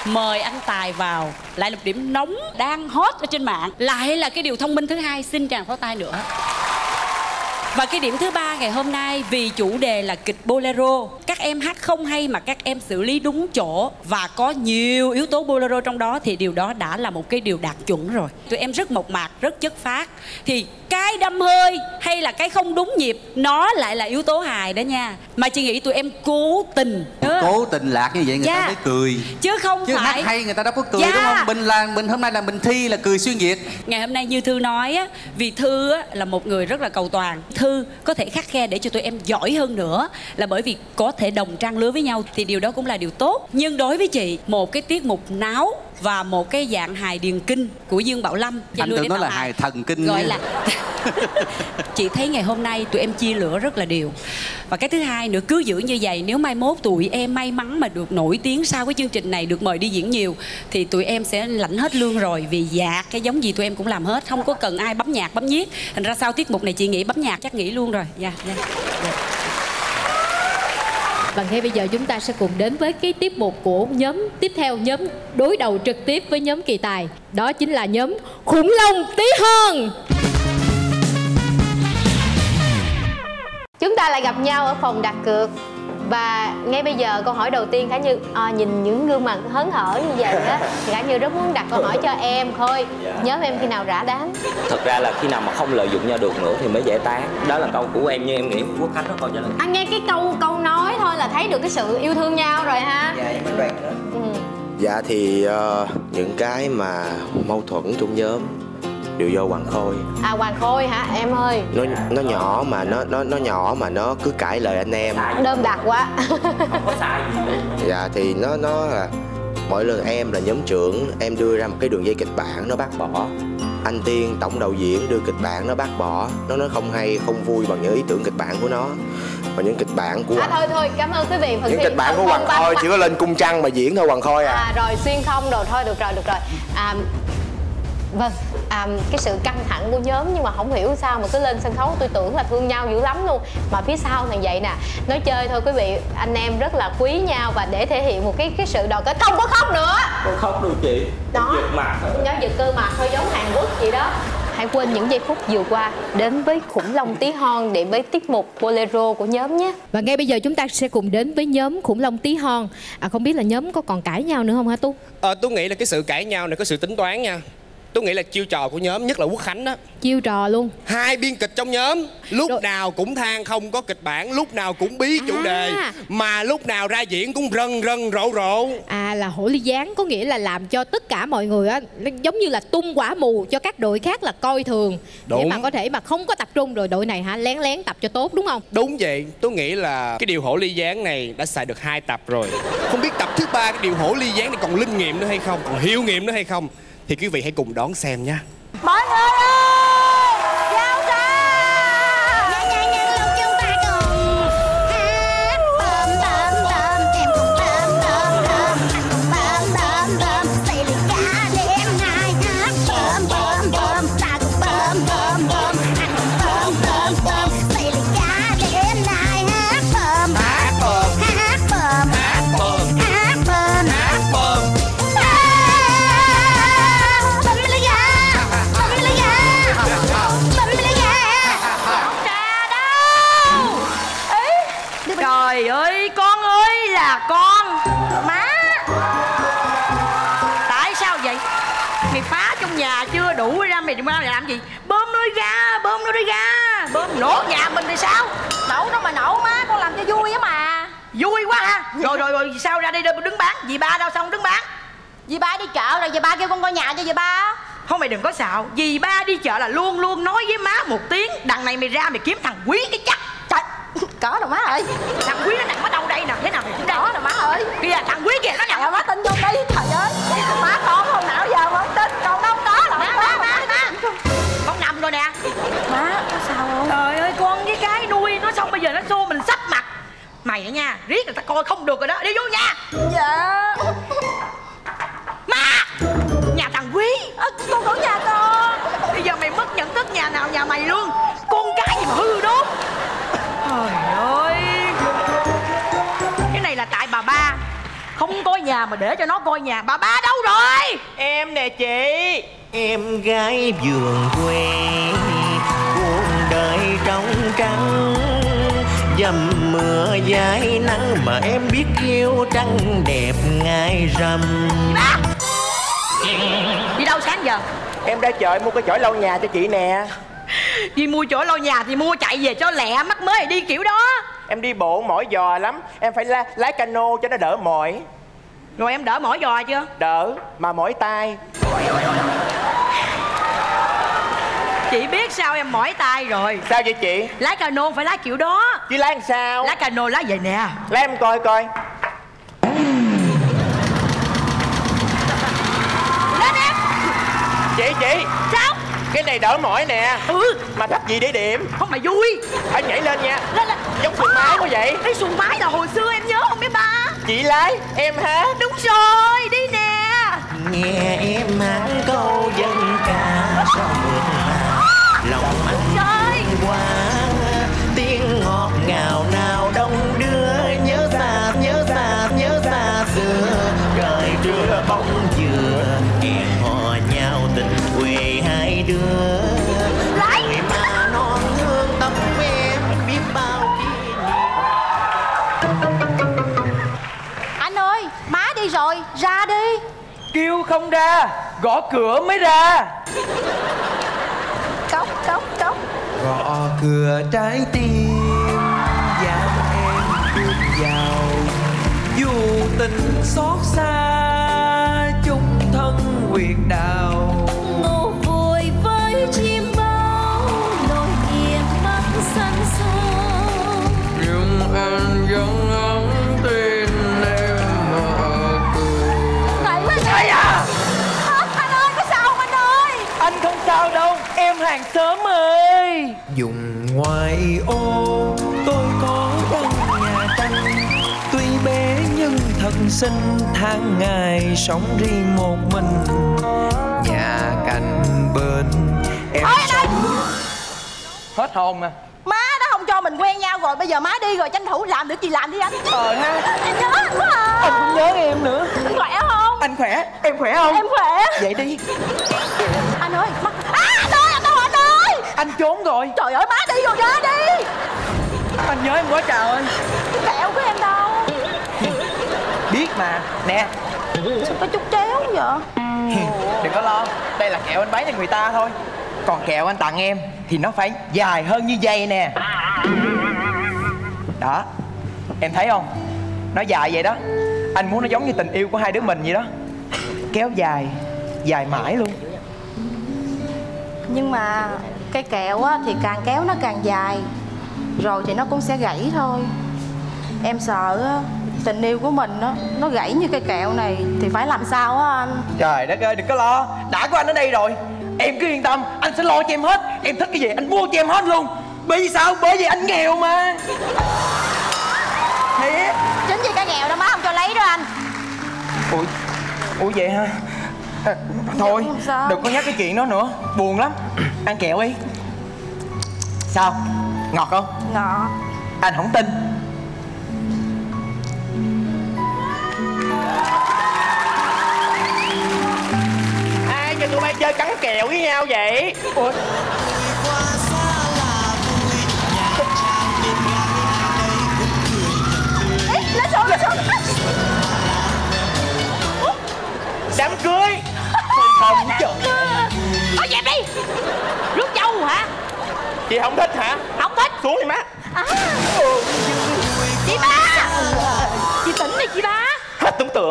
Mời anh Tài vào, lại một điểm nóng đang hot ở trên mạng, lại là cái điều thông minh thứ hai, xin tràng pháo tay nữa. Và cái điểm thứ ba ngày hôm nay, vì chủ đề là kịch bolero, các em hát không hay mà các em xử lý đúng chỗ và có nhiều yếu tố bolero trong đó, thì điều đó đã là một cái điều đạt chuẩn rồi. Tụi em rất mộc mạc, rất chất phác, thì cái đâm hơi hay là cái không đúng nhịp nó lại là yếu tố hài đó nha. Mà chị nghĩ tụi em cố tình đó. Cố tình lạc như vậy người yeah. ta mới cười, chứ không chứ phải hát hay người ta đâu có cười yeah. đúng không? Mình là mình hôm nay là mình thi là Cười Xuyên Việt. Ngày hôm nay như Thư nói á, vì Thư á, là một người rất là cầu toàn. Thư có thể khắt khe để cho tụi em giỏi hơn nữa là bởi vì có thể đồng trang lứa với nhau, thì điều đó cũng là điều tốt. Nhưng đối với chị, một cái tiết mục náo và một cái dạng hài điền kinh của Dương Bảo Lâm, anh tưởng nó là hài, hài thần kinh gọi là chị thấy ngày hôm nay tụi em chia lửa rất là đều. Và cái thứ hai nữa, cứ giữ như vậy, nếu mai mốt tụi em may mắn mà được nổi tiếng sau cái chương trình này, được mời đi diễn nhiều, thì tụi em sẽ lãnh hết lương rồi. Vì dạ cái giống gì tụi em cũng làm hết, không có cần ai bấm nhạc bấm nhiếc. Thành ra sau tiết mục này chị nghĩ bấm nhạc chắc nghỉ luôn rồi. Dạ yeah, yeah, yeah. Và ngay bây giờ chúng ta sẽ cùng đến với cái tiết mục của nhóm tiếp theo, nhóm đối đầu trực tiếp với nhóm Kỳ Tài. Đó chính là nhóm Khủng Long Tí Hon. Chúng ta lại gặp nhau ở phòng đặt cược. Và ngay bây giờ câu hỏi đầu tiên, Khả Như à, nhìn những gương mặt hớn hở như vậy á, thì Khả Như rất muốn đặt câu hỏi cho em thôi. Yeah. Nhóm em khi nào rã đám? Thật ra là khi nào mà không lợi dụng nhau được nữa thì mới giải tán. Đó là câu của em, như em nghĩ Quốc Khánh đó câu trả lời. Anh nghe cái câu câu nói thôi là thấy được cái sự yêu thương nhau rồi ha. Dạ em đoán nữa. Ừ. Dạ thì uh, những cái mà mâu thuẫn trong nhóm đều do Hoàng Khôi. À Hoàng Khôi hả em ơi? Nó nó nhỏ mà nó nó nó nhỏ mà nó cứ cãi lời anh em. Đơm đặc quá. Không có sai gì nữa. Dạ thì nó nó là mỗi lần em là nhóm trưởng, em đưa ra một cái đường dây kịch bản nó bác bỏ. Anh Tiên tổng đạo diễn đưa kịch bản nó bác bỏ, nó nó không hay, không vui bằng những ý tưởng kịch bản của nó. Và những kịch bản của... À thôi thôi, cảm ơn quý vị. Những kịch bản của Hoàng Khôi chỉ có lên cung trăng mà diễn thôi Hoàng Khôi à. À rồi xuyên không rồi, thôi được rồi, được rồi. À, vâng, à, cái sự căng thẳng của nhóm nhưng mà không hiểu sao mà cứ lên sân khấu tôi tưởng là thương nhau dữ lắm luôn, mà phía sau thằng vậy nè, nói chơi thôi quý vị, anh em rất là quý nhau. Và để thể hiện một cái cái sự đoàn kết, không có khóc nữa, không khóc được chị đó, giật mặt nó giật cơ mặt thôi, giống Hàn Quốc vậy đó. Hãy quên những giây phút vừa qua, đến với Khủng Long Tí Hon để với tiết mục bolero của nhóm nhé. Và ngay bây giờ chúng ta sẽ cùng đến với nhóm Khủng Long Tí Hon. À, không biết là nhóm có còn cãi nhau nữa không hả Tu? Ờ, tôi nghĩ là cái sự cãi nhau này có sự tính toán nha. Tôi nghĩ là chiêu trò của nhóm, nhất là Quốc Khánh đó. Chiêu trò luôn. Hai biên kịch trong nhóm lúc Được. nào cũng than không có kịch bản, lúc nào cũng bí chủ à. đề, mà lúc nào ra diễn cũng rần rần rộ rộ. À là hổ ly gián, có nghĩa là làm cho tất cả mọi người á, giống như là tung quả mù cho các đội khác là coi thường. Đúng. Để mà có thể mà không có tập trung, rồi đội này hả lén lén tập cho tốt đúng không? Đúng vậy, tôi nghĩ là cái điều hổ ly gián này đã xài được hai tập rồi. Không biết tập thứ ba cái điều hổ ly gián này còn linh nghiệm nữa hay không, còn hiệu nghiệm nữa hay không, thì quý vị hãy cùng đón xem nha. Mọi người ơi, giao ra. Nhanh nhanh nhanh lên, chúng ta cùng hát. Bơm bơm bơm, em cùng bơm bơm bơm, anh cùng bơm bơm bơm, xây được cả đêm ngày hát. Bơm bơm bơm, ta cùng bơm bơm bơm, anh cùng bơm bơm bơm, xây được cả đêm ngày hát. Bơm hát bơm hát bơm hát bơm hát bơm hát bơm. Trời ơi, con ơi là con. Má, tại sao vậy? Mày phá trong nhà chưa đủ ra, mày ra làm gì? Bơm nó ra, bơm nó ra. Bơm nổ nhà mình thì sao? Nổ đâu mà nổ má, con làm cho vui á mà. Vui quá ha. Rồi rồi rồi sao ra đây đứng bán? Dì ba đâu xong đứng bán? Dì ba đi chợ rồi, dì ba kêu con coi nhà cho dì ba. Thôi mày đừng có xạo, dì ba đi chợ là luôn luôn nói với má một tiếng. Đằng này mày ra mày kiếm thằng Quý cái chắc. Trời, có đâu má ơi. Thằng Quý nó nằm ở đâu đây nè? Thế nào mày cũng có đâu má ơi. Kìa thằng Quý kìa nó nằm. Trời má tin vô đi, trời ơi. Má con hồi nào giờ mà không tin, còn đâu có là má má má má. Con nằm rồi nè. Má có sao không? Trời ơi con với cái nuôi nó xong bây giờ nó xô mình sắp mặt. Mày nữa nha, riết người ta coi không được rồi đó, đi vô nha. Dạ. Má, nhà thằng Quý. À, con ở nhà con. Bây giờ mày mất nhận thức nhà nào nhà mày luôn. Con cái gì mà hư đốn. Trời ơi. Cái này là tại bà ba không coi nhà mà để cho nó coi nhà. Bà ba đâu rồi? Em nè chị. Em gái vườn quê, cuộc đời trong trắng, dầm mưa dãi nắng mà em biết yêu trăng đẹp ngay rằm. Ba! Đi đâu sáng giờ? Em ra chợ mua cái chổi lau nhà cho chị nè. Đi mua chổi lau nhà thì mua chạy về cho lẹ, mắc mới đi kiểu đó. Em đi bộ mỏi giò lắm, em phải la, lái cano cho nó đỡ mỏi. Rồi em đỡ mỏi giò chưa? Đỡ, mà mỏi tay. Chị biết sao em mỏi tay rồi. Sao vậy chị? Lái cano phải lái kiểu đó. Chứ lái làm sao? Lái cano lái vậy nè. Lái em coi coi. Lên em. Chị chị. Sao? Cái này đỡ mỏi nè. Ừ. Mà thấp gì để điểm? Không mà vui. Phải nhảy lên nha. Lên lên. Giống xuồng máy quá vậy. Cái xuồng máy là hồi xưa em nhớ không biết ba? Chị lái, em hát. Đúng rồi, đi nè. Nghe em hát câu dân ca sao mượt mà lòng anh quá, tiếng ngọt ngào nào đông đưa nhớ xa nhớ xa nhớ xa xưa trời trưa bóng dừa hẹn hò nhau tình quê hai đứa người mà non thương tâm em biết bao kỷ niệm. Anh ơi má đi rồi ra đi. Kêu không ra, gõ cửa mới ra. Cốc, cốc, cốc. Gõ cửa trái tim, dám em bước vào. Dù tình xót xa, chung thân huyệt đào. Một vội với chim bao, đôi kiệt mắt xanh xao. Nhưng anh vẫn không tin em mở cửa. Này mới gì à? Anh ơi, có sao không anh ơi? Anh không sao đâu. Em hàng xóm ơi. Dùng ngoài ô tôi có căn nhà tranh, tuy bé nhưng thật xinh, tháng ngày sống riêng một mình, nhà cạnh bên em ôi, sống... Hết hồn à. Má nó không cho mình quen nhau rồi, bây giờ má đi rồi tranh thủ làm được gì làm đi anh. Ờ ha. Em nhớ anh quá à. Anh cũng nhớ em nữa. Anh khỏe không? Anh khỏe. Em khỏe không? Em khỏe. Vậy đi. Anh ơi mắt à, anh trốn rồi. Trời ơi má đi rồi ra đi. Anh nhớ em quá trời ơi. Cái kẹo của em đâu? Biết mà. Nè. Sao có chút chéo vậy? Đừng có lo. Đây là kẹo anh bán cho người ta thôi. Còn kẹo anh tặng em thì nó phải dài hơn như dây nè. Đó. Em thấy không? Nó dài vậy đó. Anh muốn nó giống như tình yêu của hai đứa mình vậy đó. Kéo dài. Dài mãi luôn. Nhưng mà cái kẹo á, thì càng kéo nó càng dài, rồi thì nó cũng sẽ gãy thôi. Em sợ á, tình yêu của mình á, nó gãy như cây kẹo này thì phải làm sao á anh? Trời đất ơi đừng có lo, đã có anh ở đây rồi. Em cứ yên tâm, anh sẽ lo cho em hết. Em thích cái gì anh mua cho em hết luôn. Bởi vì sao? Bởi vì anh nghèo mà. Thiệt. Chính vì cái nghèo đó má không cho lấy đó anh. Ủa, ủa vậy hả? À, thôi đừng có nhắc cái chuyện đó nữa, buồn lắm. Ăn kẹo đi. Sao? Ngọt không? Ngọt. Anh không tin. Ai cho tụi bay chơi cắn kẹo với nhau vậy? Ủa? Ê, lên xuống, lên xuống. Đám cưới. Không trời. Thôi dẹp đi. Rước dâu hả? Chị không thích hả? Không thích. Xuống đi má. À.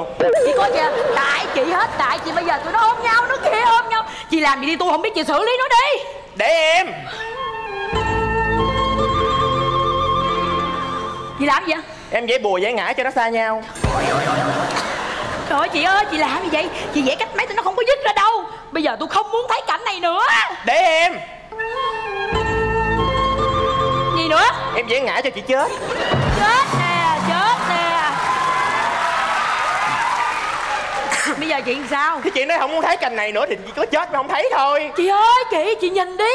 luôn. Chị có chưa? Tại chị hết, tại chị bây giờ tụi nó ôm nhau, nó kia ôm nhau. Chị làm gì đi, tôi không biết, chị xử lý nó đi. Để em. Chị làm gì vậy? Em vẽ bùa vẽ ngải cho nó xa nhau. Trời ơi chị ơi, chị làm gì vậy? Chị vẽ cách mấy tụi nó không có dứt ra đâu. Bây giờ tôi không muốn thấy cảnh này nữa. Để em. Gì nữa? Em vẽ ngải cho chị chết. Chết nè, chết nè. Bây giờ chị làm sao? Cái chị nói không muốn thấy cảnh này nữa thì chị có chết mà không thấy thôi. Chị ơi chị, chị nhìn đi.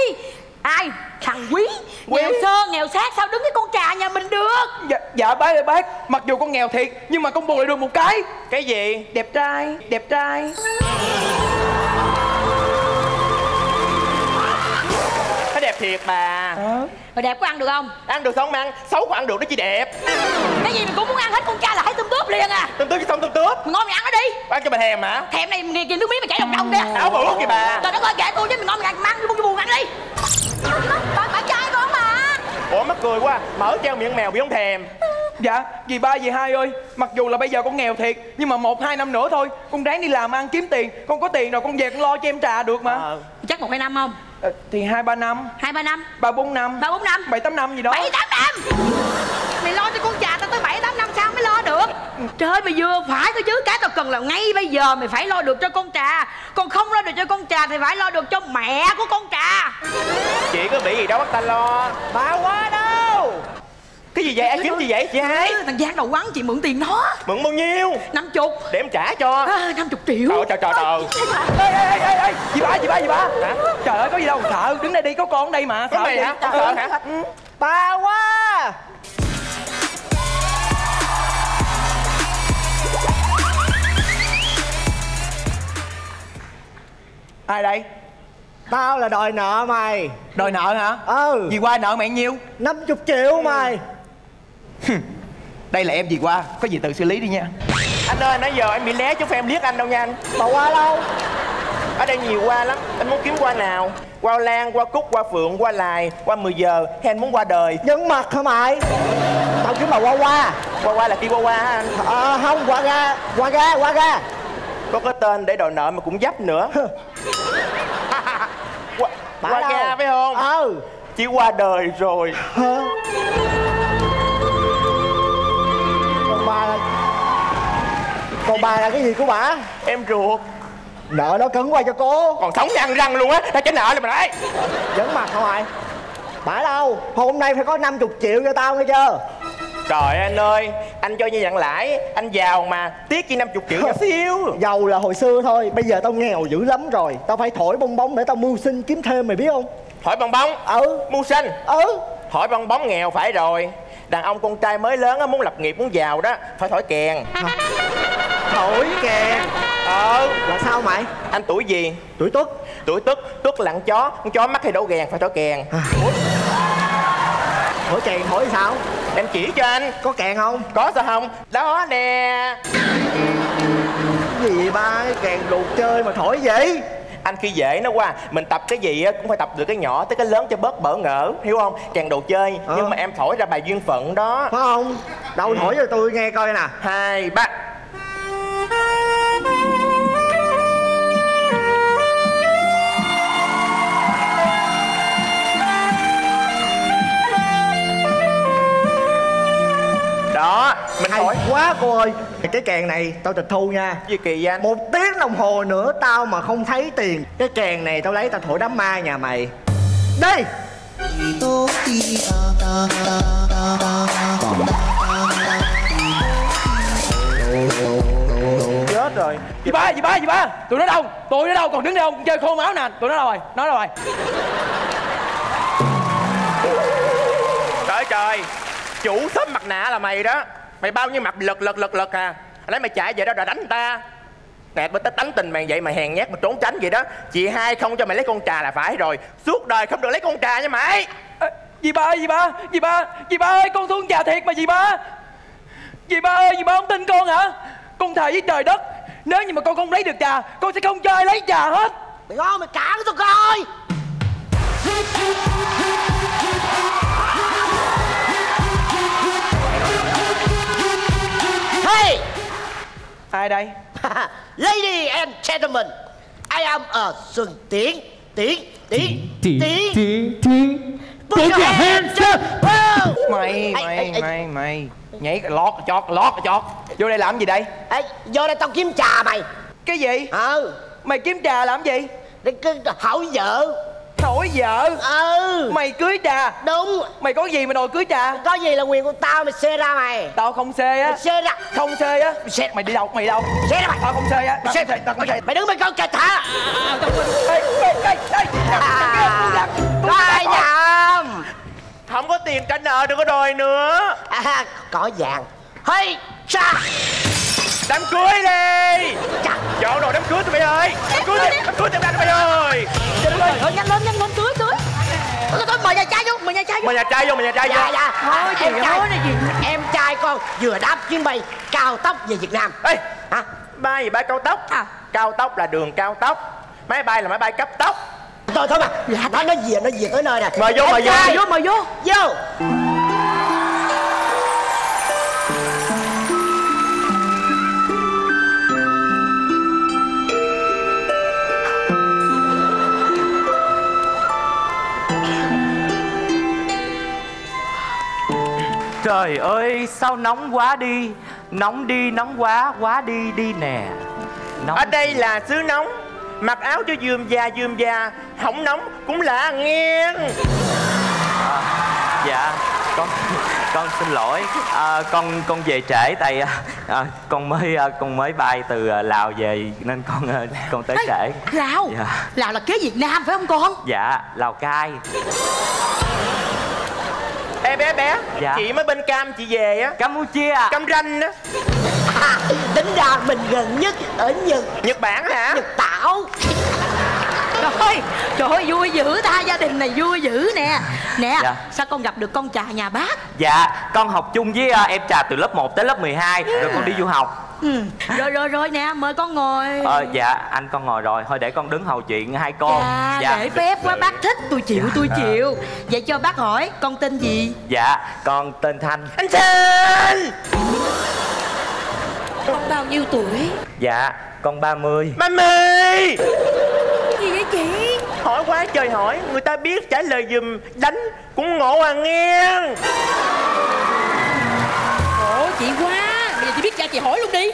Ai? Thằng Quý, Quý. Nghèo sơ, nghèo sát, sao đứng cái con trà nhà mình được? Dạ, dạ bác ơi bác, mặc dù con nghèo thiệt nhưng mà con bù lại được một cái. Cái gì? Đẹp trai, đẹp trai. Nó đẹp thiệt bà. Ờ. Mà đẹp có ăn được không? Ăn được sao không ăn, xấu có ăn được nó chỉ đẹp. Cái gì mình cũng muốn ăn hết, con trai là thấy tôm tướp liền à. Tôm tướp chứ xong tôm tướp. Mình ngon mình ăn nó đi. Ăn cho bà thèm hả? Thèm này mình kìa nước miếng mà chảy đồng đồng kìa. Áo bự kìa bà. Trời đất ơi kệ tôi chứ, mình ngon mình ăn, mang vô buồn ăn đi. Bà, bà trai con mà. Ủa mắc cười quá, mở treo miệng mèo bị không thèm. Dạ, dì ba dì hai ơi, mặc dù là bây giờ con nghèo thiệt nhưng mà một hai năm nữa thôi con ráng đi làm ăn kiếm tiền, con có tiền rồi con về con lo cho em trà được mà. À, chắc một hai năm không? À, thì hai ba năm. Hai ba năm. Ba bốn năm. Ba bốn năm. Bảy tám năm gì đó. Bảy tám năm. Mày lo cho con trà tao tới bảy tám năm sao mới lo được? Trời ơi mày vừa phải thôi chứ, cái tao cần là ngay bây giờ mày phải lo được cho con trà, còn không lo được cho con trà thì phải lo được cho mẹ của con trà. Chị có bị gì đâu bắt ta lo. Bà quá đâu. Cái gì vậy? Ai kiếm gì vậy chị hai? Thằng Giang đầu quắn chị mượn tiền nó. Mượn bao nhiêu? Năm chục. Để em trả cho. Năm chục triệu. Trời trời trời. Ê ê ê ê, chị ba chị ba chị ba. Trời ơi có gì đâu sợ, đứng đây đi, có con ở đây mà. Sợ mày hả? Sợ hả? Bà quá. Ai đây? Tao là đòi nợ mày. Đòi nợ hả? Ừ. Dì Qua nợ mày nhiêu? năm mươi triệu mày. Đây là em Dì Qua, có gì tự xử lý đi nha. Anh ơi nãy giờ em bị lé chứ phải em liếc anh đâu nha anh. Bà Qua đâu? Ở đây nhiều Qua lắm, anh muốn kiếm Qua nào? Qua Lan, Qua Cúc, Qua Phượng, Qua Lài, Qua mười giờ hay anh muốn Qua Đời? Nhân mặt hả mày? Tao kiếm bà Qua Qua. Qua Qua là kia Qua Qua hả anh? Ờ à, không, Qua Ga, Qua Ga, Qua Ga. Có cái tên để đòi nợ mà cũng dấp nữa. Qua, qua Ga phải không? Ừ. Chị Qua Đời rồi. Hả? Còn bà là... Còn bà là cái gì của bà? Em ruột. Nợ nó cấn qua cho cô. Còn sống nhăn răng luôn á. Ta trả nợ lên mà đấy. Vẫn mặt không ai. Bà đâu? Hôm nay phải có năm mươi triệu cho tao nghe chưa? Trời ơi anh ơi, anh cho như dặn lãi, anh giàu mà, tiếc chi năm mươi triệu cho siêu. Giàu là hồi xưa thôi, bây giờ tao nghèo dữ lắm rồi. Tao phải thổi bong bóng để tao mưu sinh kiếm thêm mày biết không? Thổi bong bóng? Ừ. Mưu sinh? Ừ. Thổi bong bóng nghèo phải rồi. Đàn ông con trai mới lớn á, muốn lập nghiệp, muốn giàu đó, phải thổi kèn. Hả? Thổi kèn? Ờ. Là sao mày? Anh tuổi gì? Tuổi Tuất. Tuổi Tuất, Tuất lặng chó, con chó mắc hay đổ gèn, phải thổi kèn. À. Thổi kèn thổi sao? Em chỉ cho anh. Có kèn không? Có sao không? Đó nè. Cái gì ba? Cái kèn đồ chơi mà thổi vậy? Anh khi dễ nó qua, mình tập cái gì cũng phải tập được cái nhỏ tới cái lớn cho bớt bỡ ngỡ, hiểu không? Kèn đồ chơi. Ờ. Nhưng mà em thổi ra bài duyên phận đó. Phải không? Đâu ừ. Thổi cho tôi nghe coi nè. Hai ba. Đó, mình hay hỏi quá cô ơi. Cái kèn này tao tịch thu nha. Gì kỳ vậy anh? Một tiếng đồng hồ nữa tao mà không thấy tiền, cái kèn này tao lấy tao thổi đám ma nhà mày. Đi. Chết rồi. Dì ba, dì ba, dì ba. Tụi nó đâu? Tụi nó đâu? Còn đứng đây không? Chơi khô máu nè. Tụi nó đâu rồi? Nó đâu rồi? Trời trời. Chủ xóm mặt nạ là mày đó. Mày bao nhiêu mặt lật lật lật lật à. Lấy mày chạy vậy đó đã đánh người ta. Nè tao tánh tình mày vậy, mày hèn nhát mà trốn tránh vậy đó. Chị hai không cho mày lấy con trà là phải rồi. Suốt đời không được lấy con trà nha mày. À, dì ba ơi dì ba. Dì ba. Dì ba ơi con thương trà thiệt mà dì ba. Dì ba ơi dì ba không tin con hả? Con thề với trời đất, nếu như mà con không lấy được trà, con sẽ không cho ai lấy trà hết. Mày ngon mày cản tao coi. Ai đây? Ladies and gentlemen, I am a Xuân Tiến. Tiến, Tiến, Tiến, Tiến, Tiến. Put your hands up. Mày, mày, mày, mày nhảy lót chót, lót chót. Vô đây làm gì đây? Ê, vô đây tao kiếm trà mày. Cái gì? Ừ. Mày kiếm trà làm gì? Để hỏi vợ. Hỏi vợ? Ừ. Mày cưới trà? Đúng. Mày có gì mà đòi cưới trà? Có gì là quyền của tao, mày xê ra mày. Tao không xê á. Mày xê ra. Không xê á. Mày xê, mày đi đâu? Mày đâu? Xê ra mày. Tao không xê á. Mày xê, tao không xê. Mày đứng bên con kịch hả? Tao quên. Ê, ê, ê. Ai nhầm. Không có tiền trả nợ, đừng có đòi nữa. À, cỏ vàng. Hey, cha. Đám cưới đi. Dọn đồ đám cưới tụi mày ơi. Đám cưới đi, đám cưới tụi mày ơi. Nhanh lên, nhanh lên, cưới, cưới. Thôi, thôi, mời nhà trai vô, mời nhà trai vô. Mời nhà trai vô, mời nhà trai vô. Dạ, dạ. Thôi, em trai này gì? Em trai con vừa đáp chuyến bay cao tốc về Việt Nam. Ê, hả? Bay gì bay cao tốc? À. Cao tốc là đường cao tốc. Máy bay là máy bay cấp tốc. Thôi, thôi mà. Dạ, nó nó về, nó về tới nơi nè. Mời vô, mời vô. Mời vô, mời vô. Vô. Trời ơi sao nóng quá đi. Nóng đi nóng quá quá đi đi nè nóng. Ở đây là xứ nóng. Mặc áo cho dườm già dườm già. Không nóng cũng lạ nghiêng à. Dạ con con xin lỗi à, con con về trễ tại à, con mới à, con mới bay từ Lào về nên con à, con tới Ê, trễ. Lào dạ. Lào là kế Việt Nam phải không con? Dạ Lào Cai. Ê bé bé, dạ. Chị mới bên Cam chị về á. Campuchia à? Cam ranh á. À, tính ra mình gần nhất ở Nhật. Nhật Bản hả? Nhật Tảo. Trời ơi, trời ơi vui dữ ta, gia đình này vui dữ nè. Nè, dạ. Sao con gặp được con Trà nhà bác? Dạ, con học chung với uh, em Trà từ lớp một tới lớp mười hai. Ừ. Rồi con đi du học. Ừ. Rồi rồi rồi nè, mời con ngồi. Ờ, dạ, anh con ngồi rồi, thôi để con đứng hầu chuyện hai con. Dạ, dạ. Để phép quá, bác thích, tôi chịu, dạ. tôi chịu. Vậy cho bác hỏi, con tên gì? Dạ, con tên Thanh. Anh Thanh. Con bao nhiêu tuổi? Dạ, con ba mươi. ba mươi. Gì vậy chị? Hỏi quá trời hỏi, người ta biết trả lời dùm, đánh cũng ngộ à nghe. Ngộ chị quá. Bây giờ chị biết ra chị hỏi luôn đi.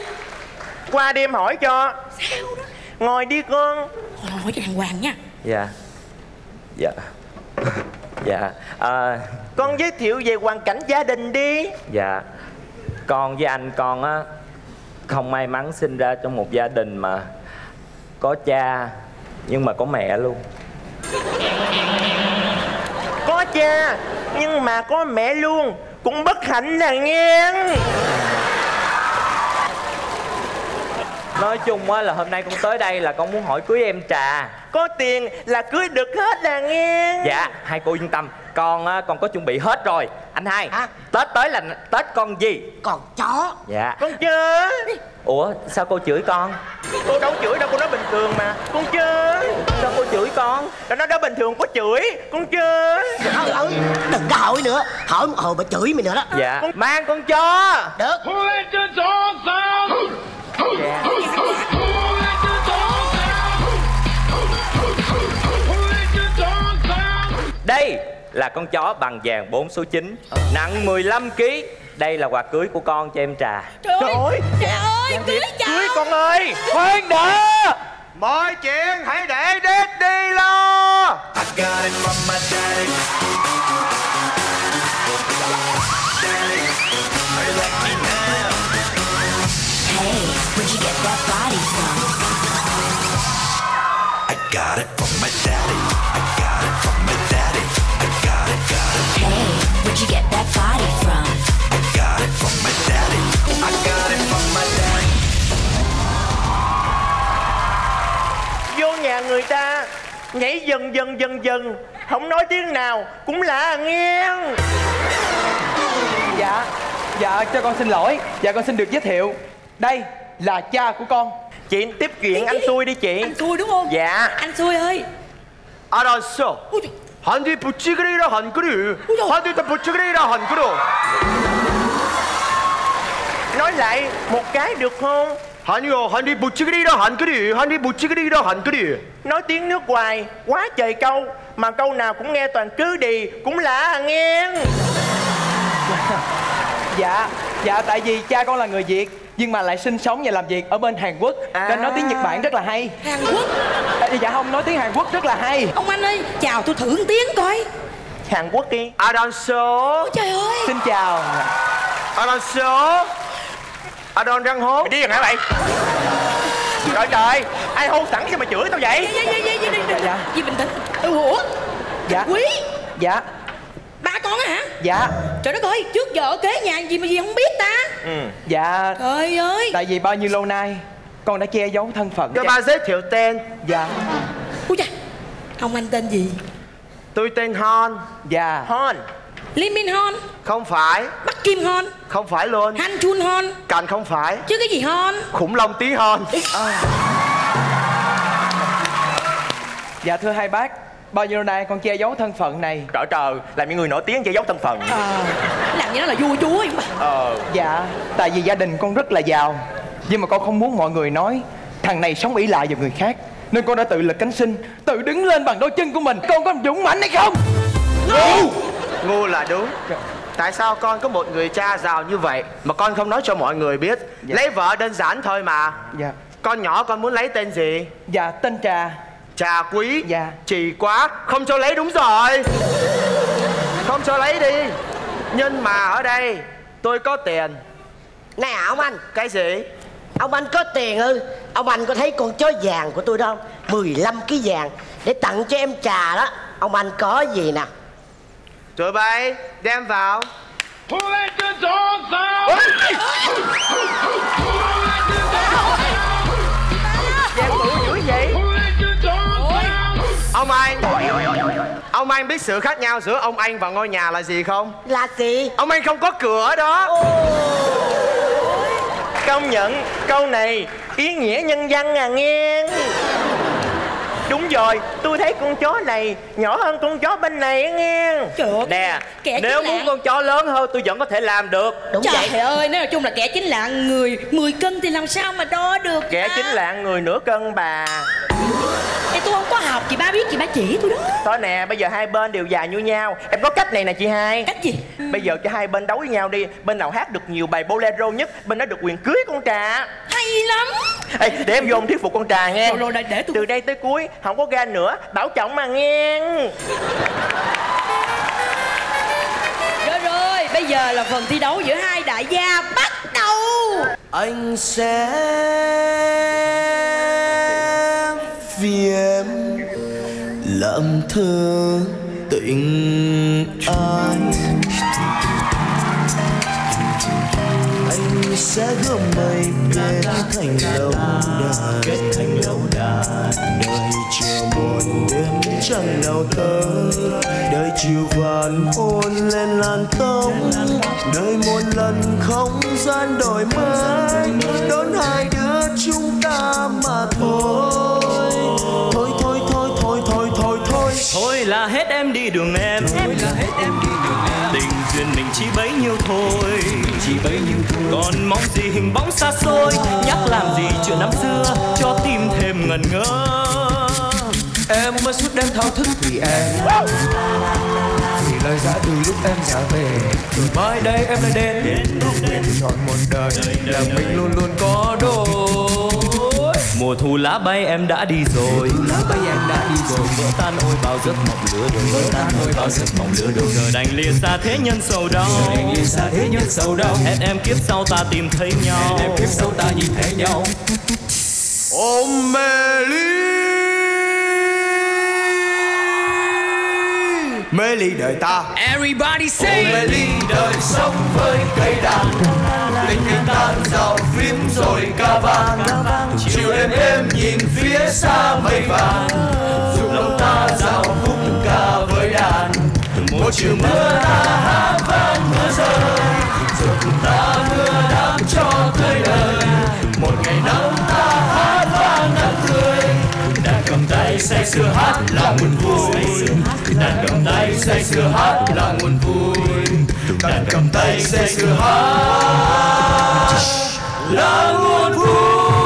Qua đêm hỏi cho. Sao đó? Ngồi đi con. Ngồi hỏi cho đàng hoàng nha. Dạ. Dạ. Dạ à... Con giới thiệu về hoàn cảnh gia đình đi. Dạ. Con với anh con á không may mắn sinh ra trong một gia đình mà có cha nhưng mà có mẹ luôn. Có cha nhưng mà có mẹ luôn. Cũng bất hạnh là nghe. Nói chung á là hôm nay con tới đây là con muốn hỏi cưới em Trà. Có tiền là cưới được hết là nghe. Dạ, hai cô yên tâm. Con á, con có chuẩn bị hết rồi. Anh hai, hả? Tết tới là Tết con gì? Con chó. Dạ. Con chó. Ủa, sao cô chửi con? Cô đâu chửi đâu, cô nói bình thường mà. Con chó. Sao cô chửi con? Đó nói đó bình thường có chửi. Con chó. Đừng có hỏi nữa. Hỏi một hồi mà chửi mày nữa đó. Dạ. Con... Mang con chó. Được. Yeah. Đây là con chó bằng vàng bốn số chín. Nặng mười lăm ký. Đây là quà cưới của con cho em Trà. Trời, trời ơi, trời ơi, cưới chào. Cưới con ơi. Khoan đã. Mọi chuyện hãy để đếch đi lo. Vô nhà người ta nhảy dần dần dần dần, không nói tiếng nào cũng lạ nghe. Dạ, dạ cho con xin lỗi. Dạ con xin được giới thiệu. Đây là cha của con. Chị tiếp chuyện anh Xui đi chị. Anh Xui đúng không? Dạ. Anh Xui ơi. 알았어. 한뒤 부치그레이라 한 그릇. 한뒤다 부치그레이라 한 그릇. Nói lại một cái được không? Hạnh rồi, Hạnh đi bụt chứ cái đi đó, Hạnh cứ đi, Hạnh đi bụt chứ cái đi đó, Hạnh cứ đi. Nói tiếng nước ngoài, quá trời câu. Mà câu nào cũng nghe toàn cứ đi, cũng lạ nghe. Dạ, dạ tại vì cha con là người Việt nhưng mà lại sinh sống và làm việc ở bên Hàn Quốc à. Nên nói tiếng Nhật Bản rất là hay. Hàn Quốc? À, dạ không, nói tiếng Hàn Quốc rất là hay. Ông anh ơi, chào tôi thử tiếng coi. Hàn Quốc đi. Adonso. Trời ơi. Xin chào. Adonso. Adon răng hố. Mày đi rồi hả mày? Trời trời, ai hôn sẵn sao mà chửi tao vậy? Dạ dạ dạ dạ dạ dạ. Gì bình tĩnh. Ủa? Dạ. Quý. Dạ. Ba con á hả? Dạ. Trời đất ơi, trước giờ ở kế nhà gì mà gì không biết ta. Ừ. Dạ. Trời ơi. Tại vì bao nhiêu lâu nay con đã che giấu thân phận. Cho ba giới thiệu tên. Dạ. Úi trời. Ông anh tên gì? Tôi tên Hon. Dạ. Hon. Lim Min Hon. Không phải. Bắc Kim Hon. Không phải luôn. Han Chun Hon. Càng không phải. Chứ cái gì Hon? Khủng Long Tí Hon. À. Dạ thưa hai bác, bao nhiêu nay con che giấu thân phận này. Trời trời, làm những người nổi tiếng che giấu thân phận. À. Làm như nó là vua chúa. Ờ. Dạ, tại vì gia đình con rất là giàu. Nhưng mà con không muốn mọi người nói thằng này sống ỷ lại vào người khác. Nên con đã tự lực cánh sinh, tự đứng lên bằng đôi chân của mình. Con có dũng mãnh hay không? Ngu. Ngu là đúng. Tại sao con có một người cha giàu như vậy mà con không nói cho mọi người biết? Dạ. Lấy vợ đơn giản thôi mà. Dạ. Con nhỏ con muốn lấy tên gì? Dạ, tên Trà. Trà Quý. Dạ. Trì Quá. Không cho lấy đúng rồi. Không cho lấy đi. Nhưng mà ở đây tôi có tiền. Nè ông anh. Cái gì? Ông anh có tiền ư? Ông anh có thấy con chó vàng của tôi đâu? mười lăm ký vàng để tặng cho em Trà đó. Ông anh có gì nè? Tụi bay đem vào. Đem tụi dữ vậy? Ông Anh, ông Anh biết sự khác nhau giữa ông Anh và ngôi nhà là gì không? Là gì? Ông Anh không có cửa đó. Oh. Công nhận câu này ý nghĩa nhân văn à nghe. Đúng rồi, tôi thấy con chó này nhỏ hơn con chó bên này á nghe. Trời ơi, nè, kẻ nếu muốn là... con chó lớn hơn tôi vẫn có thể làm được. Đúng trời vậy. Trời ơi, nói chung là kẻ chính lạng người mười cân thì làm sao mà đo được. Kẻ à? Chính lạng người nửa cân bà. Ê, tôi không có học, chị ba biết, chị ba chỉ tôi đó. Thôi nè, bây giờ hai bên đều già như nhau. Em có cách này nè chị hai. Cách gì? Bây giờ cho hai bên đấu với nhau đi. Bên nào hát được nhiều bài bolero nhất, bên đó được quyền cưới con Trà. Hay lắm. Ê, để em vô em thuyết phục con Trà nghe. Rồi, rồi, để, để tôi... Từ đây tới cuối không có ga nữa, bảo trọng mà nghe. Rồi rồi, bây giờ là phần thi đấu giữa hai đại gia bắt đầu. Anh sẽ vì em làm thơ tình anh. Anh sẽ gom mây kết thành lâu đài, kết thành lâu đài. Đời chiều buồn đêm chẳng nào tới, đời chiều vàn hôn lên làn tông. Đời một lần không gian đổi mới, đón hai đứa chúng ta mà thôi. Thôi là hết em đi đường em, thôi là hết em đi đường em. Tình duyên mình chỉ bấy nhiêu thôi, chỉ bấy nhiêu thôi. Còn mong gì hình bóng xa xôi, nhắc làm gì chuyện năm xưa cho tim thêm ngần ngơ. Em mới suốt đêm thao thức vì em, vì lời dã từ lúc em ra về. Từ mai đây em lại đến, đến em chọn một đời, đời, đời là đời. Mình luôn luôn có đôi. Mùa thu lá bay em đã đi rồi, lá bay em đã đi rồi. Vỡ tan ôi bao giấc mộng lửa đôi, vỡ tan ôi bao giấc mộng lửa đôi. Giờ đành lìa xa thế nhân sầu đau, giờ đành lìa xa thế nhân sầu đau. Hẹn em kiếp sau ta tìm thấy nhau, hẹn em kiếp sau ta nhìn thấy nhau. Ôm mê ly, mê ly đời ta. Everybody say. Ôm mê ly đời sống với cây đàn, tình tình tan rào phim rồi ca vang. Chiều em em nhìn phía xa mây vàng, dù lòng ta dạo khúc ca với đàn. Một chiều mưa ta hát vang mưa rơi, dù ta mưa đám cho tươi đời. Một ngày nắng ta hát vang nắng tươi, đàn cầm tay say sưa hát là nguồn vui. Đàn cầm tay say sưa hát là nguồn vui. Đàn cầm tay say sưa hát là nguồn vui.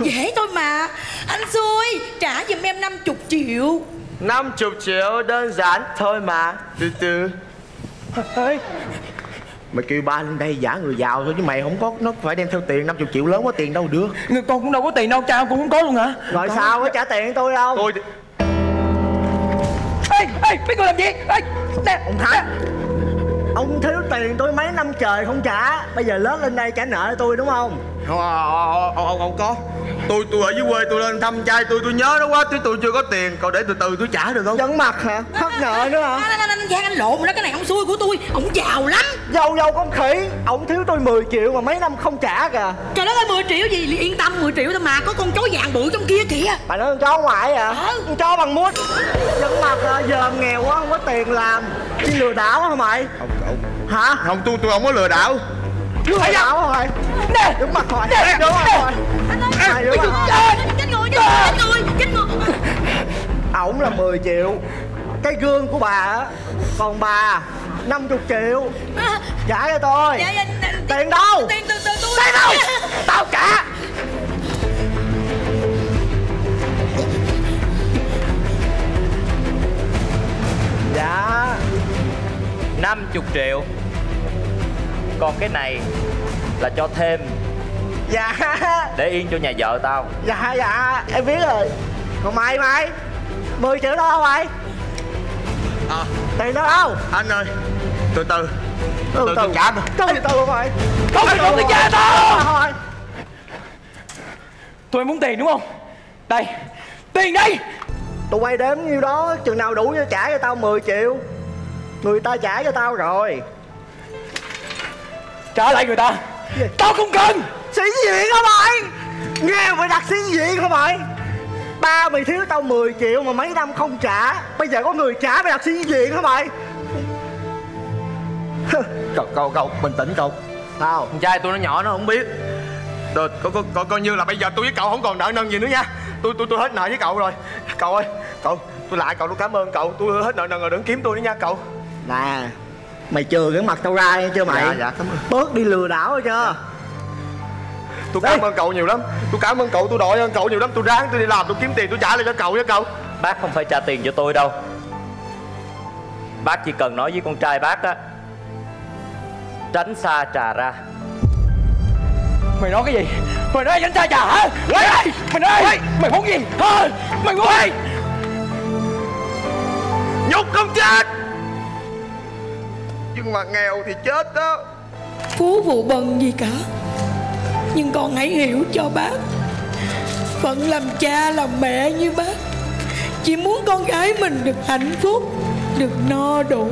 Dễ thôi mà. Anh xui, trả giùm em năm mươi triệu. Năm mươi triệu đơn giản thôi mà. Từ từ. Mày kêu ba lên đây giả người giàu thôi chứ mày không có, nó phải đem theo tiền. Năm mươi triệu lớn quá tiền đâu được. Con cũng đâu có tiền đâu, cha con cũng không có luôn hả? Rồi con... sao có trả tiền tôi đâu. Tôi... Ê, ê, mấy người làm gì? Ê, nè, ông Thanh, ông thiếu tiền tôi mấy năm trời không trả. Bây giờ lớn lên đây trả nợ tôi đúng không? Không, không, không, không có. Tôi tôi ở dưới quê tôi lên thăm trai tôi, tôi nhớ nó quá chứ tôi chưa có tiền. Cậu để từ từ tôi trả được không? Dẫn mặt hả? Hất nợ nữa hả? Anh, anh, anh, anh, anh lộn rồi đó, cái này ông xui của tôi. Ông giàu lắm. Giàu giàu con khỉ. Ông thiếu tôi mười triệu mà mấy năm không trả kìa. Trời đất ơi, mười triệu gì? Yên tâm, mười triệu thôi mà. Có con chó vàng bự trong kia kìa. Bà nói con chó ngoại à? Ờ. Con chó bằng mút. Dẫn mặt hả? Giờ nghèo quá không có tiền làm. Chứ lừa đảo hả mày? Không cậu. Hả? Không, tôi tôi không có lừa đảo. Lừa đảo hả mày? Nè, đúng mặt rồi. Nè, đúng rồi. Mày đúng mặt rồi. Chết người, chết người, chết người. Ổng là mười triệu. Cái gương của bà á. Còn bà năm mươi triệu. Trả cho tôi. Tiền đâu? Tiền từ từ tôi. Tiền đâu? Tao trả. Dạ năm mươi triệu. Còn cái này là cho thêm. Dạ. Để yên cho nhà vợ tao. Dạ dạ em biết rồi. Còn mày mày mười triệu đó không mày? À, tiền đó đâu? Anh ơi, từ từ. Từ từ, từ trả mà. Từ từ không mày? Không thì không thì trả tao. Tôi muốn tiền đúng không? Đây, tiền đây. Tụi bay đếm nhiêu đó, chừng nào đủ cho trả cho tao mười triệu. Người ta trả cho tao rồi. Trả lại người ta. Gì? Tao không cần. Sĩ diện hả mày? Nghe mày đặt sĩ diện hả mày? Ba mày thiếu tao mười triệu mà mấy năm không trả. Bây giờ có người trả mày đặt sĩ diện hả mày? Cậu, cậu, cậu, bình tĩnh cậu. Tao con trai tôi nó nhỏ nó không biết. Được, coi như là bây giờ tôi với cậu không còn nợ nần gì nữa nha. Tôi tôi tôi hết nợ với cậu rồi. Cậu ơi, cậu, tôi lại cậu, tôi cảm ơn cậu. Tôi hết nợ nần rồi, đừng kiếm tôi nữa nha cậu. Nè, mày chừa cái mặt tao ra nghe chưa mày? Dạ, dạ, cảm ơn. Bớt đi lừa đảo chưa? Dạ. Tôi cảm ơn cậu nhiều lắm. Tôi cảm ơn cậu, tôi đội ơn cậu nhiều lắm. Tôi ráng, tôi đi làm, tôi kiếm tiền, tôi trả lại cho cậu nha cậu. Bác không phải trả tiền cho tôi đâu. Bác chỉ cần nói với con trai bác đó, tránh xa trà ra. Mày nói cái gì? Mày nói tránh xa trà hả? Mày nói, mày nói, mày muốn gì? Thôi, mày muốn gì? Nhục không chết nhưng mà nghèo thì chết đó. Phú vụ bần gì cả, nhưng con hãy hiểu cho bác. Phận làm cha làm mẹ như bác chỉ muốn con gái mình được hạnh phúc, được no đủ.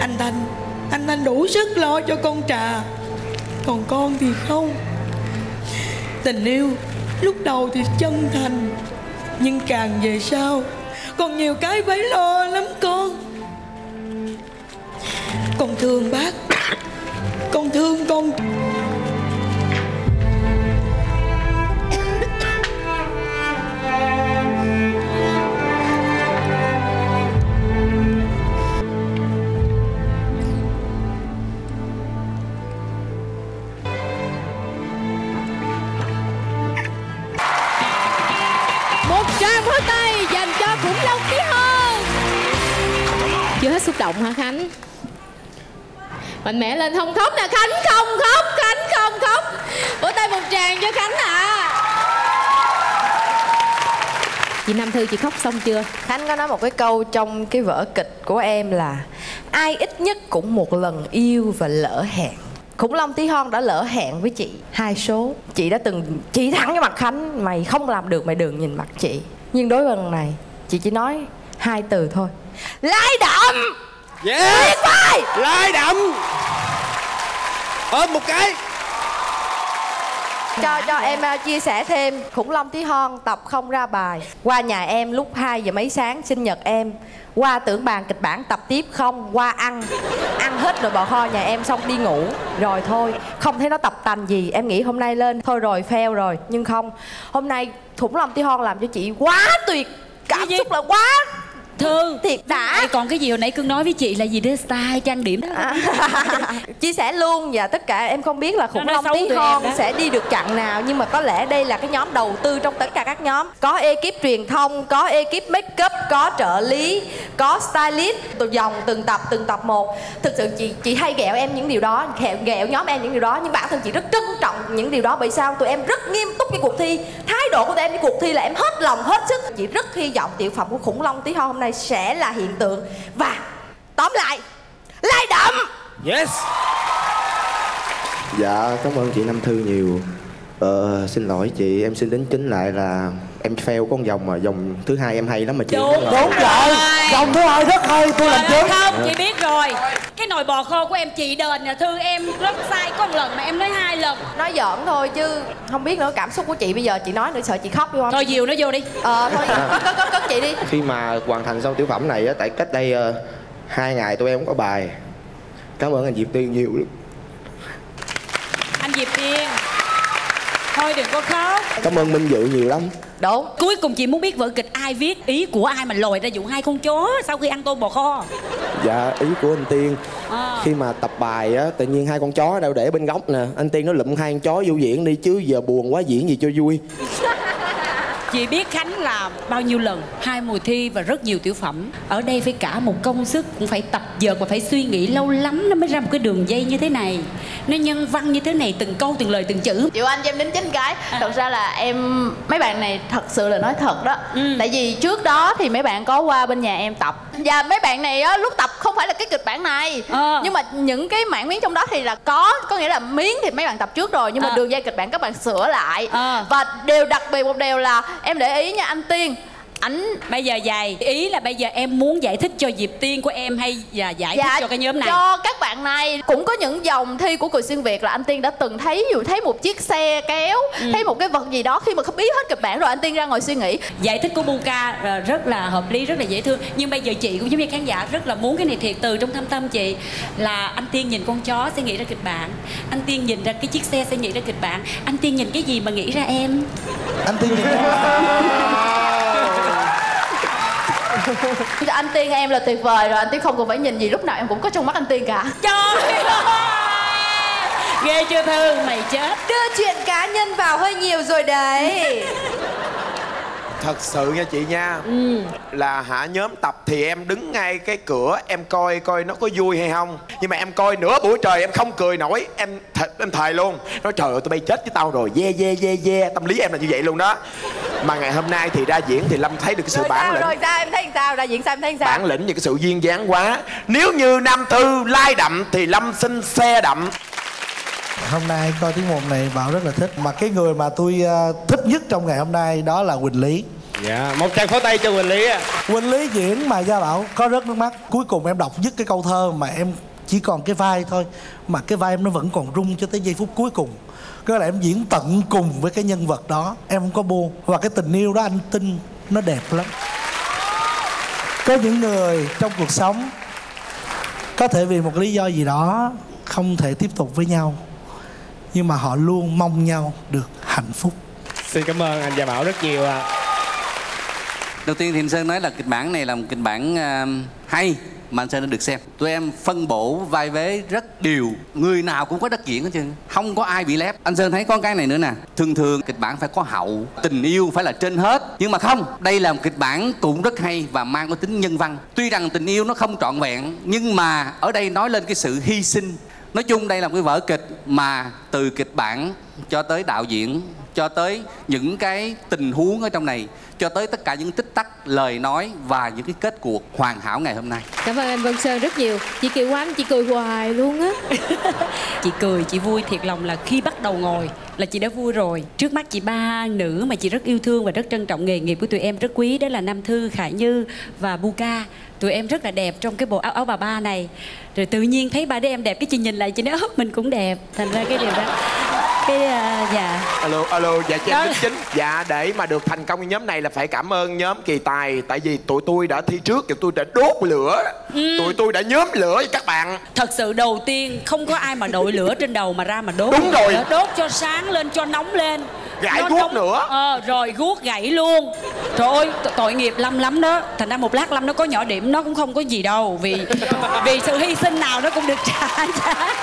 Anh Thanh, anh Thanh đủ sức lo cho con Trà, còn con thì không. Tình yêu lúc đầu thì chân thành, nhưng càng về sau còn nhiều cái phải lo lắm con. Con thương bác, con thương con. Chưa hết xúc động hả Khánh? Mạnh mẽ lên, không khóc nè Khánh, không khóc, Khánh không khóc. Vỗ tay một tràng cho Khánh ạ. Chị Nam Thư, chị khóc xong chưa? Khánh có nói một cái câu trong cái vở kịch của em là ai ít nhất cũng một lần yêu và lỡ hẹn. Khủng Long Tí Hon đã lỡ hẹn với chị hai số. Chị đã từng chỉ thẳng cái mặt Khánh, mày không làm được, mày đừng nhìn mặt chị. Nhưng đối với lần này, chị chỉ nói hai từ thôi: lai đậm. Yes, lai đậm. Ôm một cái. Cho cho em uh, chia sẻ thêm. Khủng Long Tí Hon tập không ra bài. Qua nhà em lúc hai giờ mấy sáng, sinh nhật em. Qua tưởng bàn kịch bản tập tiếp không. Qua ăn Ăn hết rồi bò kho nhà em xong đi ngủ. Rồi thôi, không thấy nó tập tành gì. Em nghĩ hôm nay lên thôi rồi fail rồi. Nhưng không, hôm nay Khủng Long Tí Hon làm cho chị quá tuyệt. Cảm xúc là quá Thư thiệt đã. Còn cái gì hồi nãy cưng nói với chị là gì đó, style trang điểm đó à. Chia sẻ luôn và tất cả em không biết là Khủng Long Tí Hon sẽ đi được chặng nào, nhưng mà có lẽ đây là cái nhóm đầu tư trong tất cả các nhóm. Có ekip truyền thông, có ekip make up, có trợ lý, có stylist, từ dòng từng tập từng tập một. Thực sự chị chị hay ghẹo em những điều đó, ghẹo, ghẹo nhóm em những điều đó, nhưng bản thân chị rất trân trọng những điều đó. Bởi sao? Tụi em rất nghiêm túc với cuộc thi, thái độ của tụi em với cuộc thi là em hết lòng hết sức. Chị rất hy vọng tiểu phẩm của Khủng Long Tí Hon hôm nay sẽ là hiện tượng và tóm lại lay động. Yes. Dạ cảm ơn chị Nam Thư nhiều. Ờ, xin lỗi chị, em xin đính chính lại là em fail con dòng mà dòng thứ hai em hay lắm mà chị. Đúng, đúng rồi. Rồi, dòng thứ hai rất hay, tôi làm chứng. Không, chị biết rồi. Cái nồi bò khô của em chị đền nhà Thư, em rất sai có một lần mà em nói hai lần. Nói giỡn thôi chứ không biết nữa, cảm xúc của chị bây giờ chị nói nữa sợ chị khóc đúng không? Thôi dìu nó vô đi. Ờ, thôi à. cất cất cất chị đi. Khi mà hoàn thành xong tiểu phẩm này á, tại cách đây uh, hai ngày tụi em cũng có bài. Cảm ơn anh Diệp Tiên nhiều lắm. Anh Diệp Tiên. Thôi đừng có khóc. Cảm ơn Minh Dự nhiều lắm. Đúng. Cuối cùng chị muốn biết vở kịch ai viết, ý của ai mà lòi ra vụ hai con chó sau khi ăn tôm bò kho? Dạ ý của anh Tiên à. Khi mà tập bài á, tự nhiên hai con chó đâu để bên góc nè, anh Tiên nó lụm hai con chó vô diễn đi chứ giờ buồn quá diễn gì cho vui. Chị biết Khánh làm bao nhiêu lần, hai mùa thi và rất nhiều tiểu phẩm. Ở đây phải cả một công sức, cũng phải tập dượt và phải suy nghĩ lâu lắm nó mới ra một cái đường dây như thế này. Nó nhân văn như thế này, từng câu, từng lời, từng chữ. Kiều Anh cho em đến chính cái. Thật ra là em, mấy bạn này thật sự là nói thật đó. Ừ. Tại vì trước đó thì mấy bạn có qua bên nhà em tập. Và mấy bạn này á, lúc tập không phải là cái kịch bản này. Ờ. Nhưng mà những cái mảng miếng trong đó thì là có. Có nghĩa là miếng thì mấy bạn tập trước rồi. Nhưng mà ờ. đường dây kịch bản các bạn sửa lại. Ờ. Và điều đặc biệt một điều là em để ý nha, anh Tiên ảnh bây giờ dày ý là bây giờ em muốn giải thích cho Diệp Tiên của em hay là giải dạ, thích cho cái nhóm này, cho các bạn này. Cũng có những dòng thi của Cười Xuyên Việt là anh Tiên đã từng thấy, dù thấy một chiếc xe kéo, ừ. thấy một cái vật gì đó, khi mà không biết hết kịch bản rồi anh Tiên ra ngồi suy nghĩ. Giải thích của Puka rất là hợp lý, rất là dễ thương. Nhưng bây giờ chị cũng giống như khán giả rất là muốn cái này thiệt từ trong thâm tâm chị, là anh Tiên nhìn con chó sẽ nghĩ ra kịch bản, anh Tiên nhìn ra cái chiếc xe sẽ nghĩ ra kịch bản, anh Tiên nhìn cái gì mà nghĩ ra em, anh Tiên nhìn anh Tiên em là tuyệt vời rồi, anh Tiên không cần phải nhìn gì, lúc nào em cũng có trong mắt anh Tiên cả. Trời ơi, ghê chưa Thư, mày chết. Đưa chuyện cá nhân vào hơi nhiều rồi đấy. Thật sự nha chị nha, ừ. là hả nhóm tập thì em đứng ngay cái cửa em coi coi nó có vui hay không. Nhưng mà em coi nửa buổi trời em không cười nổi, em th em thề luôn. Nói trời ơi tụi bay chết với tao rồi, yeah yeah yeah yeah, tâm lý em là như vậy luôn đó. Mà ngày hôm nay thì ra diễn thì Lâm thấy được cái sự rồi bản sao, lĩnh. Rồi sao em thấy sao, ra diễn sao em thấy sao? Bản lĩnh và cái sự duyên dáng quá. Nếu như Nam Thư lai đậm thì Lâm xin xe đậm. Hôm nay coi tiếng mồm này Bảo rất là thích. Mà cái người mà tôi thích nhất trong ngày hôm nay đó là Quỳnh Lý. Dạ, một tràng pháo tay cho Quỳnh Lý. Quỳnh Lý diễn mà Gia Bảo có rớt nước mắt. Cuối cùng em đọc dứt cái câu thơ mà em chỉ còn cái vai thôi, mà cái vai em nó vẫn còn rung cho tới giây phút cuối cùng. Có lẽ em diễn tận cùng với cái nhân vật đó, em không có buồn. Và cái tình yêu đó anh tin nó đẹp lắm. Có những người trong cuộc sống có thể vì một lý do gì đó không thể tiếp tục với nhau, nhưng mà họ luôn mong nhau được hạnh phúc. Xin cảm ơn anh Gia Bảo rất nhiều ạ. À. Đầu tiên thì anh Sơn nói là kịch bản này là một kịch bản uh, hay mà anh Sơn đã được xem. Tụi em phân bổ vai vế rất đều, người nào cũng có đất diễn hết trơn, không có ai bị lép. Anh Sơn thấy có cái này nữa nè, thường thường kịch bản phải có hậu, tình yêu phải là trên hết. Nhưng mà không, đây là một kịch bản cũng rất hay và mang có tính nhân văn. Tuy rằng tình yêu nó không trọn vẹn, nhưng mà ở đây nói lên cái sự hy sinh. Nói chung đây là một cái vở kịch mà từ kịch bản cho tới đạo diễn, cho tới những cái tình huống ở trong này, cho tới tất cả những tích tắc, lời nói và những cái kết cuộc hoàn hảo ngày hôm nay. Cảm ơn anh Vân Sơn rất nhiều. Chị Kiều Oanh, chị cười hoài luôn á. Chị cười, chị vui thiệt lòng là khi bắt đầu ngồi là chị đã vui rồi. Trước mắt chị ba nữ mà chị rất yêu thương và rất trân trọng nghề nghiệp của tụi em rất quý, đó là Nam Thư, Khả Như và Puka. Tụi em rất là đẹp trong cái bộ áo áo bà ba này. Rồi tự nhiên thấy ba đứa em đẹp, cái chị nhìn lại chị nói ốp mình cũng đẹp. Thành ra cái điều đó. Cái uh, dạ. Alo, alo, dạ chị em chính. Dạ, để mà được thành công nhóm này là phải cảm ơn nhóm Kỳ Tài. Tại vì tụi tôi đã thi trước, tụi tôi đã đốt lửa, ừ. tụi tôi đã nhóm lửa với các bạn. Thật sự đầu tiên không có ai mà đội lửa trên đầu mà ra mà đốt. Đúng rồi. Đốt cho sáng lên, cho nóng lên. gãy nó guốc trong... nữa. Ờ, rồi guốc gãy luôn. Trời ơi, tội nghiệp Lâm lắm đó. Thành ra một lát Lâm nó có nhỏ điểm, nó cũng không có gì đâu. Vì vì sự hy sinh nào nó cũng được trả giá.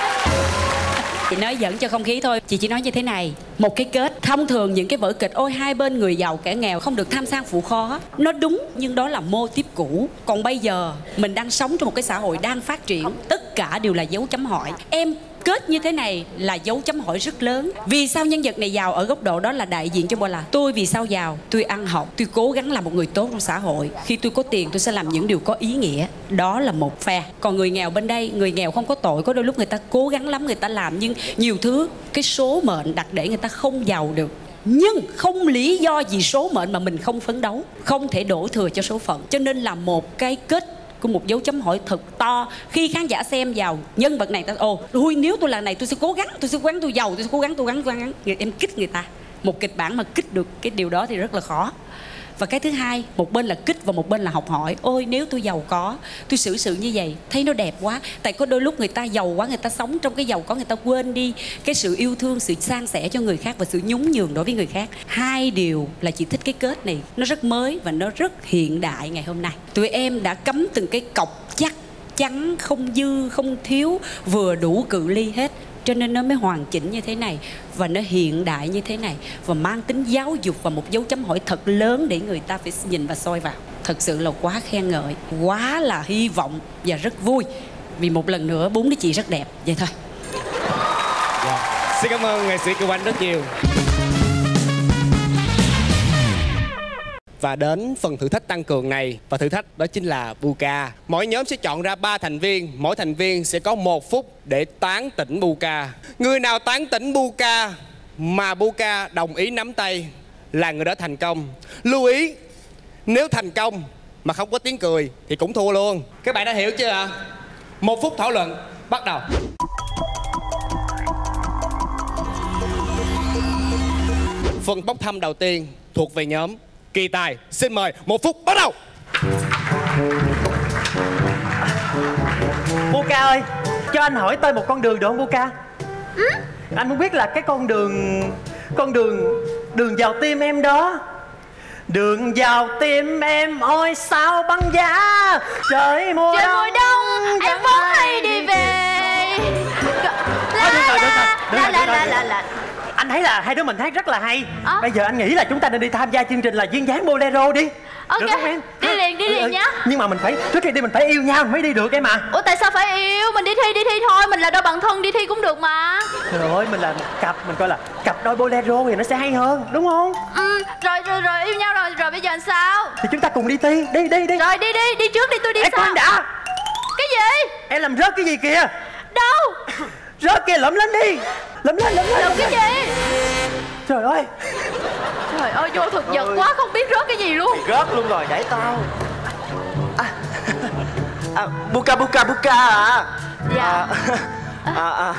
Chị nói dẫn cho không khí thôi. Chị chỉ nói như thế này, một cái kết. Thông thường những cái vở kịch ôi hai bên người giàu kẻ nghèo không được tham sang phụ khó, nó đúng nhưng đó là mô típ cũ. Còn bây giờ mình đang sống trong một cái xã hội đang phát triển, tất cả đều là dấu chấm hỏi. Em kết như thế này là dấu chấm hỏi rất lớn. Vì sao nhân vật này giàu? Ở góc độ đó là đại diện cho bộ là tôi vì sao giàu? Tôi ăn học, tôi cố gắng làm một người tốt trong xã hội. Khi tôi có tiền tôi sẽ làm những điều có ý nghĩa. Đó là một phe. Còn người nghèo bên đây, người nghèo không có tội. Có đôi lúc người ta cố gắng lắm, người ta làm nhưng nhiều thứ cái số mệnh đặt để người ta không giàu được. Nhưng không lý do gì số mệnh mà mình không phấn đấu, không thể đổ thừa cho số phận. Cho nên là một cái kết của một dấu chấm hỏi thật to. Khi khán giả xem vào nhân vật này ta ồ, ui nếu tôi là này tôi sẽ cố gắng, tôi sẽ cố gắng, tôi giàu, tôi sẽ cố gắng, tôi gắng, cố gắng. Em kích người ta. Một kịch bản mà kích được cái điều đó thì rất là khó. Và cái thứ hai, một bên là kích và một bên là học hỏi. Ôi nếu tôi giàu có, tôi xử sự như vậy, thấy nó đẹp quá. Tại có đôi lúc người ta giàu quá, người ta sống trong cái giàu có, người ta quên đi cái sự yêu thương, sự san sẻ cho người khác và sự nhún nhường đối với người khác. Hai điều là chị thích cái kết này. Nó rất mới và nó rất hiện đại ngày hôm nay. Tụi em đã cắm từng cái cọc chắc chắn, không dư, không thiếu, vừa đủ cự ly hết. Cho nên nó mới hoàn chỉnh như thế này và nó hiện đại như thế này và mang tính giáo dục và một dấu chấm hỏi thật lớn để người ta phải nhìn và soi vào. Thật sự là quá khen ngợi, quá là hy vọng và rất vui vì một lần nữa bốn đứa chị rất đẹp. Vậy thôi. Wow. Xin cảm ơn nghệ sĩ Kiều Anh rất nhiều. Và đến phần thử thách tăng cường này, và thử thách đó chính là Puka. Mỗi nhóm sẽ chọn ra ba thành viên, mỗi thành viên sẽ có một phút để tán tỉnh Puka. Người nào tán tỉnh Puka mà Puka đồng ý nắm tay là người đó thành công. Lưu ý, nếu thành công mà không có tiếng cười thì cũng thua luôn. Các bạn đã hiểu chưa ạ? Một phút thảo luận bắt đầu. Phần bốc thăm đầu tiên thuộc về nhóm Kỳ Tài, xin mời một phút bắt đầu. Puka ơi, cho anh hỏi tên một con đường được không Puka? Ừ? Anh muốn biết là cái con đường, con đường, đường vào tim em đó. Đường vào tim em ôi sao băng giá, trời mùa trời đông, mùa đông em vẫn hay đi về. Anh thấy là hai đứa mình hát rất là hay à. Bây giờ anh nghĩ là chúng ta nên đi tham gia chương trình là duyên dáng bolero đi. Ok, được không em? Đi liền, đi liền ừ, nhá. Nhưng mà mình phải, trước khi đi mình phải yêu nhau mới đi được em à. Ủa tại sao phải yêu, mình đi thi, đi thi thôi. Mình là đôi bạn thân, đi thi cũng được mà. Trời ơi, mình là cặp, mình coi là cặp đôi bolero thì nó sẽ hay hơn, đúng không? Ừ, rồi, rồi, rồi, yêu nhau rồi, rồi bây giờ làm sao? Thì chúng ta cùng đi thi, đi, đi, đi. Rồi, đi, đi, đi trước đi, tôi đi. Ê, sau quên đã. Cái gì? Em làm rớt cái gì kìa? Đâu? Rớt kìa, lẫm lên đi. Lẫm lên, lẫm lên. Lẫm cái gì? Trời ơi. Trời ơi, vô thực vật quá, không biết rớt cái gì luôn. Mày rớt luôn rồi, để tao. À, à, Puka, Puka, Puka à. Dạ. À, à, à,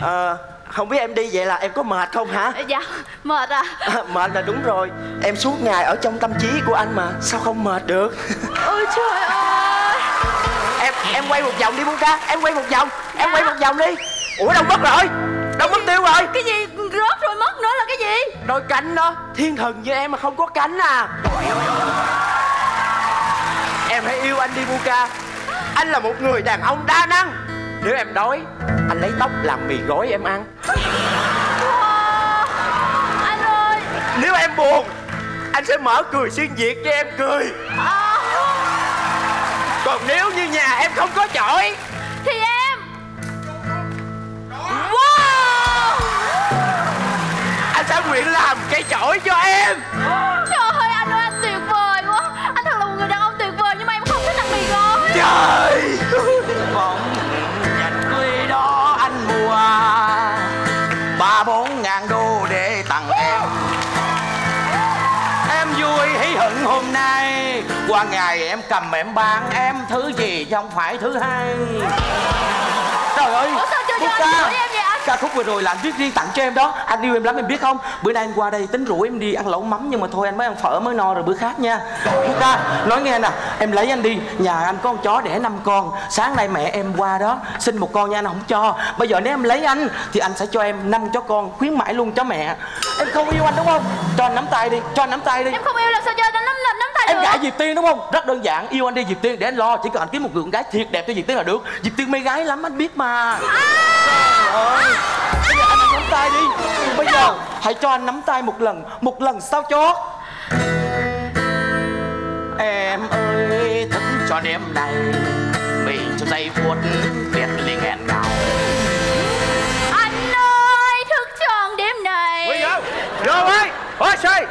à, không biết em đi vậy là em có mệt không hả? Dạ, mệt à. À mệt là đúng rồi. Em suốt ngày ở trong tâm trí của anh mà, sao không mệt được? Ôi trời ơi. Em em quay một vòng đi Puka, em quay một vòng, dạ. Em quay một vòng đi. Ủa đâu mất rồi, đâu mất tiêu rồi. Cái gì rớt rồi mất nữa là cái gì? Đôi cánh đó, thiên thần như em mà không có cánh à. Em hãy yêu anh đi Puka. Anh là một người đàn ông đa năng. Nếu em đói, anh lấy tóc làm mì gói em ăn. Wow, anh ơi. Nếu em buồn, anh sẽ mở Cười Xuyên Việt cho em cười à. Còn nếu như nhà em không có chổi thì em nguyện làm cây chổi cho em. Trời ơi anh ơi, anh tuyệt vời quá. Anh thật là một người đàn ông tuyệt vời. Nhưng mà em không thích ăn mì gói. Trời vọng nhành quê đó anh mua ba bốn ngàn đô để tặng em. Em vui hí hửng hôm nay. Qua ngày em cầm em bán em thứ gì chứ không phải thứ hai. Trời ơi. Ủa sao chưa cho anh em vậy? Ca khúc vừa rồi là anh viết riêng tặng cho em đó. Anh yêu em lắm, em biết không? Bữa nay anh qua đây tính rủ em đi ăn lẩu mắm, nhưng mà thôi anh mới ăn phở mới no rồi, bữa khác nha. Puka, nói nghe nè, em lấy anh đi. Nhà anh có con chó đẻ năm con. Sáng nay mẹ em qua đó xin một con nha, anh không cho. Bây giờ nếu em lấy anh thì anh sẽ cho em năm chó con, khuyến mãi luôn chó mẹ. Em không yêu anh đúng không? Cho anh nắm tay đi, cho anh nắm tay đi. Em không yêu làm sao cho anh nắm nắm nắm tay được? Em gả Diệp Tiên đúng không? Rất đơn giản, yêu anh đi Diệp Tiên để anh lo, chỉ cần anh kiếm một người con gái thiệt đẹp cho Diệp Tiên là được. Diệp Tiên mê gái lắm anh biết mà. Trời ơi. Bây giờ anh nắm tay đi. Bây giờ hãy cho anh nắm tay một lần, một lần sao chót. Em ơi, thức cho đêm này mình trong giây phút tuyệt linh hẹn nào. Anh ơi, thức tròn đêm này. Quỳ không? Rồi ơi, ôi say.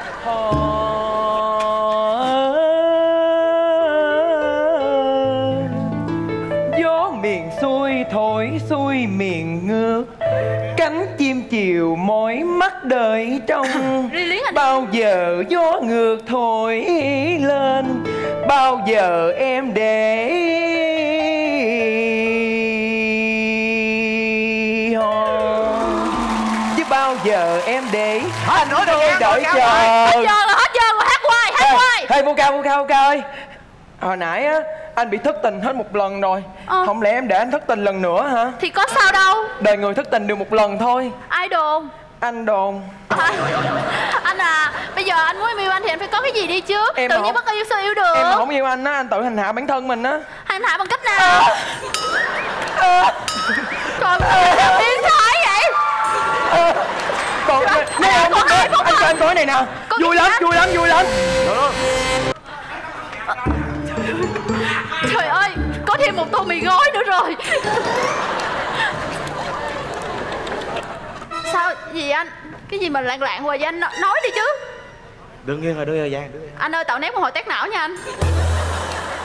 Gió miền xuôi thổi xuôi miền ngược, cánh chim chiều mỏi mắt đợi trong. Bao giờ gió ngược thổi lên, bao giờ em để chứ bao giờ em để anh nói đôi đợi chờ. Hết giờ rồi, hết giờ rồi, hát hoài, hát hoài. Thầy Puka, Puka, Puka ơi, hồi nãy á anh bị thất tình hết một lần rồi, ờ. không lẽ em để anh thất tình lần nữa hả? Thì có sao đâu, đời người thất tình được một lần thôi. Ai đồn? Anh đồn. À, anh à, bây giờ anh muốn em yêu anh thì anh phải có cái gì đi chứ. Em tự nhiên bất yêu sao yêu được. Em mà không yêu anh á, anh tự hành hạ bản thân mình á. Hành hạ bằng cách nào? À. À. Trời ơi, à. Biến thái vậy. À. Còn nếu anh, anh, anh, còn anh, anh cho anh tối này nè. Vui lắm, vui lắm, vui lắm. Được. Trời ơi, có thêm một tô mì gói nữa rồi. Sao gì anh? Cái gì mà lạng lạng hoài vậy anh? Nói đi chứ. Đương nhiên rồi, đương nhiên rồi. Anh ơi, tạo nét một hồi tét não nha anh.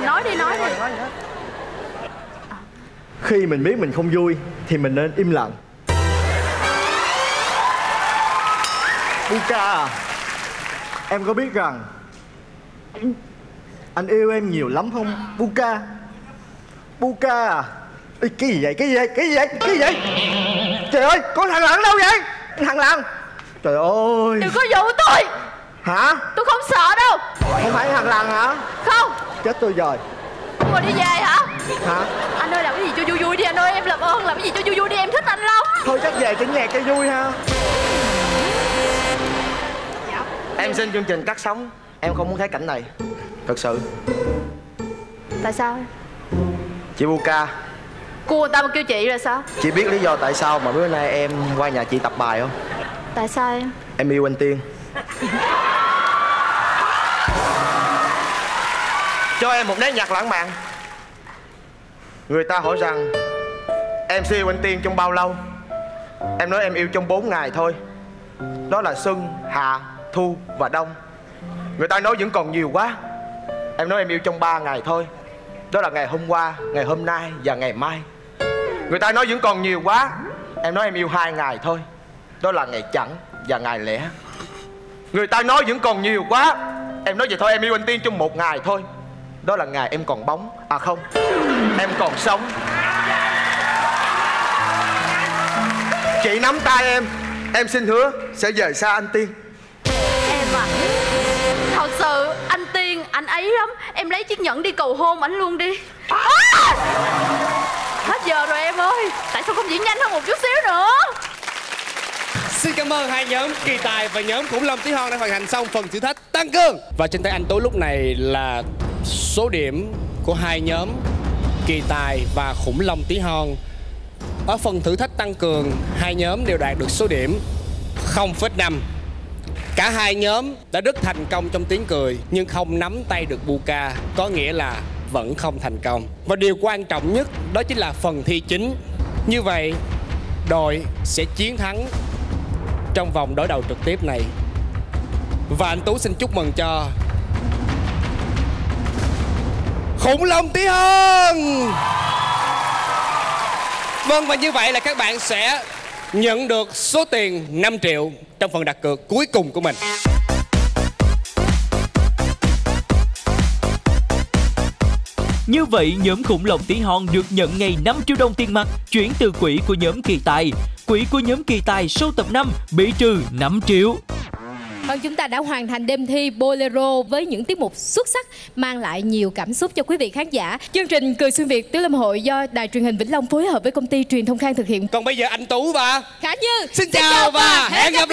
Nói đi, nói đi. Khi mình biết mình không vui thì mình nên im lặng. Puka, em có biết rằng anh yêu em nhiều lắm không? Puka, Puka. Ê, cái gì vậy? Cái gì vậy? Cái gì vậy? Cái gì vậy? Trời ơi, con thằng lặng đâu vậy? Thằng lặng. Trời ơi. Đừng có dụ tôi. Hả? Tôi không sợ đâu. Không phải thằng lặng hả? Không. Chết tôi rồi. Tôi đi về hả? Hả? Anh ơi, làm cái gì cho vui vui đi anh ơi. Em làm ơn làm cái gì cho vui vui đi, em thích anh lắm. Thôi chắc về chỉnh nhạc cho vui ha. Em xin chương trình cắt sóng. Em không muốn thấy cảnh này. Thật sự. Tại sao? Chị Puka, cô người ta mà kêu chị là sao? Chị biết lý do tại sao mà bữa nay em qua nhà chị tập bài không? Tại sao em? Em yêu anh Tiên. Cho em một nét nhạc lãng mạn. Người ta hỏi rằng em sẽ yêu anh Tiên trong bao lâu? Em nói em yêu trong bốn ngày thôi. Đó là xuân, hạ, thu và đông. Người ta nói vẫn còn nhiều quá. Em nói em yêu trong ba ngày thôi. Đó là ngày hôm qua, ngày hôm nay và ngày mai. Người ta nói vẫn còn nhiều quá. Em nói em yêu hai ngày thôi. Đó là ngày chẳng và ngày lẻ. Người ta nói vẫn còn nhiều quá. Em nói vậy thôi, em yêu anh Tiên trong một ngày thôi. Đó là ngày em còn bóng. À không, em còn sống. Chị nắm tay em. Em xin hứa sẽ rời xa anh Tiên. Em à, thật sự anh Tiên anh ấy lắm. Em lấy chiếc nhẫn đi cầu hôn ảnh luôn đi. À! Hết giờ rồi em ơi. Tại sao không diễn nhanh hơn một chút xíu nữa? Xin cảm ơn hai nhóm Kỳ Tài và nhóm Khủng Long Tí Hon đã hoàn thành xong phần thử thách tăng cương. Và trên tay anh Tú lúc này là số điểm của hai nhóm Kỳ Tài và Khủng Long Tí Hon. Ở phần thử thách tăng cường, hai nhóm đều đạt được số điểm không phẩy năm. Cả hai nhóm đã rất thành công trong tiếng cười nhưng không nắm tay được Puka, có nghĩa là vẫn không thành công. Và điều quan trọng nhất đó chính là phần thi chính. Như vậy, đội sẽ chiến thắng trong vòng đối đầu trực tiếp này. Và anh Tú xin chúc mừng cho Khủng Long Tí Hon. Vâng, và như vậy là các bạn sẽ nhận được số tiền năm triệu trong phần đặt cược cuối cùng của mình. Như vậy, nhóm Khủng Long Tí Hon được nhận ngày năm triệu đồng tiền mặt chuyển từ quỹ của nhóm Kỳ Tài. quỹ của nhóm Kỳ Tài sau tập năm bị trừ năm triệu. Còn chúng ta đã hoàn thành đêm thi Bolero với những tiết mục xuất sắc, mang lại nhiều cảm xúc cho quý vị khán giả. Chương trình Cười Xuyên Việt Tiểu Lâm Hội do Đài Truyền hình Vĩnh Long phối hợp với Công ty Truyền thông Khang thực hiện. Còn bây giờ anh Tú và Khả Như xin, xin chào, chào và hẹn gặp lại.